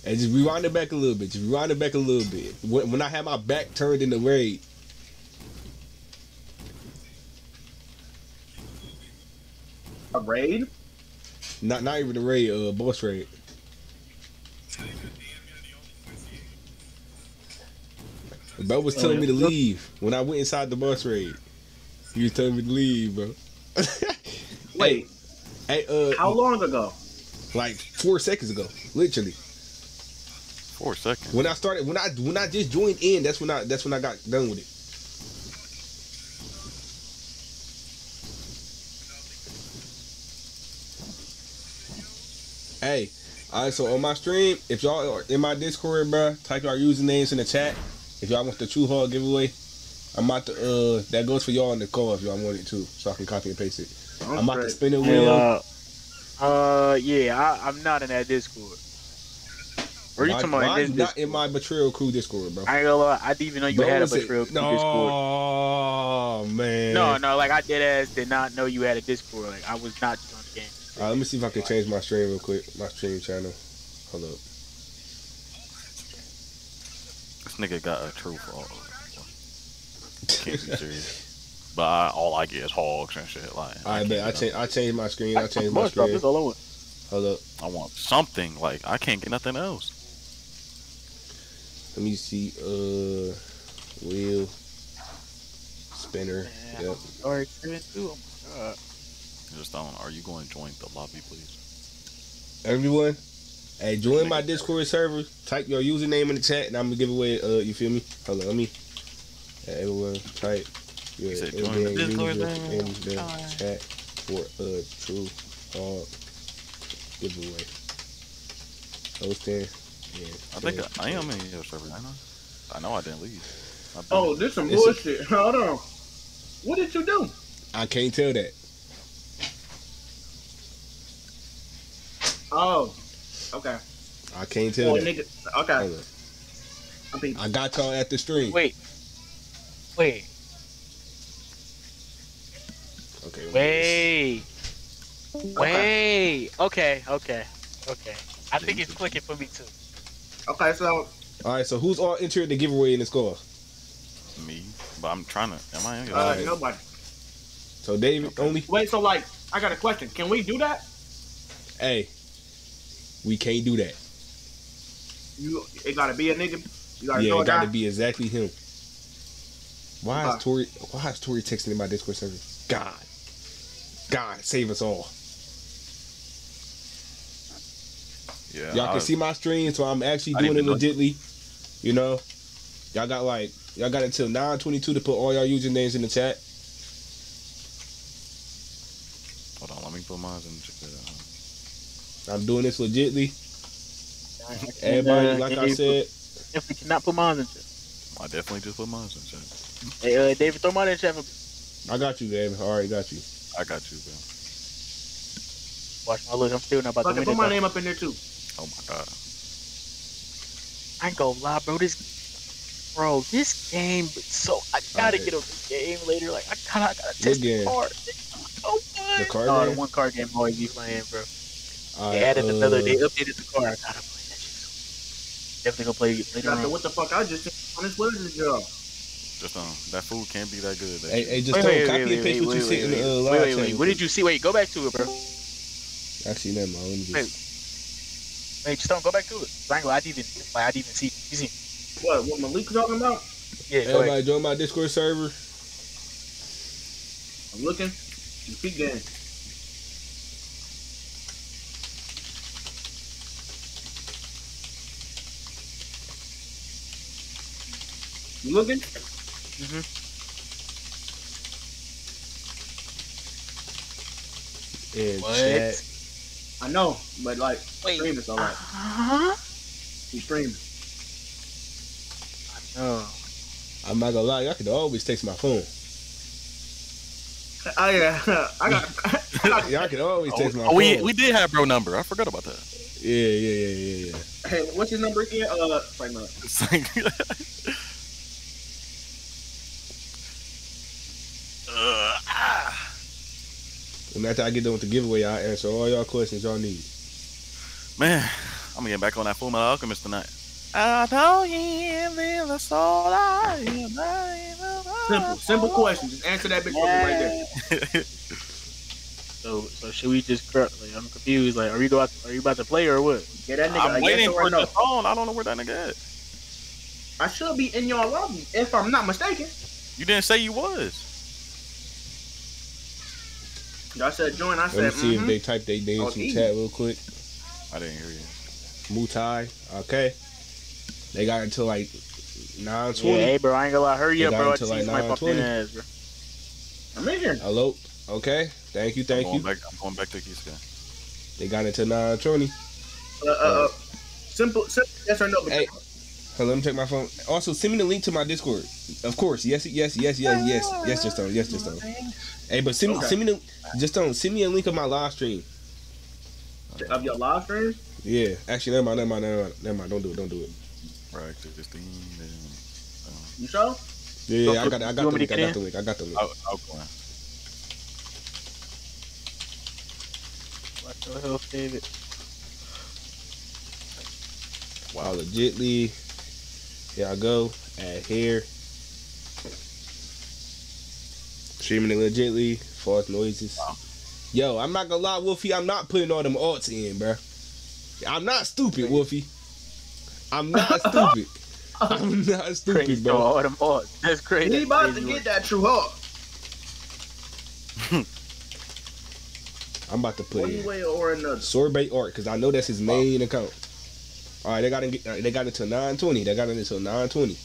And just rewind it back a little bit. Just rewind it back a little bit. When, when I had my back turned in the raid. A raid? Not not even a raid, uh, boss raid. Bro was telling me to leave when I went inside the boss raid. He was telling me to leave, bro. Wait. Hey, uh, how long ago? Like four seconds ago, literally. Four seconds. When I started, when I when I just joined in, that's when I that's when I got done with it. Hey, all right. So on my stream, if y'all are in my Discord, bro, type our usernames in the chat. If y'all want the true hog giveaway, I'm about to uh that goes for y'all in the call if y'all want it too, so I can copy and paste it. I'm, I'm about great. to spin it with hey, uh, uh yeah, I, I'm not in that Discord. Or you talking about in not in my Bvtrayel crew Discord, bro. I ain't gonna lie, I didn't even know you bro, had a Bvtrayel crew no, Discord. Oh man. No, no, like I did as did not know you had a Discord. Like I was not on the game. Alright, let me see if I can change my stream real quick. My stream channel. Hold up. This nigga got a true hog. Can't be serious. But I, all I get is hogs and shit. Like I bet I change I changed my screen. I, I changed my screen. All I want. Hold up. I want something. Like I can't get nothing else. Let me see, uh, wheel, spinner, man, yep. Sorry, too. Uh, just on, are you going to join the lobby, please? Everyone, hey, join my Discord server, type your username in the chat, and I'm going to give away, uh, you feel me? Hold on, let me, hey, everyone, type your username in the right. chat for a true hog giveaway. Hosting. Yeah, I think yeah, I, I am yeah. in your server. I know. I know I didn't leave. Oh, this some this bullshit. Is... Hold on. What did you do? I can't tell that. Oh. Okay. I can't tell oh, that. Nigga. Okay. I, think... I got y'all at the stream. Wait. Wait. Okay. Wait. Wait. Okay. Okay. Okay. Okay. I think it's clicking for me too. Okay, so. All right, so who's all entered the giveaway in the score? Me, but I'm trying to. Am I? In? Uh, right. Nobody. So David okay. only. Wait, so like, I got a question. Can we do that? Hey, we can't do that. You, it gotta be a nigga. You gotta yeah, know it gotta guy. be exactly him. Why uh, is Tori? Why is Tori texting in my Discord server? God, God, save us all. Yeah, y'all can see my stream, so I'm actually doing it legitly. You know, y'all got like y'all got until nine twenty-two to put all y'all usernames in the chat. Hold on, let me put mine in the chat. I'm doing this legitly. Everybody, and, uh, like I said, if we cannot put mine in chat, I definitely just put mine in chat. Hey, uh, David, throw mine in chat. I got you, David. I already got you. I got you, bro. Watch my look. I'm still not about to win. Put my name up in there too. Oh my god! I ain't gonna lie, bro. This, bro, this game. So I gotta right. get on this game later. Like I gotta, I gotta test the card. Oh what? The card. Oh, the one card game always be playing, bro. All they right, added uh, another. They updated the card. I gotta play that shit. Definitely gonna play it later on. Know what the fuck? I just on this Wizards job. Just um, that food can't be that good. That hey, hey, just wait, don't wait, copy wait, and paste what you see in the live chat. Wait, wait, wait. What did you see? Wait, go back to it, bro. Actually, never mind. Let me just. Hey, just don't go back to it. I didn't even, like, I didn't even see. You see. What? What Malik talking about? Yeah. Everybody join my Discord server. I'm looking. Speak game. You looking? Mm-hmm. And what? Chat. I know, but like, Wait. stream is alright. Uh-huh. We stream. I know. I'm not gonna lie, y'all could always text my phone. Oh yeah, I got. Y'all could always text my oh, phone. We we did have bro number. I forgot about that. Yeah, yeah, yeah, yeah, yeah. Hey, what's his number again? Uh, right now. uh, ah. And after I get done with the giveaway, I answer all y'all questions y'all need. Man, I'm getting back on that Fullmetal Alchemist tonight. I know you ain't the soul I am. Simple, simple question. Just answer that bitch yeah. right there. so, so should we just correctly? I'm confused. Like, are you about to, are you about to play or what? Yeah, that nigga. I'm waiting for the phone. I don't know where that nigga is. I should be in your lobby if I'm not mistaken. You didn't say you was. I said join. I Let said. Let me see mm-hmm. if they type their name in the chat real quick. I didn't hear you. Mutai. Okay. They got until like nine twenty. Yeah, hey, bro, I ain't gonna lie. Hurry they up, bro. Until like nine twenty. Ass, bro. I'm in here. Hello. Okay. Thank you. Thank I'm you. Back, I'm going back to Kiska. They got until nine twenty. Uh, uh, uh, simple, simple. Yes or no? Hey. Hello. Let me check my phone. Also, send me the link to my Discord. Of course. Yes. Yes. Yes. Yes. Yes. Yes. Just on. Yes. Just on. Hey, but send me, okay. send me the, just don't send me a link of my live stream. Of your live stream? Yeah. Actually, never mind, never mind, never mind, never mind. Don't do it, don't do it. Right, fifteen. Um, you sure? Yeah, yeah, I got, I got the link, I got the link, I got the link. I'll, I'll go on. What the hell, David? Wow, legitly. Here I go. Add here. Streaming it legitly, false noises. Wow. Yo, I'm not gonna lie, Wolfie, I'm not putting all them alts in, bro. I'm not stupid, Wolfie. I'm not stupid. I'm not stupid, crazy, bro. All them alts. That's crazy. He about to get that true heart. I'm about to put one in way or another. Sorbet Art, because I know that's his main wow. account. All right, they got it. They got it till nine twenty. They got it until nine twenty.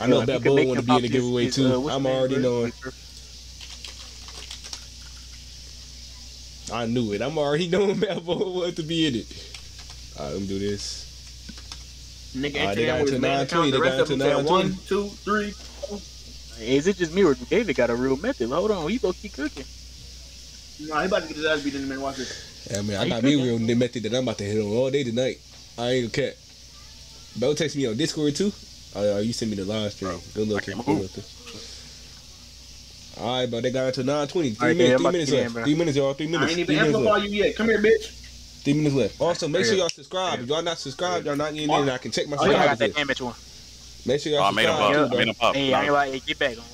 I know that boy want to be in the giveaway his, too. Uh, I'm already knowing. I knew it. I'm already knowing that boy wanted to be in it. All right, let me do this. Nigga, right, they got it to nine twenty. They got it to nine twenty. One, two, three, four. Hey, is it just me or David got a real method? Hold on, he gonna keep cooking. Nah, he about to get his ass beat in the minute. Watch this. Yeah, man, I got me real method that I'm about to hit on all day tonight. I ain't gonna cap. Bro, text me on Discord too. Oh, you sent me the live stream. Good looking. Good looking. All right, bro. They got it to nine twenty. Three right, minutes. Three minutes, in, three minutes, y'all. Three minutes. I ain't even answered you yet. Come here, bitch. Three minutes left. Also, make sure y'all subscribe. If y'all not subscribed, y'all not needing it. I can check my. Oh, y'all got that damage one. Make sure y'all subscribe. Oh, I made him up. Hey, I ain't like, get back on.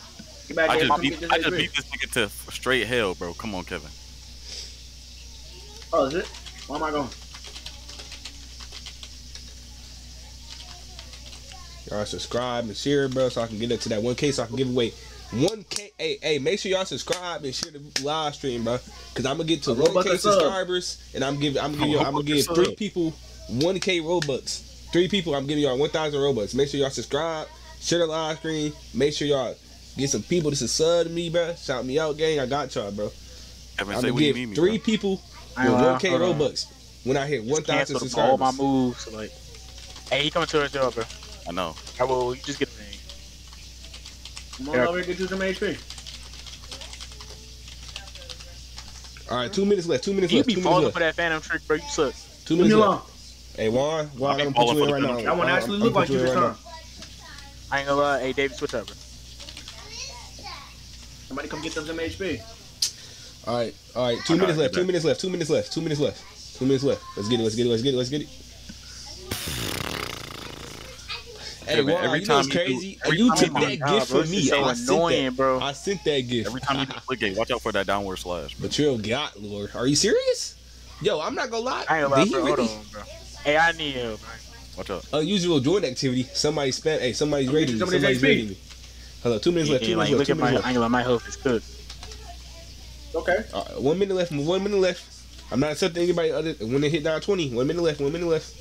Get back on. I just beat, I just beat this nigga to straight hell, bro. Come on, Kevin. Oh, is it? Where am I going? Y'all subscribe and share, bro, so I can get up to that one K, so I can give away one K. Hey, hey, make sure y'all subscribe and share the live stream, bro, because I'm gonna get to one K subscribers, and I'm giving, I'm giving, I'm gonna give three people one K Robux. Three people, I'm giving y'all one thousand Robux. Make sure y'all subscribe, share the live stream. Make sure y'all get some people to sub to me, bro. Shout me out, gang. I got y'all, bro. I'm gonna give three people with one K Robux when I hit one thousand subscribers. All my moves, like, hey, he coming to his job, bro. I know. I will. You just get the name. Come on over here, get you some H P. All right, two minutes left. Two minutes left. You be falling for that Phantom trick, bro. You suck. Two minutes left. Hey, Juan, Juan, I'm gonna put you in right now. That one actually look like you this time. I ain't gonna lie. Hey, David, switch up, bro. Somebody come get them some H P. All right, all right. Two minutes left. Two minutes left. Two minutes left. Two minutes left. Two minutes left. Let's get it. Let's get it. Let's get it. Let's get it. Hey, man, every time you crazy, do, you took that gift from me. I sent that. I sent that gift. Every time you do click it, watch out for that downward slash. But you're God, Lord. Are you serious? Yo, I'm not gonna lie. I ain't gonna lie, bro. Hold on, bro. Hey, I need you, bro. Watch out. Unusual joint activity. Somebody spam. Hey, somebody's raiding me. Somebody's raiding me. Hello, two minutes left. Two minutes left. Look at my angle. My health is good. Okay. One minute left. One minute left. I'm not accepting anybody other when they hit down twenty. One minute left. One minute left.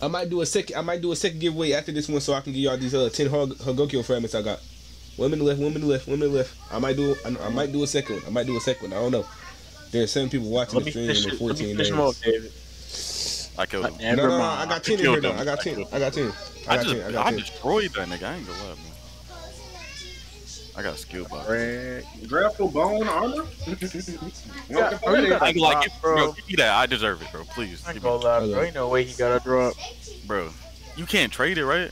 I might do a second. I might do a second giveaway after this one, so I can give y'all these uh, ten Hogyoku fragments I got. One minute left. One minute left. One minute left. I might do. I, I might do a second one. I might do a second one. I don't know. There's seven people watching the stream and fourteen. Let me more, David. I killed him. No, no, no, I got ten in here though. I got ten. I got ten. I got ten. I got ten. I destroyed that nigga. I ain't gonna lie, man. I got a skill box. Grapple bone armor. Yeah, bro, you I like it, bro. bro. Give me that. I deserve it, bro. Please. I ain't gonna lie, bro. Ain't no way he got a drop, bro. You can't trade it, right?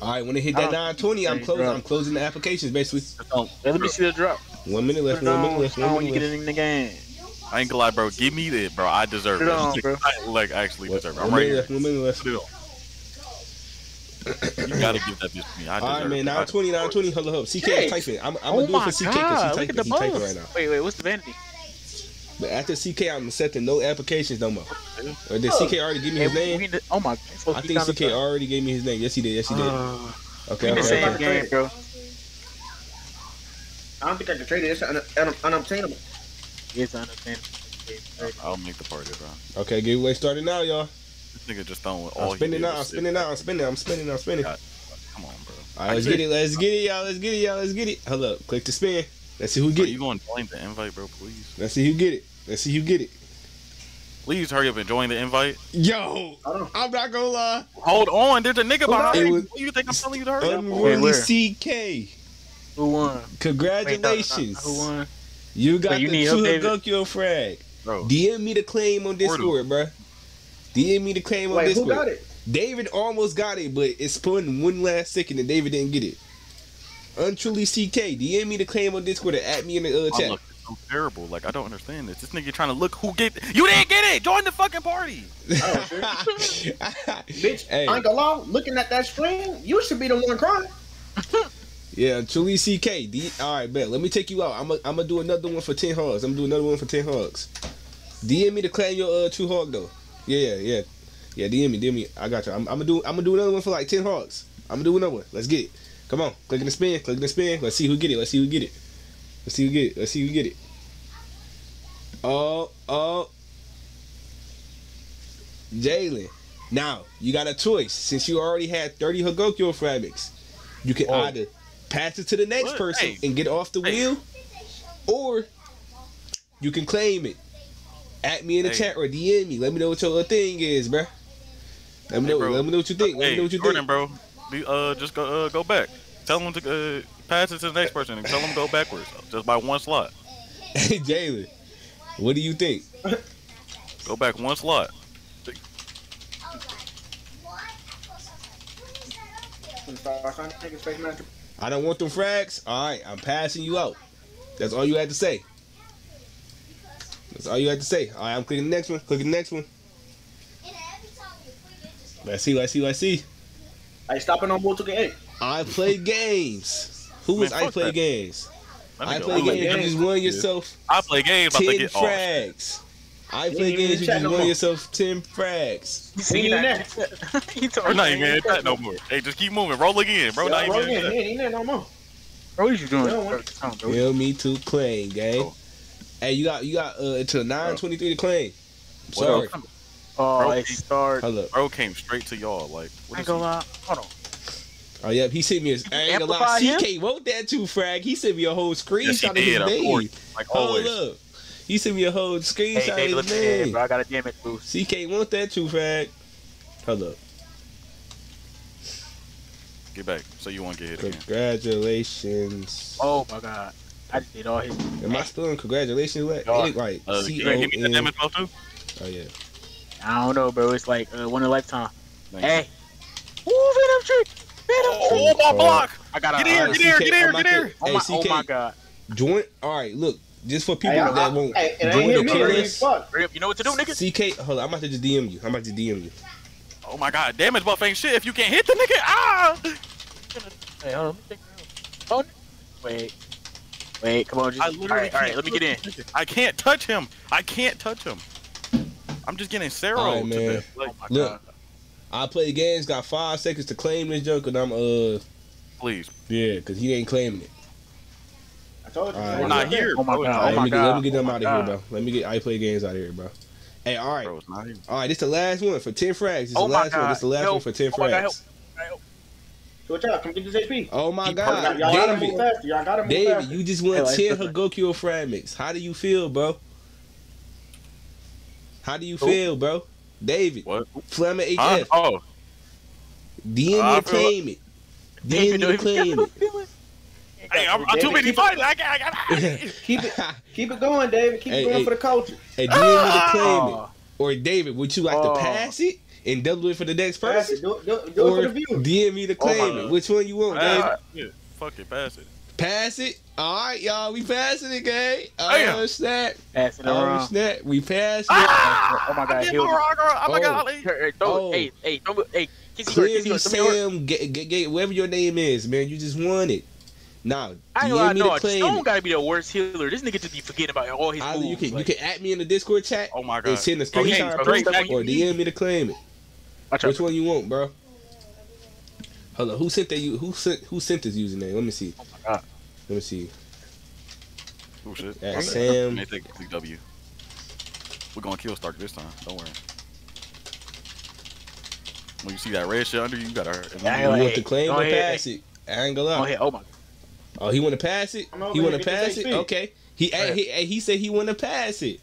All right, when it hit that nine twenty, I'm closing. I'm closing the applications, basically. Oh, let me see the drop. One minute left. One minute left. One minute left. In the game. I ain't gonna lie, bro. Give me that, bro. I deserve it. On, bro. I, like actually what? deserve it. I'm right here. One minute left. You gotta give that bitch to me. I Alright, man, nine twenty, nine twenty, hold up. C K is typing. I'm, I'm oh gonna do it for C K because he typing type right now. Wait, wait, what's the vanity? But after C K, I'm accepting no applications no more. Or did C K already give me his name? To, oh my God. I think C K already gave me his name. Yes, he did. Yes, he did. Uh, okay, the same game, bro. I don't think I can trade it. It's un un unobtainable. It's unobtainable. I'll make the party, bro. Okay, giveaway started now, y'all. This nigga just throwing all. I'm spinning out, I'm spinning out, I'm spinning, I'm spinning, I'm spinning. God, come on, bro. All right, let's get it, let's get it, y'all, let's get it, y'all, let's get it. Hold up, click the spin. Let's see who get it. You going to join the invite, bro? Please. Let's see who get it. Let's see who get it. Please hurry up and join the invite. Yo, I'm not gonna lie. Hold on, there's a nigga behind you. You think I'm telling you to hurry up? Unruly C K. Who won? Congratulations. Who won? You got the Hogyoku frag. D M me the claim on Discord, bro. D M me the claim on Discord. Who got it? David almost got it, but it's putting one last second and David didn't get it. Untruly C K, D M me the claim on Discord and at me in the uh, chat. Look, it's so terrible. Like, I don't understand this. This nigga trying to look who get it. You didn't get it! Join the fucking party! Oh, bitch, hey. I ain't gonna lie, looking at that stream, you should be the one crying. Yeah, Untruly C K. D Alright, bet. Let me take you out. I'm gonna I'm gonna do another one for ten hogs. I'm gonna do another one for ten hogs. D M me to claim your uh, true hog, though. Yeah, yeah, yeah. D M me, D M me. I got you. I'm, I'm gonna do. I'm gonna do another one for like ten hogs. I'm gonna do another one. Let's get it. Come on, click the spin, click the spin. Let's see who get it. Let's see who get it. Let's see who get it. Let's see who get it. Oh, oh. Jalen, now you got a choice. Since you already had thirty Hogyoku fragments, you can oh. either pass it to the next what? person hey. and get off the hey. wheel, or you can claim it. At me in the hey. chat or D M me. Let me know what your thing is, bro. Let me know. Hey, let me know what you think. Let hey, me know what you Jordan, think, bro. Be, uh, just go, uh, go back. Tell them to uh, pass it to the next person and tell them go backwards, just by one slot. Hey, Jalen, what do you think? Go back one slot. I don't want them frags. All right, I'm passing you out. That's all you had to say. That's all you have to say. All right, I'm clicking the next one. Clicking the next one. Let's see, let's see, let's see. I stopping on Wu Two K. I play games. Who was I play games? I play games. You just won yourself. I play games. Ten frags. I play games. You just won yourself ten frags. You seen that? We're not even in that no more. Hey, just keep moving. Roll again, bro. Not even in that. Ain't there no more. Bro, what you doing? Tell me to claim, gang. Hey, you got you got uh, until nine twenty three to claim. Sorry. Oh, bro, he, start. Bro came straight to y'all. Like, what is he? Hold on. Oh, yeah, he sent me his. I ain't gonna lie. C K wrote that too, frag. He sent me a whole screenshot of his name. Like, hold up. He sent me a whole screenshot of his name. I got a damn it, boo. C K want that too, frag. Hold up. Get back. So you won't get hit again. Congratulations. Oh, my God. I just did all his. Am I still in congratulations? What? It like C O N. Oh, yeah. I don't know, bro. It's like uh, one in a lifetime. Thank hey. You. Ooh, Venom trick! Venom oh, trick! Oh, my block! I got get here, get here, get here, get here! Oh, my, oh, my God. Join. All right, look. Just for people hey, I, that I, won't hey, join the playlist. You know what to do, nigga? C K, hold on. I'm about to just D M you. I'm about to D M you. Oh, my God. Damage buff ain't shit if you can't hit the nigga. Ah! Hey, hold on. Let me take oh, wait. Wait, come on. Just... I literally all right, all right, let me get in. I can't touch him. I can't touch him. I'm just getting zero right, to this. Like, oh look, God. I play games. Got five seconds to claim this joke, and I'm uh. Please. Yeah, cause he ain't claiming it. I told you. Right, we're not here. Oh my God. Right, oh my let, me God. Get, let me get them oh out of God. Here, bro. Let me get. I play games out of here, bro. Hey, all right, bro, all right. This the last one for ten frags. This oh the last God. One. This the last help. One for ten oh frags. God, help. Help. Out. Come get this H P. Oh my he God, David. David, David you just won ten Hogyoku frag mix. How do you feel, bro? How do you Who? Feel, bro? David. What? Flaming H F. Uh, oh. D M uh, your claim it. D M your claim it. Hey, I'm, I'm David, too busy fighting. I got, I got. Keep it, keep it going, David. Keep hey, it going hey, for the culture. Hey, D M ah! me to claim it. Or David, would you like oh. to pass it and double it for the next person? Pass it. Do, do, do or it for the viewer. D M me to claim oh it. Which one you want, uh, David? Yeah, fuck it, pass it. Pass it. All right, y'all. We passing it, gang. Oh, snap. Passing it around. Oh, snap. We passed it. Ah! Oh, my God. I wrong, oh, my God. Hey, oh. hey, hey. hey. Clearly, Sam, get, get, get, whatever your name is, man, you just won it. Now, I know, I know. Stone got to be the worst healer. This nigga just be forgetting about all his moves. You can, like, you can at me in the Discord chat. Oh, my God. And send a screenshot okay, or D M me to claim it. Which one you want, bro? Hold on. Who sent that? You who sent who sent this username? Let me see. Oh, my God. Let me see. Oh shit. At Sam. W. We're gonna kill Stark this time. Don't worry. When you see that red shit under you, you gotta hurt. You like, want hey, to claim or ahead, pass hey. It? I ain't gonna lie. Oh my. Oh, he want to pass it. He want to pass it. Okay. He right. he he said he want to pass it.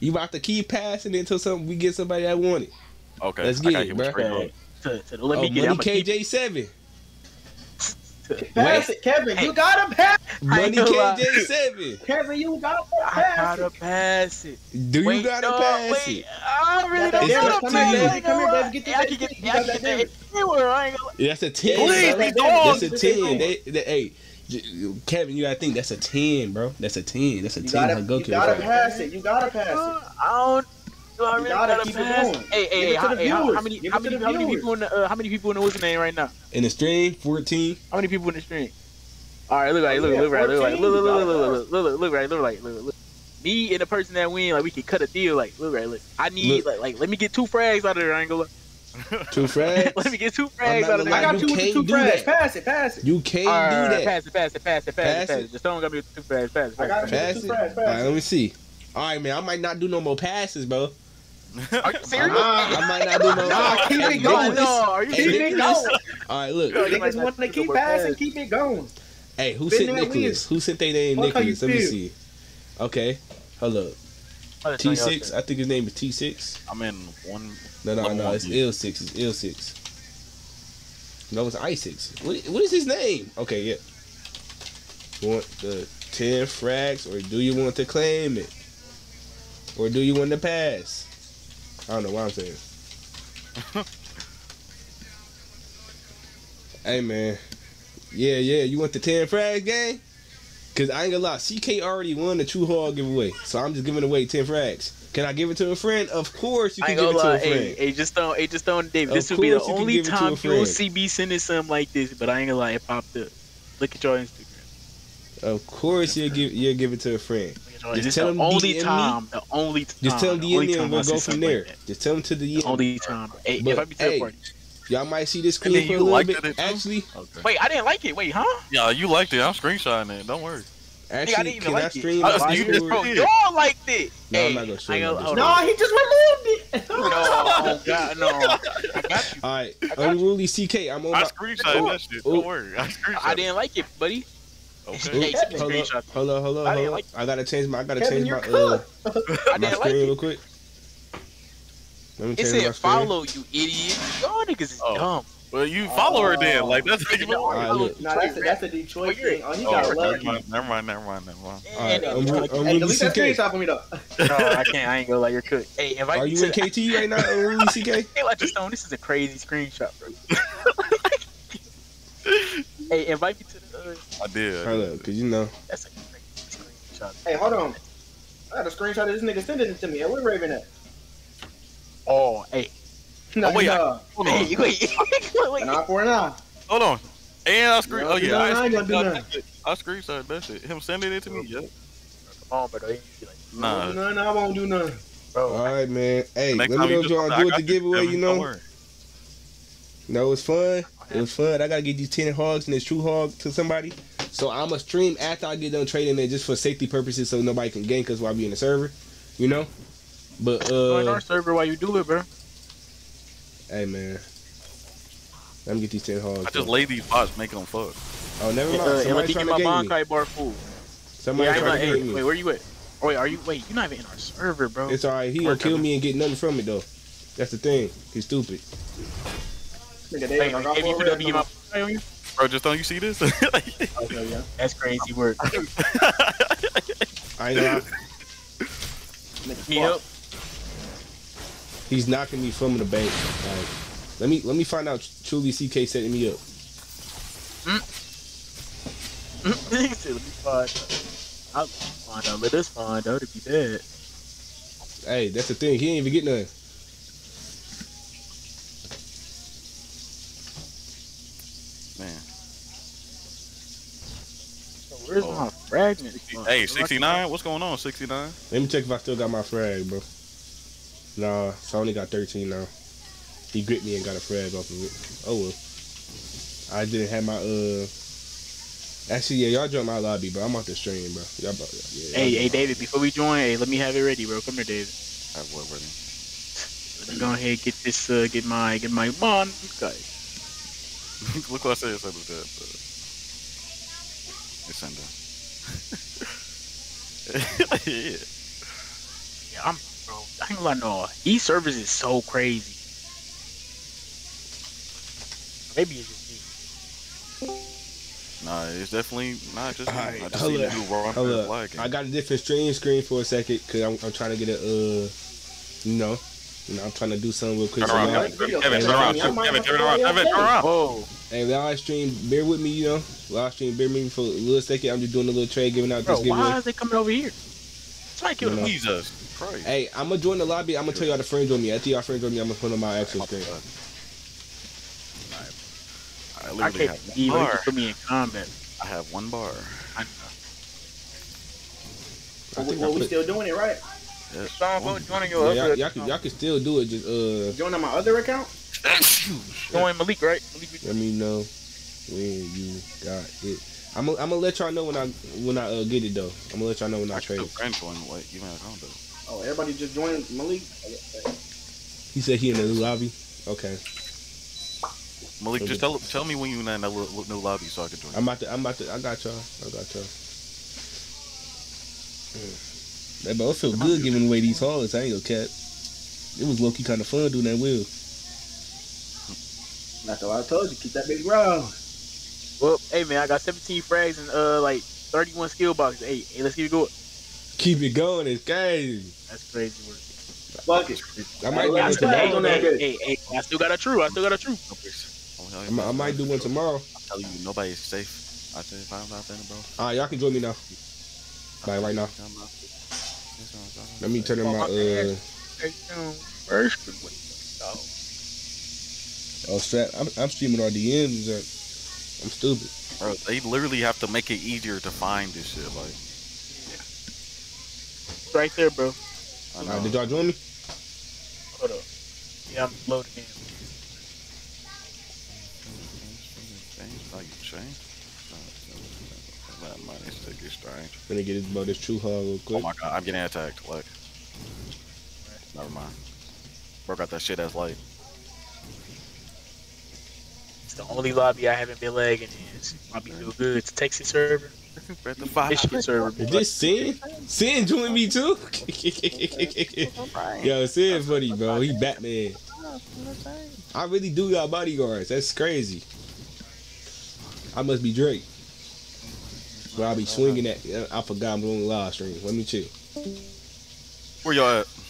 You about to keep passing it until something we get somebody that want it. Okay. Let's get it, bro. Right. To, to let oh, me get money it. K J seven. Pass it, Kevin. You gotta pass. Money K J seven. Kevin, you gotta pass. I gotta pass it. Do you wait, gotta no, pass wait. It? I really don't know. Come here, guys. Get that. I can get that. Yeah, that's a ten. Please, bro. That's a ten. They, they, hey, Kevin, you gotta think that's a ten, bro. That's a ten. That's a ten. You gotta, go you gotta it, pass it. You gotta pass it. I don't. So I really gotta gotta keep it going. Hey, hey, hey, hey, how, how many, how many, how many people in the, uh, how many people in the what's name right now? In the stream, fourteen. How many people in the stream? All right, look right, look, yeah, look right, look right, look, look, look, look, look, look, look right, look right, look, look. Me and the person that win, like we can cut a deal, like look right, look. I need, look. like, like, let me get two frags out of there. I ain't gonna lie. Two frags. Let me get two frags out of there. I got two, two frags. Pass it, pass it. You can't right, do right, that. Pass it, pass it, pass it, pass it. Just don't got me with two frags. Pass it. I got two frags. All right, let me see. All right, man. I might not do no more passes, bro. Are you serious? I, I might not do no. Nah, keep it going. No, are you keep it going? All right, look. Niggas want to keep passing, keep it going. Hey, who sent Nicholas? Who sent their name Nicholas? Let me see. Okay, hold up. T six. I think his name is T six. I'm in one. No, no, no. It's L six. It's L six. No, it's I six. What? What is his name? Okay, yeah. Want the ten frags, or do you want to claim it? Or do you want to pass? I don't know what I'm saying. Hey, man. Yeah, yeah. You want the ten frags, gang? Because I ain't gonna lie, C K already won the True Hall giveaway. So I'm just giving away ten frags. Can I give it to a friend? Of course you can give it lie. to a friend. Hey, hey, just don't, hey, just don't, Dave. Of this will be the you only time you'll see me sending something like this, but I ain't gonna lie, it popped up. Look at your Instagram. Of course you'll give, you'll give it to a friend. Just tell them the only time, the only time. Just tell them D M and we'll go from there. Just tell them to the only time. Hey, if I be to the party. Y'all might see this clip for a little bit. Actually, okay. Wait, I didn't like it. Wait, huh? Yeah, you liked it. I'm screenshotting it. Don't worry. Actually, I didn't even like it. Y'all liked it. No, hey, I'm not gonna show you. Go, no, he just removed it. No, oh God, no. I got you. All right, unruly C K. I'm on. I screenshotted that shit. Don't worry. I screenshotted. I didn't like it, buddy. Okay. Hello, hello, hello. I gotta change my. I gotta change my. Uh, my screen real quick. It said follow, you idiot. Y'all niggas is oh. dumb. Well, you follow oh. her then. Like, that's a Detroit no, that's a, that's a Detroit thing. Oh, he got oh, lucky. Never mind, never mind, never mind. Never mind. Right. Um, um, um, hey, delete that screenshot for me, though. No, I can't. I ain't gonna let your cook. Hey, if I Are you in K T right now, Unruly C K? Hey, like, just, this is a crazy screenshot, bro. Hey, invite me to the other. I did. Hold up, because you know. That's a crazy screenshot. Hey, hold on. I got a screenshot of this nigga sending it to me. Where Raven at? Oh, hey. No, oh, wait, no. I, hey, wait, wait. wait. Not for now. Hold on. And I screen. No, oh, yeah. No, I, I, I, I screenshot that shit. Him sending it to me. Yep. Oh, but I nah. No, no, I won't do nothing. Bro. All right, man. Hey, let me know if y'all do it the giveaway, you know? No, it was fun. It was fun. I got to get you ten hogs and this true hog to somebody. So I'm going to stream after I get done trading it just for safety purposes so nobody can gank us while we in the server, you know? But, uh... join our server while you do it, bro. Hey, man. Let me get these ten hogs. I bro. just lay these bots, make them fuck. Oh, never mind. Uh, Somebody trying to get my Bankai bar full. Somebody yeah, trying to get me. Wait, where you at? Oh, wait, are you... Wait, you're not even in our server, bro. It's alright. He gonna kill me and get nothing from it, though. That's the thing. He's stupid. Nigga, they are off already. Bro, just don't you see this? Okay, yeah. That's crazy work. I know. Yep. He's knocking me from the bank. Like, let me let me find out. Truly, C K setting me up. Mm. Let me find out. I'll find out. Let us find out if he dead. Hey, that's the thing. He ain't even get nothing. Man. So where's oh. my fragment? Hey, sixty-nine. What's going on, sixty-nine? Let me check if I still got my frag, bro. Nah, so I only got thirteen now. He gripped me and got a frag off of it. Oh well. I didn't have my uh. Actually, yeah, y'all join my lobby, bro. I'm off the stream, bro. Y'all about yeah, Hey, hey, David. Lobby. Before we join, hey, let me have it ready, bro. Come here, David. I have what ready? Let me go ahead and get this. Uh, get my, get my bond, guys. Look what I said. I said that. It's under. Yeah. Yeah, I'm. Bro, I ain't gonna know. E service is so crazy. Maybe it's just me. Nah, it's definitely not just me. Right, I just need to do raw. Like I got a different stream screen for a second because I'm, I'm trying to get a, uh, you know, you know, I'm trying to do something real quick. Turn around, Kevin, Kevin, turn around, Kevin, turn around, Kevin, turn around. Oh, hey, live stream, bear with me, you know, live stream, bear with me for a little second. I'm just doing a little trade, giving out. Bro, why is they coming over here? Try to please us. Crazy. Hey, I'm gonna join the lobby. I'm gonna tell y'all the friends on me. After y'all friends on me, I'm gonna put on my actual screen. I, I, I can't believe you put me in comment. I have one bar. I know. I well, well, we put... still doing it, right? Yeah. Y'all yeah, yeah, can, can still do it. Just uh. Join on my other account. Join Malik, right? Malik, let me know when you got it. I'm gonna I'm let y'all know when I when I uh, get it though. I'm gonna let y'all know when I, I trade. Like, you know, I don't do. Oh, everybody just joined Malik? He said he in the new lobby? Okay. Malik, so just tell, tell me when you in that new lobby so I can join. I'm about to, I'm about to, I got y'all. I got y'all. Mm. They both feel good giving away these halls. I ain't gonna cap. It was low-key kind of fun doing that wheel. That's all I told you. Keep that big round. Well, hey, man, I got seventeen frags and, uh, like, thirty-one skill boxes. Hey, hey, let's keep it going. Keep it going, it's crazy. That's crazy work. Fuck it. I might do one tomorrow. Hey, hey, I still got a true. I still got a true. I might do one tomorrow. I tell you, nobody's safe. I tell you, if I'm not in it, bro. All right, y'all can join me now. Like right now. Let me turn on my uh. Oh, sad. I'm I'm streaming our D Ms. I'm stupid. Bro, they literally have to make it easier to find this shit. Like, yeah. It's right there, bro. I know. All right, did y'all join me? Hold up. Yeah, I'm loading in. Gonna get his brother's true hug real quick. Oh my god, I'm getting attacked. Like, never mind. Broke out that shit as light. It's the only lobby I haven't been lagging in. I'll be real good. It's Texas server. Michigan server. Is this Sin? Sin doing me too? Yo, Sin funny, bro. He Batman. I really do got bodyguards. That's crazy. I must be Drake. But I'll be swinging at. I forgot I'm doing live stream. Let me chill. Where y'all at?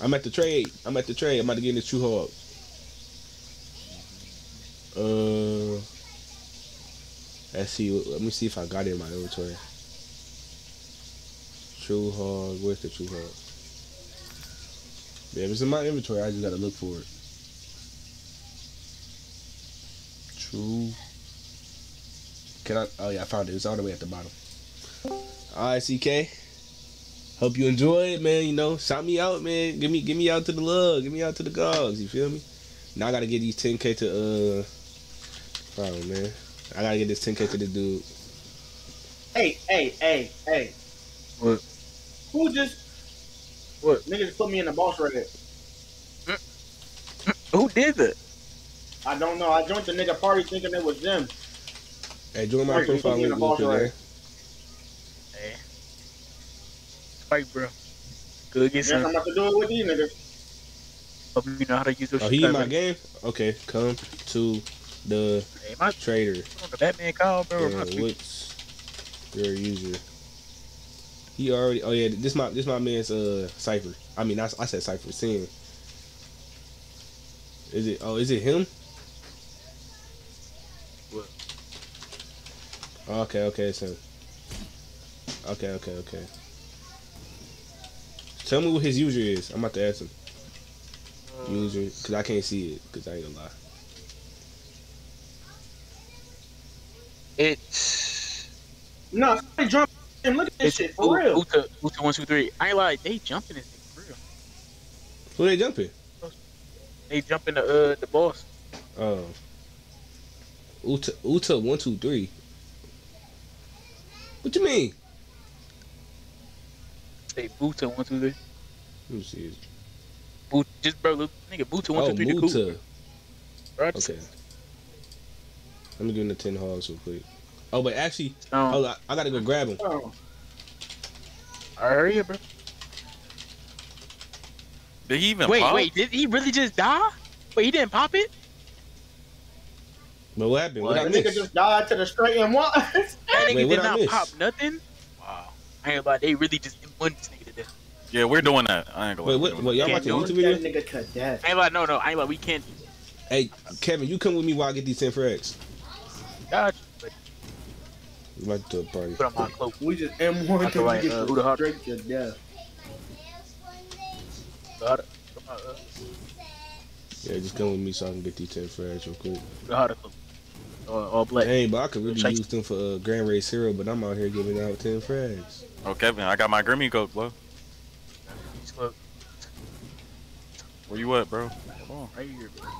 I'm at the trade. I'm at the trade. I'm about to get in the true hog. Uh, let's see. Let me see if I got it in my inventory. True hog. Where's the true hog? Yeah, if it's in my inventory, I just gotta look for it. True. Can I, oh yeah, I found it. It's all the way at the bottom. Alright, C K. Hope you enjoy it, man. You know, shout me out, man. Give me, give me out to the love. Give me out to the gods. You feel me? Now I gotta get these ten K to uh. Oh man, I gotta get this ten K to this dude. Hey, hey, hey, hey. What? Who just? What? Niggas put me in the boss right there. Who did that? I don't know. I joined the nigga party thinking it was them. Hey, join my profile link real quick, man. Hey. Spike, bro. Good get some. I'm about to do it with you, nigga. Hope you know how to use those. Oh, he in my game? Okay, come to the hey, my, trader. On the Batman call, bro. Yeah, what's your user? He already. Oh yeah, this my this my man's uh Cypher. I mean, I, I said Cypher. Sin. Is it? Oh, is it him? Okay, okay, so. Okay, okay, okay. Tell me what his user is. I'm about to ask him. Um, user, because I can't see it, because I ain't gonna lie. It's. No, they jumping. Look at this shit, for real. Uta Uta one two three. I ain't like, they jumping this thing, for real. Who they jumping? They jumping the, uh, the boss. Oh. Uta Uta one two three. What you mean? Hey, Boruto one two three. Who sees? Boot, just bro, look, nigga, Boruto one oh, two three. Oh, Boruto. Right. Okay. Let me give him the ten hogs real quick. Oh, but actually, um, hold on, I gotta go grab him. Um, Hurry up, bro. Did he even? Wait, pop? wait, did he really just die? Wait, he didn't pop it. But what happened? What, what I nigga just died to the straight and one. That nigga Wait, did not pop nothing. Wow. I ain't about. They really just won this nigga to death. Yeah, we're doing that. I ain't gonna. Wait, what? What y'all watching YouTube video? That nigga cut that. I ain't about. No, no. I ain't about. We can't. Hey, Kevin, you come with me while I get these ten for X. Dodge. We about to do a party. Put on my cloak. We just M one to right, get uh, the straight to death. Got it. Come on, uh. Yeah, just come with me so I can get these ten for X real quick. Got it. All, all black. Dang, but I could really Check. use them for uh, Grand Ray Zero, but I'm out here giving out ten frags. Oh, Kevin, I got my Grimmjow coat, bro. Where you at, bro? Come on, right here, bro.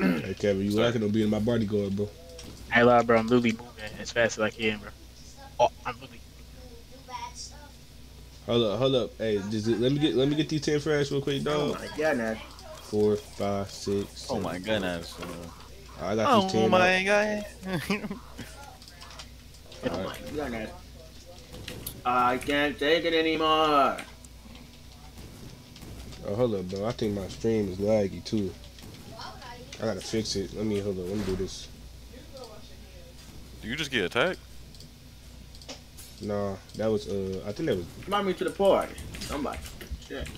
Hey, Kevin, you lacking on being my bodyguard, bro. I ain't lying, bro. I'm literally moving as fast as I can, bro. Oh, I'm literally. Hold up, hold up. Hey, just let me get let me get these ten frags real quick, dog. Oh my god, man. Four, five, six. Oh seven, my goodness! Uh, I got oh these ten. Oh my god! Oh my goodness! I can't take it anymore. Oh, hold up, bro. I think my stream is laggy too. I gotta fix it. Let me hold up. Let me do this. Did you just get attacked? Nah, that was uh. I think that was. Remind me to the party. Somebody. Shit.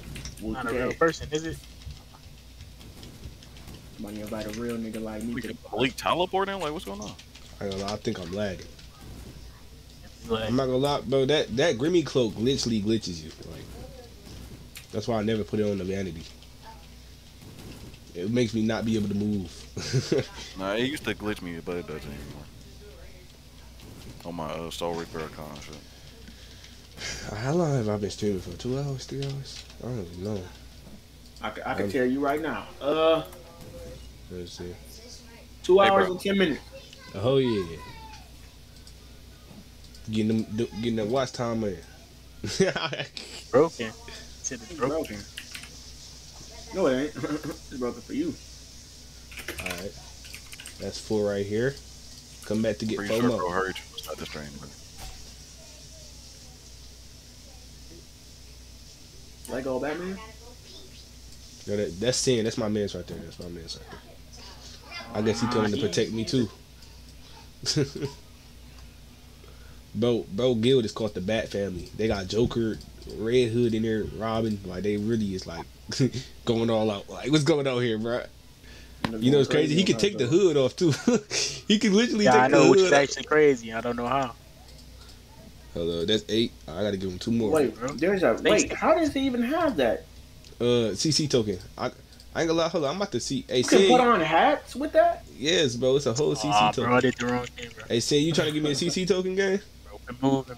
Not a real person, is it? I'm about to invite a real nigga like me. We can Malik teleporting? Like, what's going on? I don't know, I think I'm lagging. Like, I'm not gonna lie, bro. That that Grimmy cloak literally glitches you. Like, that's why I never put it on the vanity. It makes me not be able to move. Nah, it used to glitch me, but it doesn't anymore. On my uh, Soul Reaper account. How long have I been streaming for? Two hours, three hours? I don't even know. I, I can um, tell you right now. Uh, let's see. Two hey, hours bro. and ten minutes. Oh yeah. Getting them, getting that watch time in. Broken. It's broken. No, it ain't. It's broken for you. All right, that's four right here. Come back to get Pretty FOMO. Sure hurt. It's not the strain, but... Lego Batman. No, that, that's Sin. That's my man's right there. That's my man's right there. I guess he coming to protect me too. Bro, bro, guild is called the Bat Family. They got Joker, Red Hood in there, Robin. Like, they really is like going all out. Like, what's going on here, bro? You know, it's crazy. He can take the hood off too. He can literally yeah, take the hood off. I know, which is actually crazy. I don't know how. Hello, that's eight. I gotta give him two more. Wait, bro. There's a wait. How does he even have that? Uh, C C token. I, I ain't gonna lie. Hold on, I'm about to see. Hey, you can put on hats with that? Yes, bro. It's a whole C C oh, token. Bro, I did the wrong thing, bro. Hey, Sin, you trying to give me a C C token, gang? I'm moving.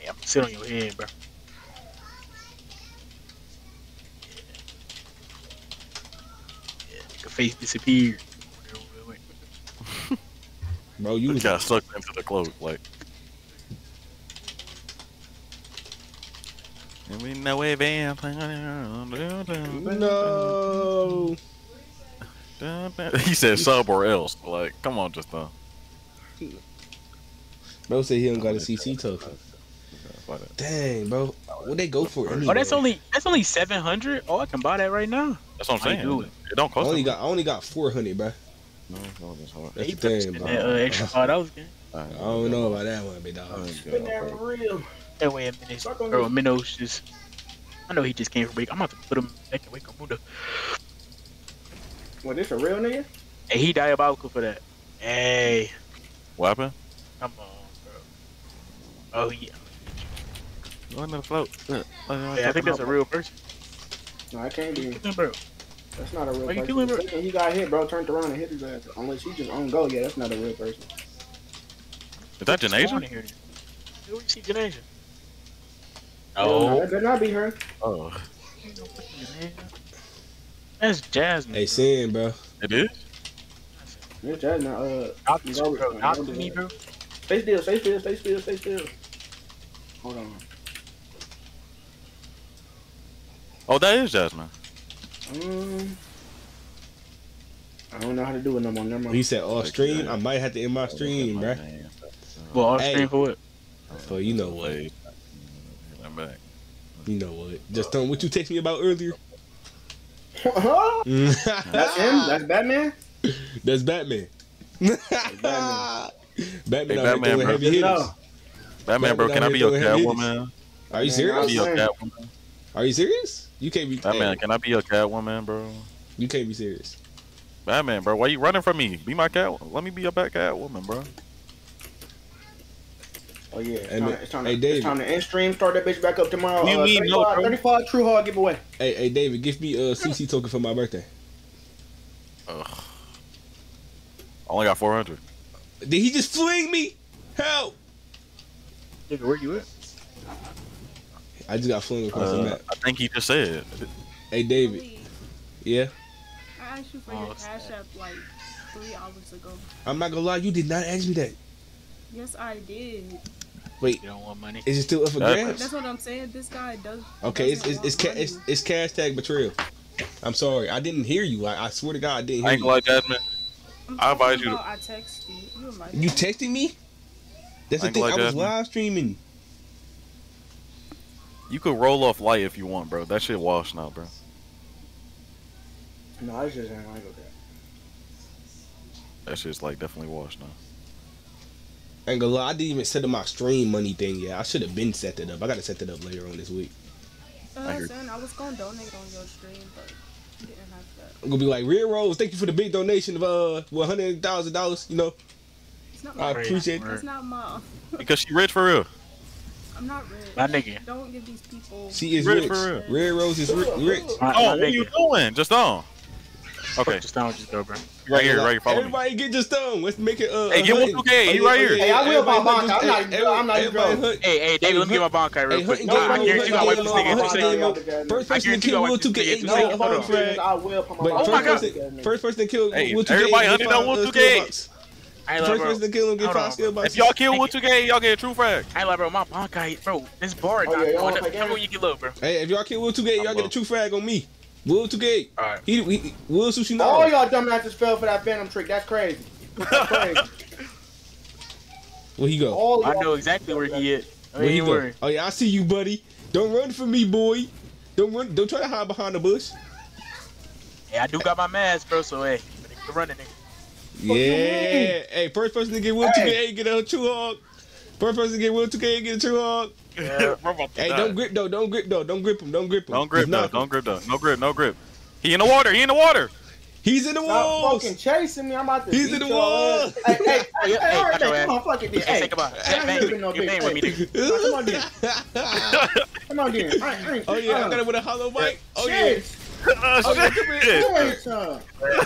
Hey, I'm gonna sit on your head, bro. Yeah, yeah your face disappeared. Bro, you got like... sucked into the cloak, like. And we know it, man. No. He said sub or else. Like, come on, just now. Bro said he don't got a C C token. Dang, bro, what they go for? Anyway? Oh, that's only that's only seven hundred. Oh, I can buy that right now. That's what I'm saying. Do it. It don't cost. I only got I only got four hundred, bro. No, no, that's hard. That's the thing, bro. That, uh, extra five dollars. I don't know about that one, big dog. Spend that for real. That way, a minute, bro. Minnows just. I know he just came from break. I'm about to put him back and wake up Buddha. What, this a real nigga? Hey, he diabolical for that. Hey. What happened? Come on, bro. Oh, yeah. No, I'm gonna float. Yeah, I think that's a real person. No, I can't be. Bro. That's not a real Why person. You killing, bro? He got hit, bro. Turned around and hit his ass. Unless he just on go. Yeah, that's not a real person. Is that Janasia? Here? Where you see Janasia? Oh. No, that better not be her. Oh. That's Jasmine. Hey, Sin, bro. It is? It's Jasmine. Uh, Not me, bro. Not me, bro. Stay still, stay still, stay still, stay still. Hold on. Oh, that is Jasmine. Um, I don't know how to do it no more. Never mind. He said off stream. I might have to end my stream, oh, bro. Well, off stream for what? So, you know what? I'm back. You know what? Just tell me what you texted me about earlier. Huh? That's him? That's Batman? That's Batman. Batman. Batman, hey, Batman, bro. Heavy hitters. Batman, Batman, bro, can I be your Catwoman? Are you serious? Be your Catwoman? Are you serious? You can't be Batman, hey. Can I be your Catwoman, bro? You can't be serious. Batman, bro, why you running from me? Be my cat. Let me be your back Catwoman, bro. Oh yeah. It's time, to, it's, time hey, to, it's time to end stream. Start that bitch back up tomorrow. You uh, mean thirty-five, no, thirty-five true hard giveaway. Hey, hey, David, give me a C C token for my birthday. Ugh. I only got four hundred. Did he just fling me? Help! Nigga, where you at? I just got flung across uh, the map. I think he just said. Hey, David. Yeah. I asked you for oh, your cash app like three hours ago. I'm not gonna lie, you did not ask me that. Yes, I did. Wait, you don't want money? Is it still up for grabs? That's what I'm saying. This guy does. Okay, it's it's it's, ca it's it's cash tag Bvtrayel. I'm sorry, I didn't hear you. I, I swear to God, I didn't hear I ain't you. Like Jasmine. I advise you. To... I text you. You, you texting me? That's I the thing. Like I was Jasmine. Live streaming. You could roll off light if you want, bro. That shit washed now, bro. No, I just ain't like that. That shit's like definitely washed now. I ain't gonna lie, I didn't even set up my stream money thing yet. I should have been set that up. I gotta set that up later on this week. Uh, I, son, I was gonna donate on your stream, but you didn't have that. I'm gonna be like, Real Rose, thank you for the big donation of uh one hundred thousand dollars. You know, it's not I my appreciate. It's not my. Because she rich for real. I'm not rich. My nigga. Don't give these people. She is rich. rich. For real. Red Rose is ri rich. My, oh, my what are you doing? Just on. Okay. Just on, just go, bro. Right here, right here. Follow everybody me. Get just on. Let's make it. Uh, hey, get Wu Two K. He right here. Hey, I will buy Bankai. I'm not. Everybody, I'm not everybody, hey, hey, David, let me get my Bankai real quick. No, I guarantee you, I wait for this nigga. First person to kill Wu Two K. No, I will put my. Oh my god. First person to kill Wu Two K. Everybody hunting on Wu Two K. First person to kill him get five skill bucks. If y'all kill Wu Two K, y'all get a true frag. I like, bro, my Bankai, bro, this bar not going up. Come on, you get low, bro. Hey, if y'all kill Wu Two K, y'all get a true frag on me. Wu Two K. All right. He, he Wu Sushi. No. All y'all dumbasses fell for that Phantom trick. That's crazy. That's crazy. Where he go? All I know exactly where he is. Where he go? Oh yeah, I see you, buddy. Don't run from me, boy. Don't run. Don't try to hide behind the bush. Yeah, I do got my mask, bro. So hey, I'm running. Yeah. Hey, first person to get Wu Two K get a true hog. First person to get Wu Two K get a true hog. Yeah, hey, die. Don't grip though, don't grip though, don't grip him, don't grip him. Don't grip though, don't grip though, no grip, no grip. He in the water, he in the water. He's in the walls. Stop fucking chasing me, I'm about to He's in the walls. Hey, hey, hey, hey, right, hey, come on, fuck it, dude. Hey, come on, you bang with me, dude. Come on, dude. Come on, dude. Oh yeah, I got it with a hollow mic. Oh yeah. Uh, oh, shit. Come here, come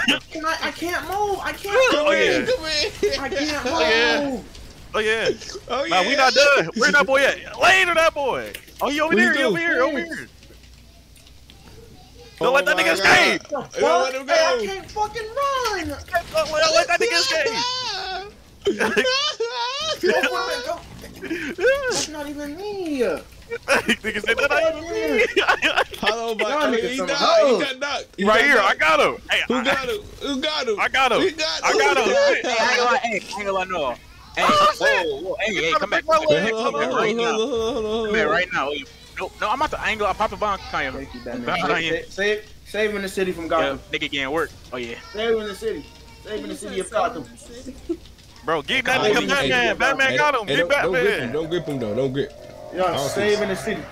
here, Can I? I can't move, I can't move. Oh yeah, come here. I can't move. Oh yeah. Oh yeah. Nah, we not done. Where that boy at? Later, that boy. Oh, he over there. He over here. Over here. Don't let that nigga escape. Don't let him go. I can't fucking run. Don't let that nigga escape. That's not even me. Nigga said that not even me. Hello, buddy. He got knocked. Right here. I got him. Who got him? Who got him? I got him. I got him. I ain't gonna know. Hey, oh, whoa, whoa, hey, hey, come back, come back, come here right now, come here right now. No, no, I'm about to angle, I pop a bomb, Kanye. Thank you, Batman. Save, saving the city from Gotham. Yeah, nigga can't work. Oh yeah. Saving the city, saving the city of Gotham. Bro, give that nigga Batman. Batman got him. Get Batman. Don't grip him though. Don't grip. Yeah, saving the city.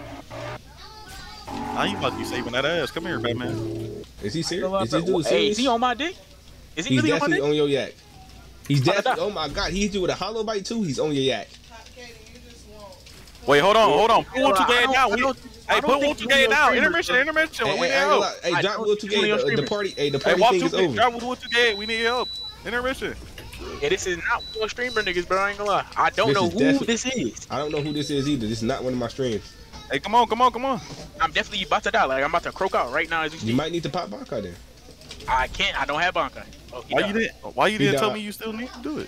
I ain't about to be saving that ass. Come here, Batman. Is he serious? Is he doing serious? Hey, is he on my dick? Is he really on my dick? He's definitely on your yak. He's definitely, oh my god, he hit you with a hollow bite too, he's on your yak. Wait, hold on, hold on. Put Wu Two K down. Hey, put Wu Two K down. Intermission, intermission. We need help. Hey, drop Wu Two K. The party, hey, the party thing is over. Drop Wu Two K. We need help. Intermission. Yeah, this is not one streamer niggas, bro. I ain't gonna lie. I don't know who this is. I don't know who this is either. This is not one of my streams. Hey, come on, come on, come on. I'm definitely about to die. Like, I'm about to croak out right now. You might need to pop Bankai there. I can't. I don't have Bankai. Oh, why, you didn't, why you he didn't died. Tell me you still need to do it?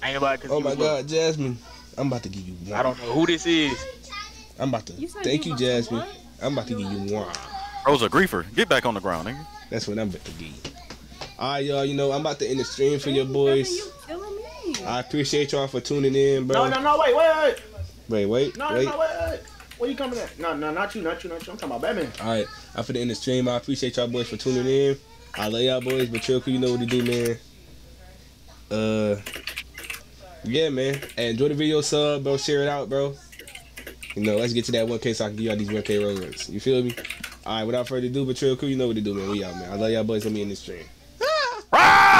I ain't about to. Oh my god, Jasmine. I'm about to give you one. I don't know who this is. I'm about to. You thank you, you Jasmine. What? I'm about to give you one. Rose a griefer. Get back on the ground, nigga. That's what I'm about to give you. Alright, y'all. You know, I'm about to end the stream for your boys. I appreciate y'all for tuning in, bro. No, no, no. Wait, wait, wait. Wait, wait. No, wait. no, wait, wait. Where you coming at? No, no, not you, not you, not you. I'm talking about Batman. Alright. I'm for the end of the stream. I appreciate y'all boys for tuning in. I love y'all boys, but Bvtrayel, you know what to do, man. Uh, yeah, man. Hey, enjoy the video, sub, bro. Share it out, bro. You know, let's get to that one K so I can give y'all these one K rolls. You feel me? All right, without further ado, Bvtrayel, you know what to do, man. We out, man. I love y'all boys. Let me in this stream.